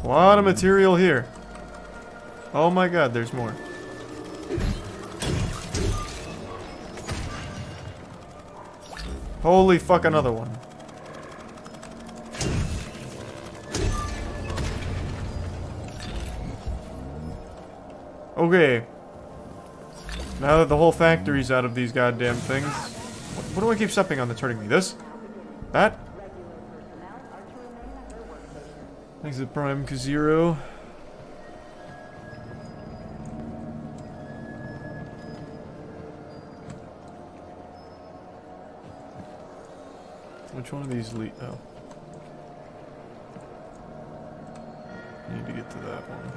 A lot of material here. Oh my god, there's more. Holy fuck, another one. Okay. Now that the whole factory's out of these goddamn things. What, what do I keep stepping on that's hurting me? This? That? Exit Prime Kazero. Which one of these lead? Oh. Need to get to that one.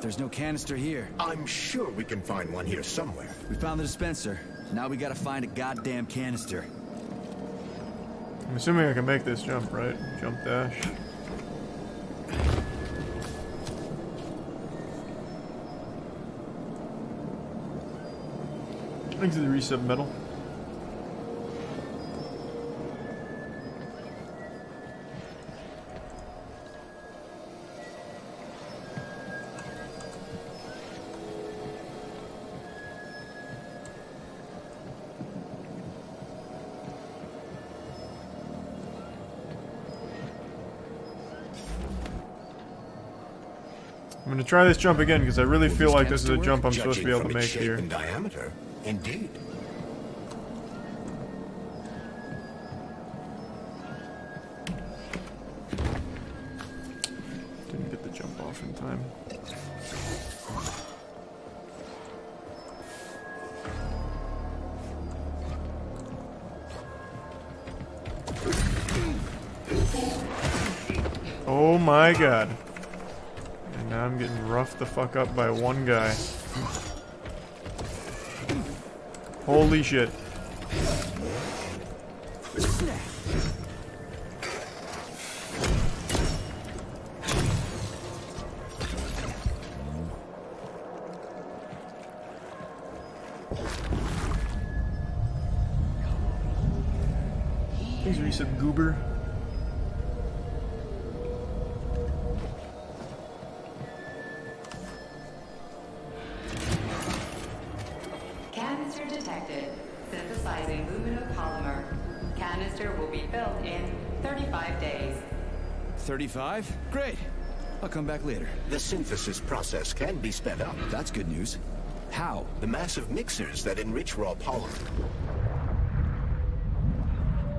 There's no canister here. I'm sure we can find one here somewhere. We found the dispenser. Now we gotta find a goddamn canister. I'm assuming I can make this jump, right? Jump dash. Thanks to the reset metal. I'm gonna try this jump again because I really feel like this is a jump I'm supposed to be able to make here. Diameter, indeed. Didn't get the jump off in time. Oh my god. Now I'm getting roughed the fuck up by one guy. Holy shit. These are some goober. thirty-five? Great. I'll come back later. The synthesis process can be sped up. That's good news. How? The massive mixers that enrich raw polymer.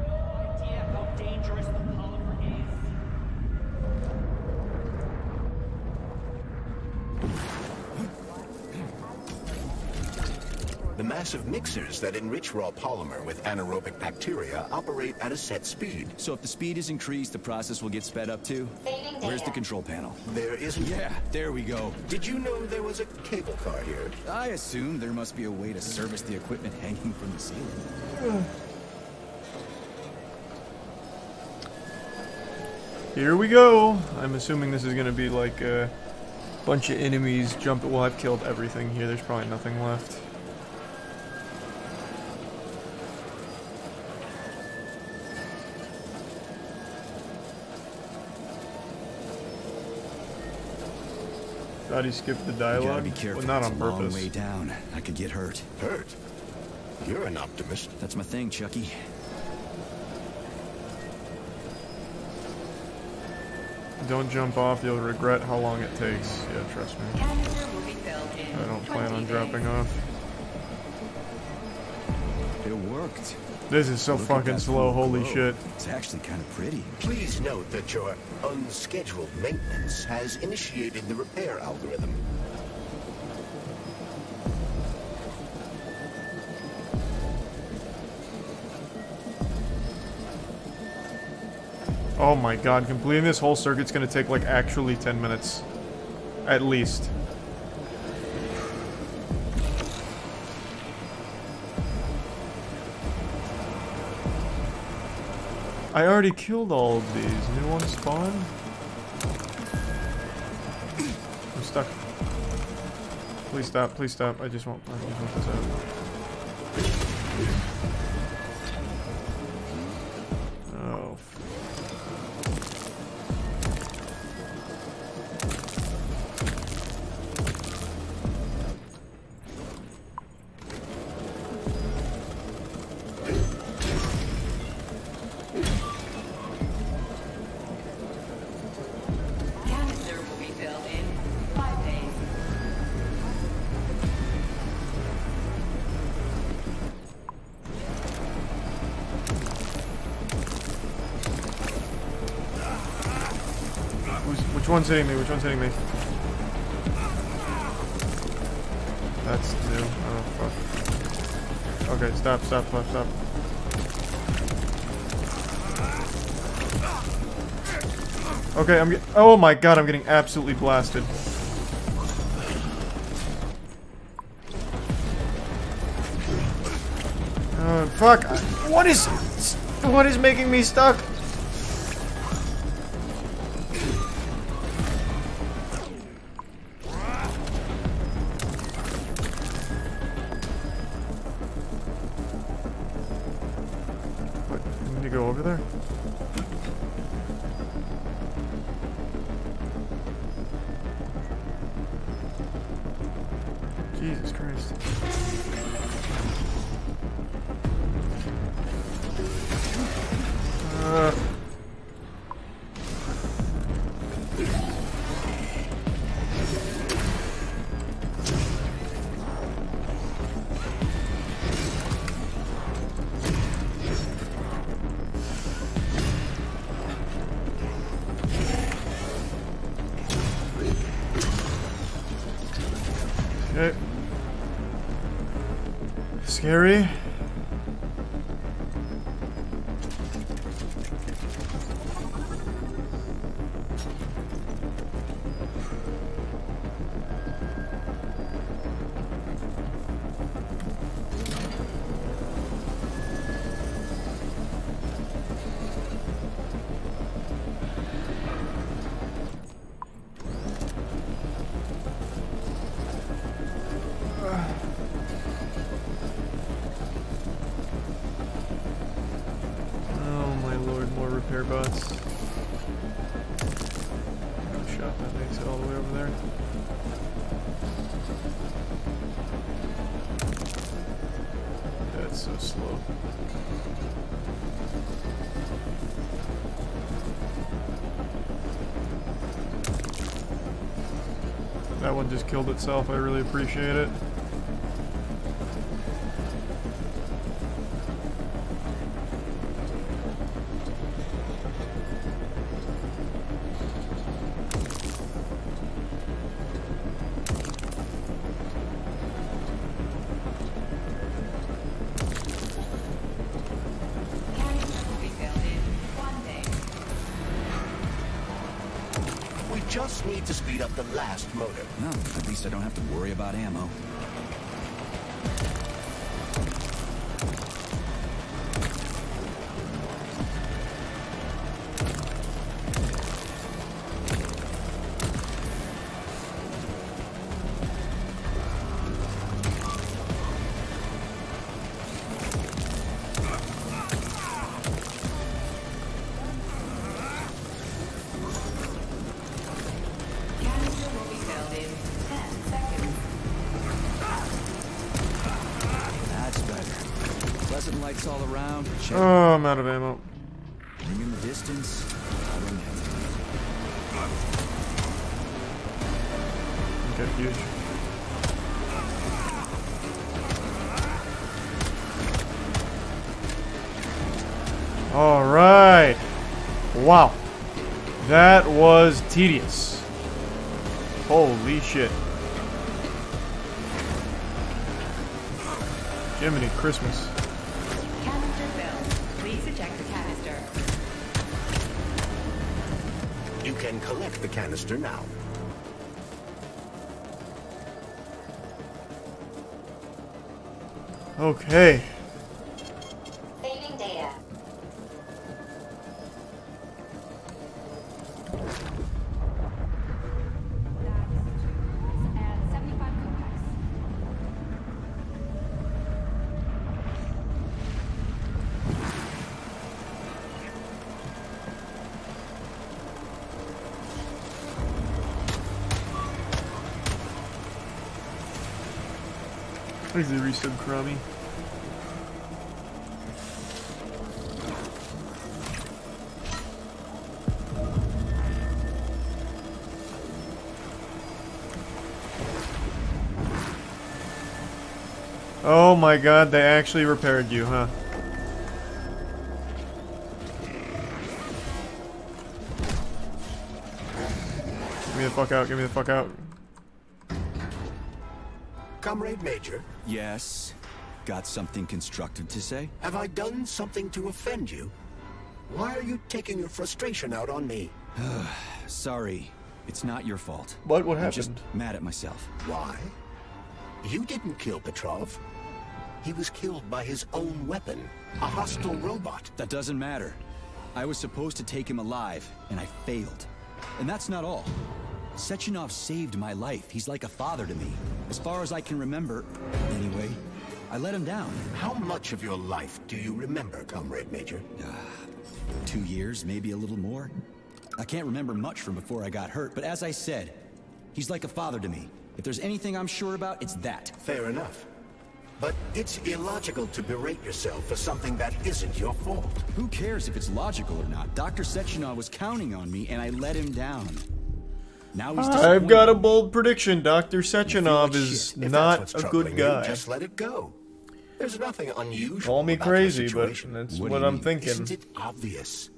No idea how dangerous the polymer is. The massive mixers that enrich raw polymer with anaerobic bacteria operate at a set speed. So if the speed is increased, the process will get sped up too? Where's the control panel? There isn't. Yeah, there we go. Did you know there was a cable car here? I assume there must be a way to service the equipment hanging from the ceiling. Here we go! I'm assuming this is gonna be like a bunch of enemies jump. Well, I've killed everything here. There's probably nothing left. Thought he skipped the dialogue. You gotta be careful. Well, not on purpose. It's a long way down. I could get hurt. Hurt? You're an optimist. That's my thing, Chucky. Don't jump off. You'll regret how long it takes. Yeah, trust me. I don't plan on dropping off. It worked. This is so fucking slow. Holy shit. It's actually kind of pretty. Please note that your unscheduled maintenance has initiated the repair algorithm. Oh my god, completing this whole circuit's gonna take like actually ten minutes. At least. I already killed all of these. New one spawn? I'm stuck. Please stop, please stop. I just want I just want this out. Which one's hitting me? Which one's hitting me? That's new. Oh, fuck. Okay, stop, stop, stop, stop. Okay, I'm get- oh my god, I'm getting absolutely blasted. Oh, fuck. What is- what is making me stuck? Scary. Just killed itself. I really appreciate it. Just need to speed up the last motor. No, at least I don't have to worry about ammo. lights all around. Check. Oh, I'm out of ammo. And in the distance, okay, huge. All right. Wow. That was tedious. Holy shit. Jiminy Christmas. Canister filled. Please eject the canister. You can collect the canister now. Okay. Saving data. Is the resub crummy? Oh my god, they actually repaired you, huh? Give me the fuck out, give me the fuck out. Comrade Major? Yes? Got something constructive to say? Have I done something to offend you? Why are you taking your frustration out on me? Sorry. It's not your fault. What would happen? I'm just mad at myself. Why? You didn't kill Petrov. He was killed by his own weapon. A hostile robot. That doesn't matter. I was supposed to take him alive, and I failed. And that's not all. Sechenov saved my life. He's like a father to me. As far as I can remember, anyway, I let him down. How much of your life do you remember, Comrade Major? Uh, two years, maybe a little more. I can't remember much from before I got hurt, but as I said, he's like a father to me. If there's anything I'm sure about, it's that. Fair enough. But it's illogical to berate yourself for something that isn't your fault. Who cares if it's logical or not? Doctor Sechenov was counting on me, and I let him down. Now he's I've got a bold prediction. Doctor Sechenov like is not a good guy. You, just let it go. There's nothing unusual. Call me about crazy, but that's what, what I'm mean? Thinking. Isn't it obvious?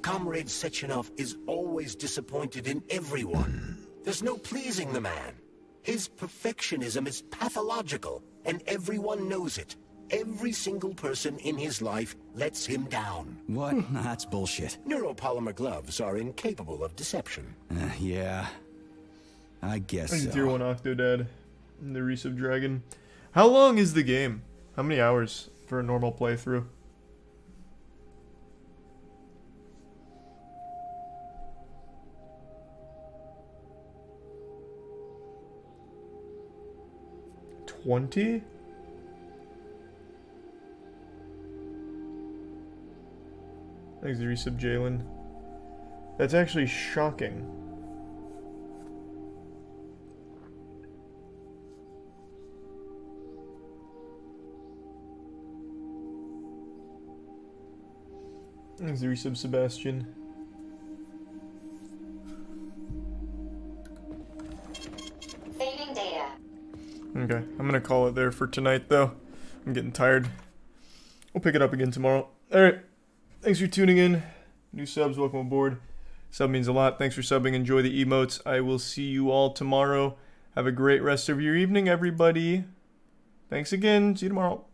Comrade Sechenov is always disappointed in everyone. There's no pleasing the man. His perfectionism is pathological, and everyone knows it. Every single person in his life lets him down. What? Nah, that's bullshit. NeuroPolymer gloves are incapable of deception. Uh, yeah. I guess I so. Tier one Octodad and the Resub Dragon. How long is the game? How many hours for a normal playthrough? twenty? Thanks, Resub Jalen. That's actually shocking. Thanks, Resub Sebastian. Saving data. Okay, I'm gonna call it there for tonight, though. I'm getting tired. We'll pick it up again tomorrow. Alright. Thanks for tuning in. New subs, welcome aboard. Sub means a lot. Thanks for subbing. Enjoy the emotes. I will see you all tomorrow. Have a great rest of your evening, everybody. Thanks again. See you tomorrow.